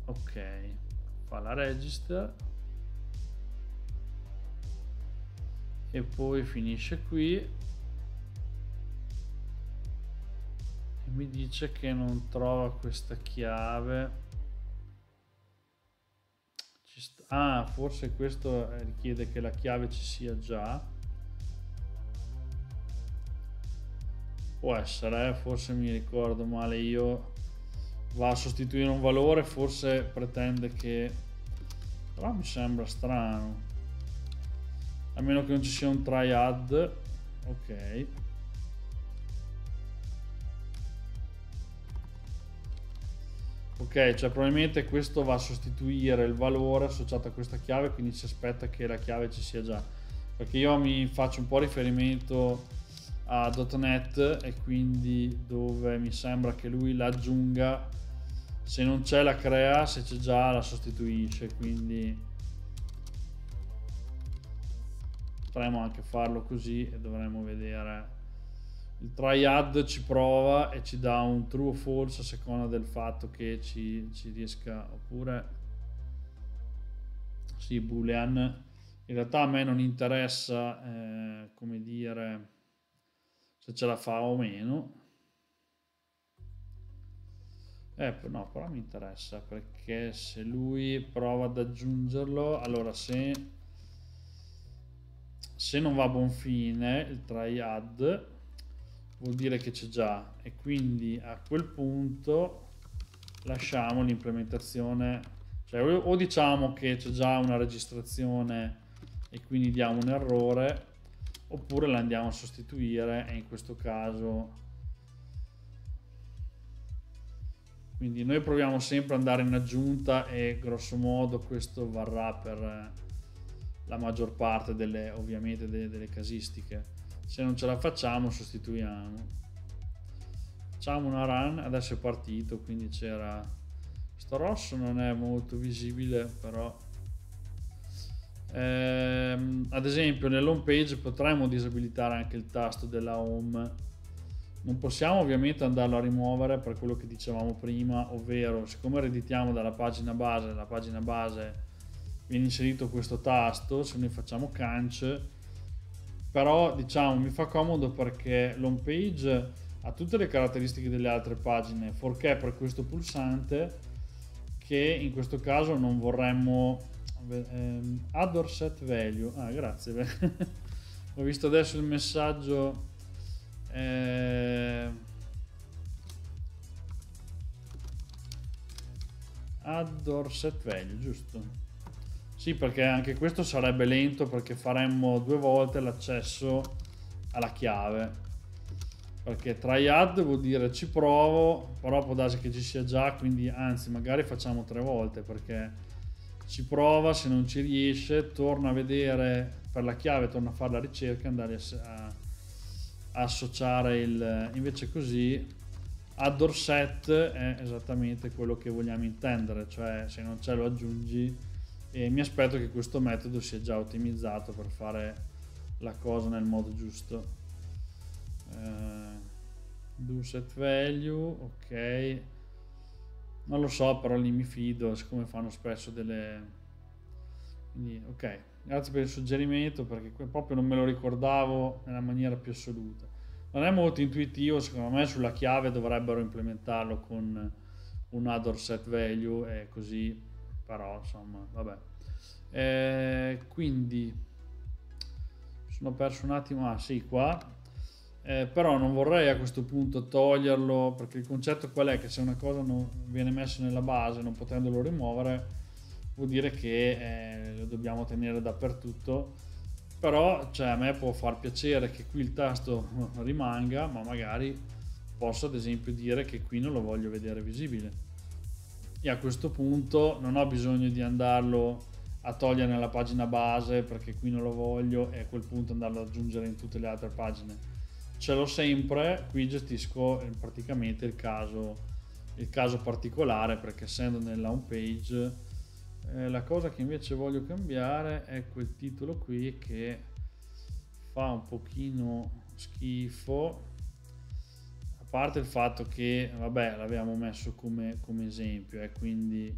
ok, fa la register e poi finisce qui e mi dice che non trova questa chiave. Ah, forse questo richiede che la chiave ci sia già. può essere, eh? Forse mi ricordo male io, va a sostituire un valore, forse pretende che, però mi sembra strano, a meno che non ci sia un try add. Ok, ok, cioè probabilmente questo va a sostituire il valore associato a questa chiave, quindi si aspetta che la chiave ci sia già, perché io mi faccio un po' riferimento a .NET e quindi dove mi sembra che lui la aggiunga, se non c'è la crea, se c'è già la sostituisce, quindi potremmo anche farlo così e dovremmo vedere. Il try add ci prova e ci dà un true o false a seconda del fatto che ci, ci riesca, oppure sì, boolean. In realtà a me non interessa, eh, come dire, se ce la fa o meno, eh, no, però mi interessa, perché se lui prova ad aggiungerlo, allora se se non va a buon fine il try add vuol dire che c'è già, e quindi a quel punto lasciamo l'implementazione, cioè o diciamo che c'è già una registrazione e quindi diamo un errore, oppure la andiamo a sostituire, e in questo caso quindi noi proviamo sempre ad andare in aggiunta, e grosso modo questo varrà per la maggior parte delle, ovviamente delle, delle casistiche. Se non ce la facciamo sostituiamo, facciamo una run. Adesso è partito, quindi c'era questo rosso, non è molto visibile, però ehm, ad esempio nell'home page potremmo disabilitare anche il tasto della home, non possiamo ovviamente andarlo a rimuovere per quello che dicevamo prima, ovvero siccome ereditiamo dalla pagina base, la pagina base viene inserito questo tasto, se noi facciamo canc, però diciamo mi fa comodo perché l'home page ha tutte le caratteristiche delle altre pagine, forché per questo pulsante che in questo caso non vorremmo. ehm, add or set value, ah grazie, ho visto adesso il messaggio, eh, add or set value, giusto? Sì, perché anche questo sarebbe lento, perché faremmo due volte l'accesso alla chiave, perché try add vuol dire ci provo, però può darsi che ci sia già, quindi anzi magari facciamo tre volte, perché ci prova, se non ci riesce torna a vedere per la chiave, torna a fare la ricerca, andare a, a associare il, invece così add or set è esattamente quello che vogliamo intendere, cioè se non ce lo aggiungi. E mi aspetto che questo metodo sia già ottimizzato per fare la cosa nel modo giusto. eh, do set value, ok, non lo so, però lì mi fido siccome fanno spesso delle, quindi ok, grazie per il suggerimento, perché proprio non me lo ricordavo nella maniera più assoluta, non è molto intuitivo, secondo me sulla chiave dovrebbero implementarlo con un add or set value e così, però insomma vabbè. Eh, quindi sono perso un attimo, ah sì qua, eh, però non vorrei a questo punto toglierlo, perché il concetto qual è? Che se una cosa non viene messa nella base non potendolo rimuovere vuol dire che eh, lo dobbiamo tenere dappertutto, però cioè, a me può far piacere che qui il tasto rimanga, ma magari posso ad esempio dire che qui non lo voglio vedere visibile, e a questo punto non ho bisogno di andarlo a togliere nella pagina base perché qui non lo voglio, e a quel punto andarlo ad aggiungere in tutte le altre pagine, ce l'ho sempre qui, gestisco praticamente il caso il caso particolare, perché essendo nella home page. Eh, la cosa che invece voglio cambiare è quel titolo qui che fa un pochino schifo, parte il fatto che vabbè l'abbiamo messo come, come esempio, e eh, quindi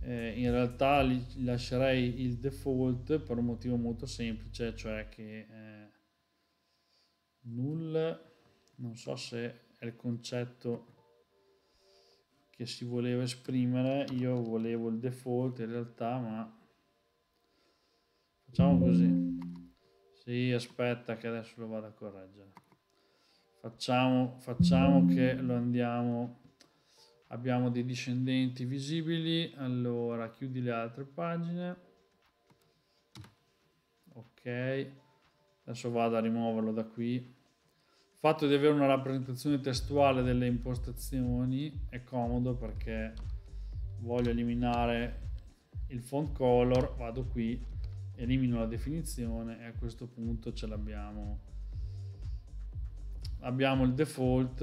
eh, in realtà li, lascerei il default per un motivo molto semplice, cioè che eh, null, non so se è il concetto che si voleva esprimere, io volevo il default in realtà, ma facciamo così, sì aspetta che adesso lo vado a correggere. Facciamo, facciamo che lo andiamo, abbiamo dei discendenti visibili, allora chiudi le altre pagine, ok, adesso vado a rimuoverlo da qui. Il fatto di avere una rappresentazione testuale delle impostazioni è comodo perché voglio eliminare il font color, vado qui, elimino la definizione e a questo punto ce l'abbiamo. Abbiamo il default,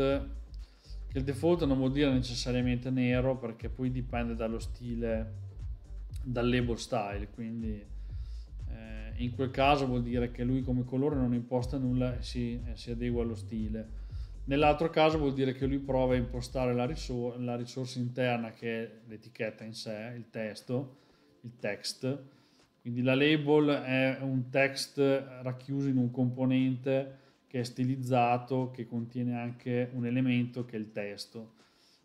che il default non vuol dire necessariamente nero perché poi dipende dallo stile, dal label style, quindi eh, in quel caso vuol dire che lui come colore non imposta nulla e si, eh, si adegua allo stile. Nell'altro caso vuol dire che lui prova a impostare la, risor- la risorsa interna che è l'etichetta in sé, il testo, il text, quindi la label è un text racchiuso in un componente che è stilizzato, che contiene anche un elemento che è il testo,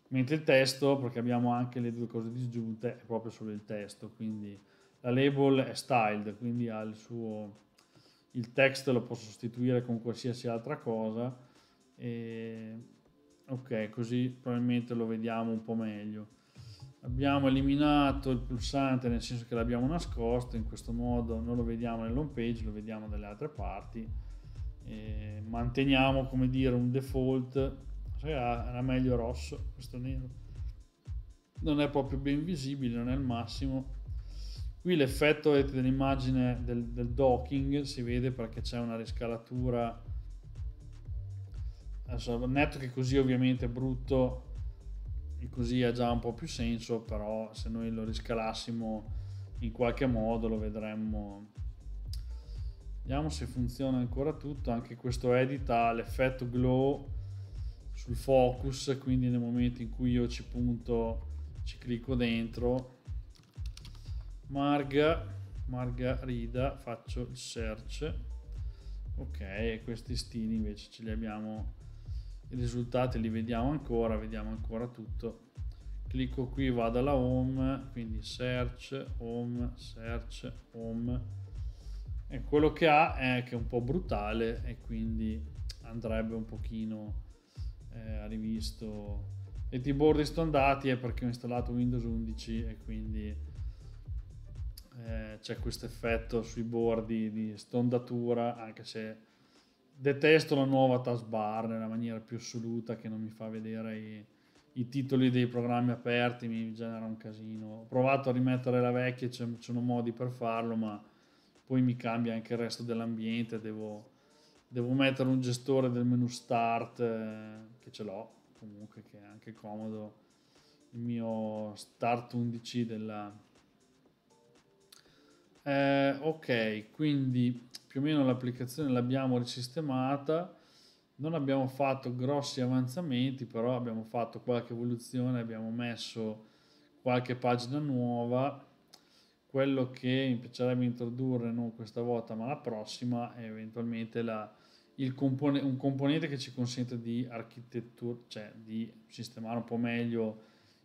mentre il testo, perché abbiamo anche le due cose disgiunte, è proprio solo il testo, quindi la label è styled, quindi ha il suo, il text lo posso sostituire con qualsiasi altra cosa e ok, così probabilmente lo vediamo un po' meglio. Abbiamo eliminato il pulsante, nel senso che l'abbiamo nascosto, in questo modo non lo vediamo nell'home page, lo vediamo dalle altre parti. E manteniamo, come dire, un default, era meglio rosso, questo nero non è proprio ben visibile, non è il massimo. Qui l'effetto dell'immagine del, del docking si vede perché c'è una riscalatura, adesso netto che così ovviamente è brutto e così ha già un po' più senso, però se noi lo riscalassimo in qualche modo lo vedremmo. Vediamo se funziona ancora tutto, anche questo edit ha l'effetto glow sul focus, quindi nel momento in cui io ci punto, ci clicco dentro, Marga, Margarida, faccio il search, ok, e questi stili invece ce li abbiamo, i risultati li vediamo ancora, vediamo ancora tutto, clicco qui, vado alla home, quindi search, home, search, home. E quello che ha è che è un po' brutale e quindi andrebbe un pochino eh, rivisto. E i bordi stondati è perché ho installato Windows undici e quindi eh, c'è questo effetto sui bordi di stondatura, anche se detesto la nuova taskbar nella maniera più assoluta che non mi fa vedere i, i titoli dei programmi aperti, mi genera un casino. Ho provato a rimettere la vecchia, ci sono modi per farlo, ma poi mi cambia anche il resto dell'ambiente, devo, devo mettere un gestore del menu start, eh, che ce l'ho comunque, che è anche comodo, il mio start undici della... Eh, ok, quindi più o meno l'applicazione l'abbiamo risistemata, non abbiamo fatto grossi avanzamenti, però abbiamo fatto qualche evoluzione, abbiamo messo qualche pagina nuova. Quello che mi piacerebbe introdurre, non questa volta ma la prossima, è eventualmente la, il compone, un componente che ci consente di architettura, cioè di sistemare un po' meglio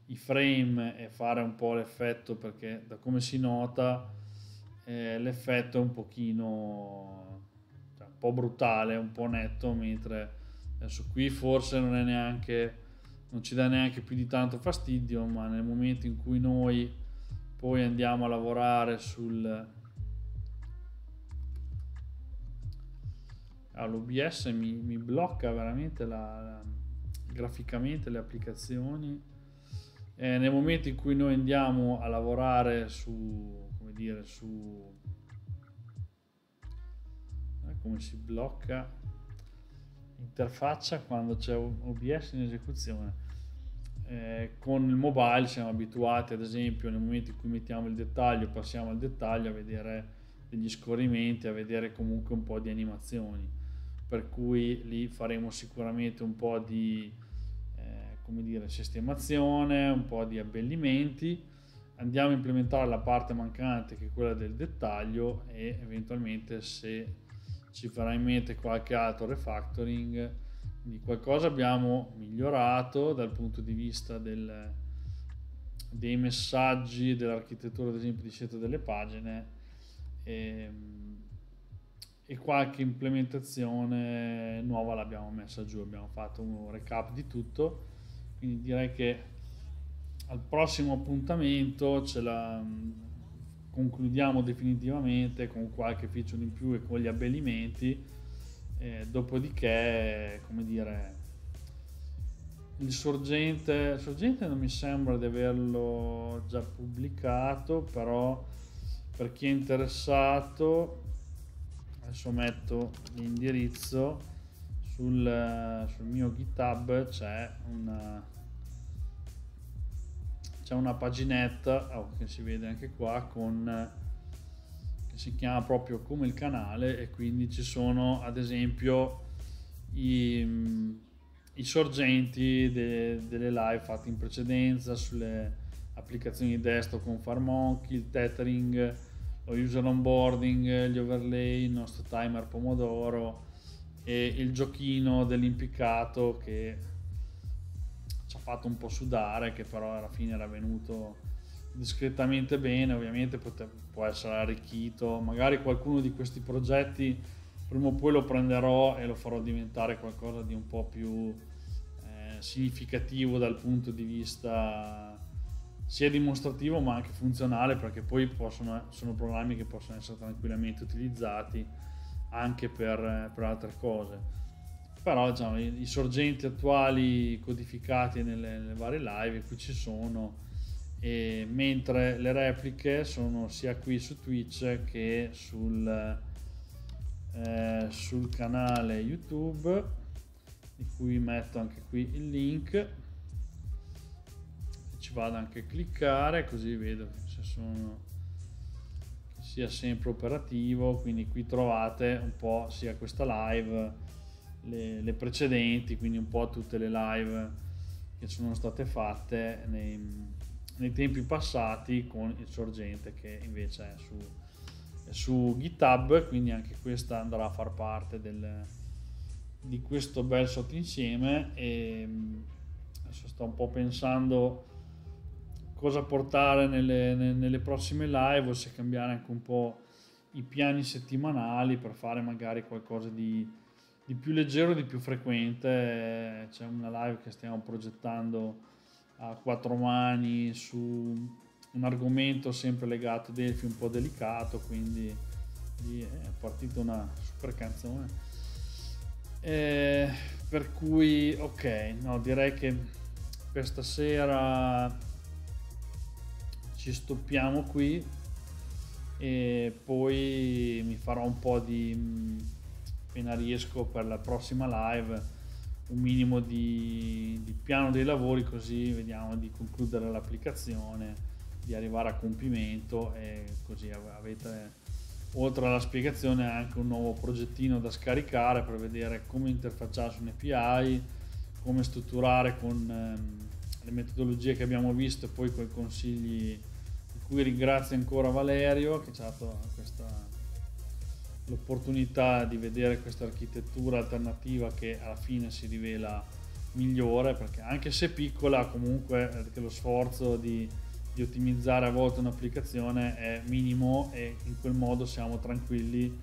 i frame e fare un po' l'effetto, perché da come si nota eh, l'effetto è un pochino, cioè, un po' brutale, un po' netto, mentre adesso qui forse non è neanche, non ci dà neanche più di tanto fastidio, ma nel momento in cui noi poi andiamo a lavorare sul all'O B S ah, mi, mi blocca veramente la, la, graficamente le applicazioni, e nel momento in cui noi andiamo a lavorare su, come dire, su eh, come si blocca l'interfaccia quando c'è O B S in esecuzione. Eh, con il mobile siamo abituati, ad esempio nel momento in cui mettiamo il dettaglio, passiamo al dettaglio, a vedere degli scorrimenti, a vedere comunque un po' di animazioni, per cui lì faremo sicuramente un po' di eh, come dire, sistemazione, un po' di abbellimenti, andiamo a implementare la parte mancante che è quella del dettaglio, e eventualmente se ci farà in mente qualche altro refactoring. Quindi qualcosa abbiamo migliorato dal punto di vista del, dei messaggi, dell'architettura ad esempio di scelta delle pagine, e, e qualche implementazione nuova l'abbiamo messa giù, abbiamo fatto un recap di tutto, quindi direi che al prossimo appuntamento ce la concludiamo definitivamente con qualche feature in più e con gli abbellimenti, e dopodiché, come dire, il sorgente, sorgente non mi sembra di averlo già pubblicato, però per chi è interessato adesso metto l'indirizzo sul, sul mio GitHub, c'è una, c'è una paginetta oh, che si vede anche qua, con, che si chiama proprio come il canale, e quindi ci sono ad esempio i i sorgenti de, delle live fatte in precedenza sulle applicazioni desktop con FireMonkey, il tethering, lo user onboarding, gli overlay, il nostro timer pomodoro e il giochino dell'impiccato che ci ha fatto un po' sudare, che però alla fine era venuto discretamente bene. Ovviamente pote, può essere arricchito, magari qualcuno di questi progetti prima o poi lo prenderò e lo farò diventare qualcosa di un po' più eh, significativo dal punto di vista sia dimostrativo ma anche funzionale, perché poi possono, sono programmi che possono essere tranquillamente utilizzati anche per, per altre cose. Però diciamo, i, i sorgenti attuali codificati nelle, nelle varie live qui ci sono, e mentre le repliche sono sia qui su Twitch che sul Eh, sul canale YouTube, di cui metto anche qui il link. Ci vado anche a cliccare così vedo che, se sono, che sia sempre operativo, quindi qui trovate un po' sia questa live, le, le precedenti, quindi un po' tutte le live che sono state fatte nei, nei tempi passati con il sorgente che invece è su su GitHub, quindi anche questa andrà a far parte del, di questo bel sottoinsieme. E adesso sto un po' pensando cosa portare nelle, nelle prossime live, o se cambiare anche un po' i piani settimanali per fare magari qualcosa di, di più leggero, di più frequente. C'è una live che stiamo progettando a quattro mani su un argomento sempre legato a Delphi, un po' delicato, quindi è partita una super canzone, eh, per cui ok, no, direi che per stasera ci stoppiamo qui, e poi mi farò un po' di, appena riesco, per la prossima live un minimo di, di piano dei lavori, così vediamo di concludere l'applicazione, di arrivare a compimento, e così avete, oltre alla spiegazione, anche un nuovo progettino da scaricare per vedere come interfacciarsi un A P I, come strutturare con ehm, le metodologie che abbiamo visto, e poi con i consigli di cui ringrazio ancora Valerio che ci ha dato l'opportunità di vedere questa architettura alternativa che alla fine si rivela migliore, perché anche se piccola comunque lo sforzo di di ottimizzare a volte un'applicazione è minimo, e in quel modo siamo tranquilli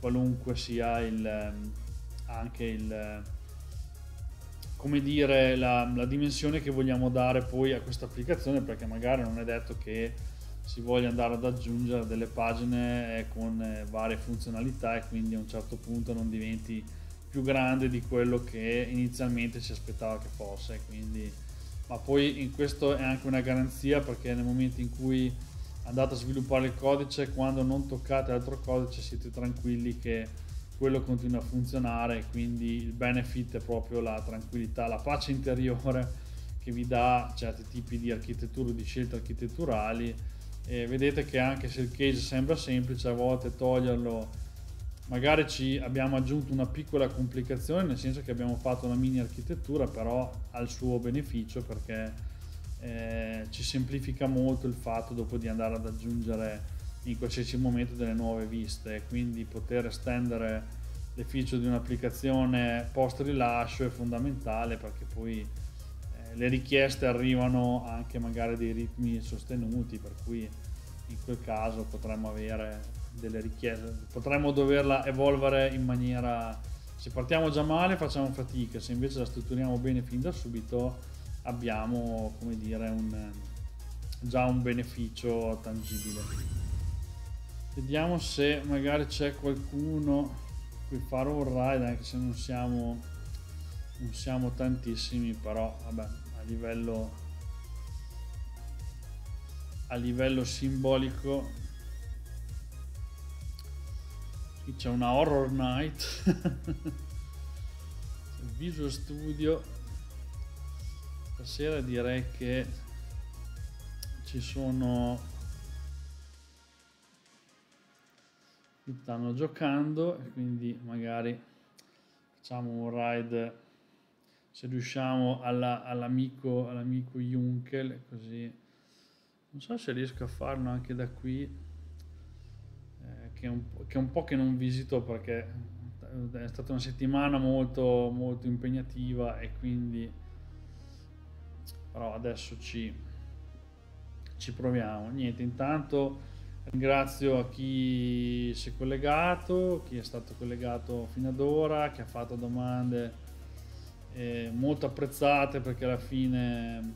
qualunque sia il, anche il, come dire, la, la dimensione che vogliamo dare poi a questa applicazione, perché magari non è detto che si voglia andare ad aggiungere delle pagine con varie funzionalità, e quindi a un certo punto non diventi più grande di quello che inizialmente si aspettava che fosse, quindi. Ma poi in questo è anche una garanzia, perché nel momento in cui andate a sviluppare il codice, quando non toccate altro codice siete tranquilli che quello continua a funzionare, quindi il benefit è proprio la tranquillità, la pace interiore che vi dà certi tipi di architetture, di scelte architetturali. E vedete che anche se il case sembra semplice, a volte toglierlo, magari ci abbiamo aggiunto una piccola complicazione, nel senso che abbiamo fatto una mini architettura, però al suo beneficio, perché eh, ci semplifica molto il fatto dopo di andare ad aggiungere in qualsiasi momento delle nuove viste, quindi poter estendere le feature di un'applicazione post rilascio è fondamentale, perché poi eh, le richieste arrivano anche magari a dei ritmi sostenuti, per cui in quel caso potremmo avere delle richieste, potremmo doverla evolvere in maniera, se partiamo già male facciamo fatica, se invece la strutturiamo bene fin da subito abbiamo, come dire, un, già un beneficio tangibile. Vediamo se magari c'è qualcuno cui fare un raid, anche se non siamo, non siamo tantissimi, però vabbè, a livello a livello simbolico. Qui c'è una horror night. Visual Studio stasera, direi che ci sono, qui stanno giocando e quindi magari facciamo un raid se riusciamo all'amico all'amico Junkel, così non so se riesco a farlo anche da qui. Che è, un, che è un po' che non visito perché è stata una settimana molto molto impegnativa e quindi, però adesso ci, ci proviamo. Niente, intanto ringrazio a chi si è collegato, chi è stato collegato fino ad ora, chi ha fatto domande eh, molto apprezzate, perché alla fine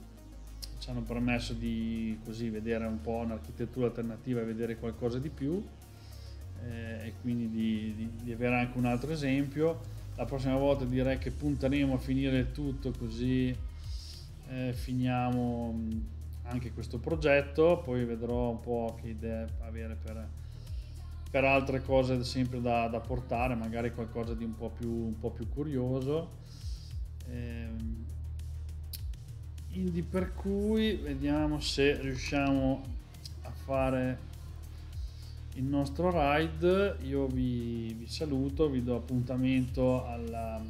ci hanno permesso di così vedere un po' un'architettura alternativa e vedere qualcosa di più. Eh, e quindi di, di, di avere anche un altro esempio. La prossima volta direi che punteremo a finire il tutto, così eh, finiamo anche questo progetto, poi vedrò un po' che idee avere per, per altre cose sempre da, da portare, magari qualcosa di un po' più, un po' più curioso, eh, quindi per cui vediamo se riusciamo a fare il nostro ride. Io vi, vi saluto, vi do appuntamento alla,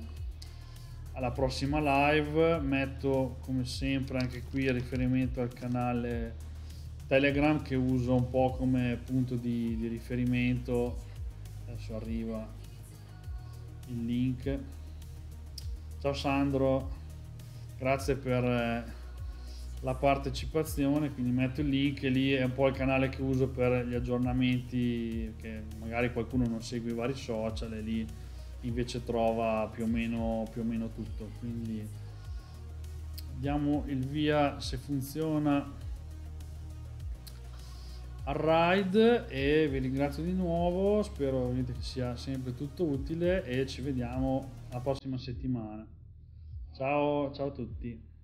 alla prossima live. Metto come sempre anche qui il riferimento al canale Telegram, che uso un po' come punto di, di riferimento. Adesso arriva il link. Ciao Sandro, grazie per la partecipazione, quindi metto il link e lì è un po' il canale che uso per gli aggiornamenti, che magari qualcuno non segue i vari social e lì invece trova più o meno, più o meno tutto. Quindi diamo il via se funziona al ride e vi ringrazio di nuovo, spero che sia sempre tutto utile e ci vediamo la prossima settimana. Ciao, ciao a tutti.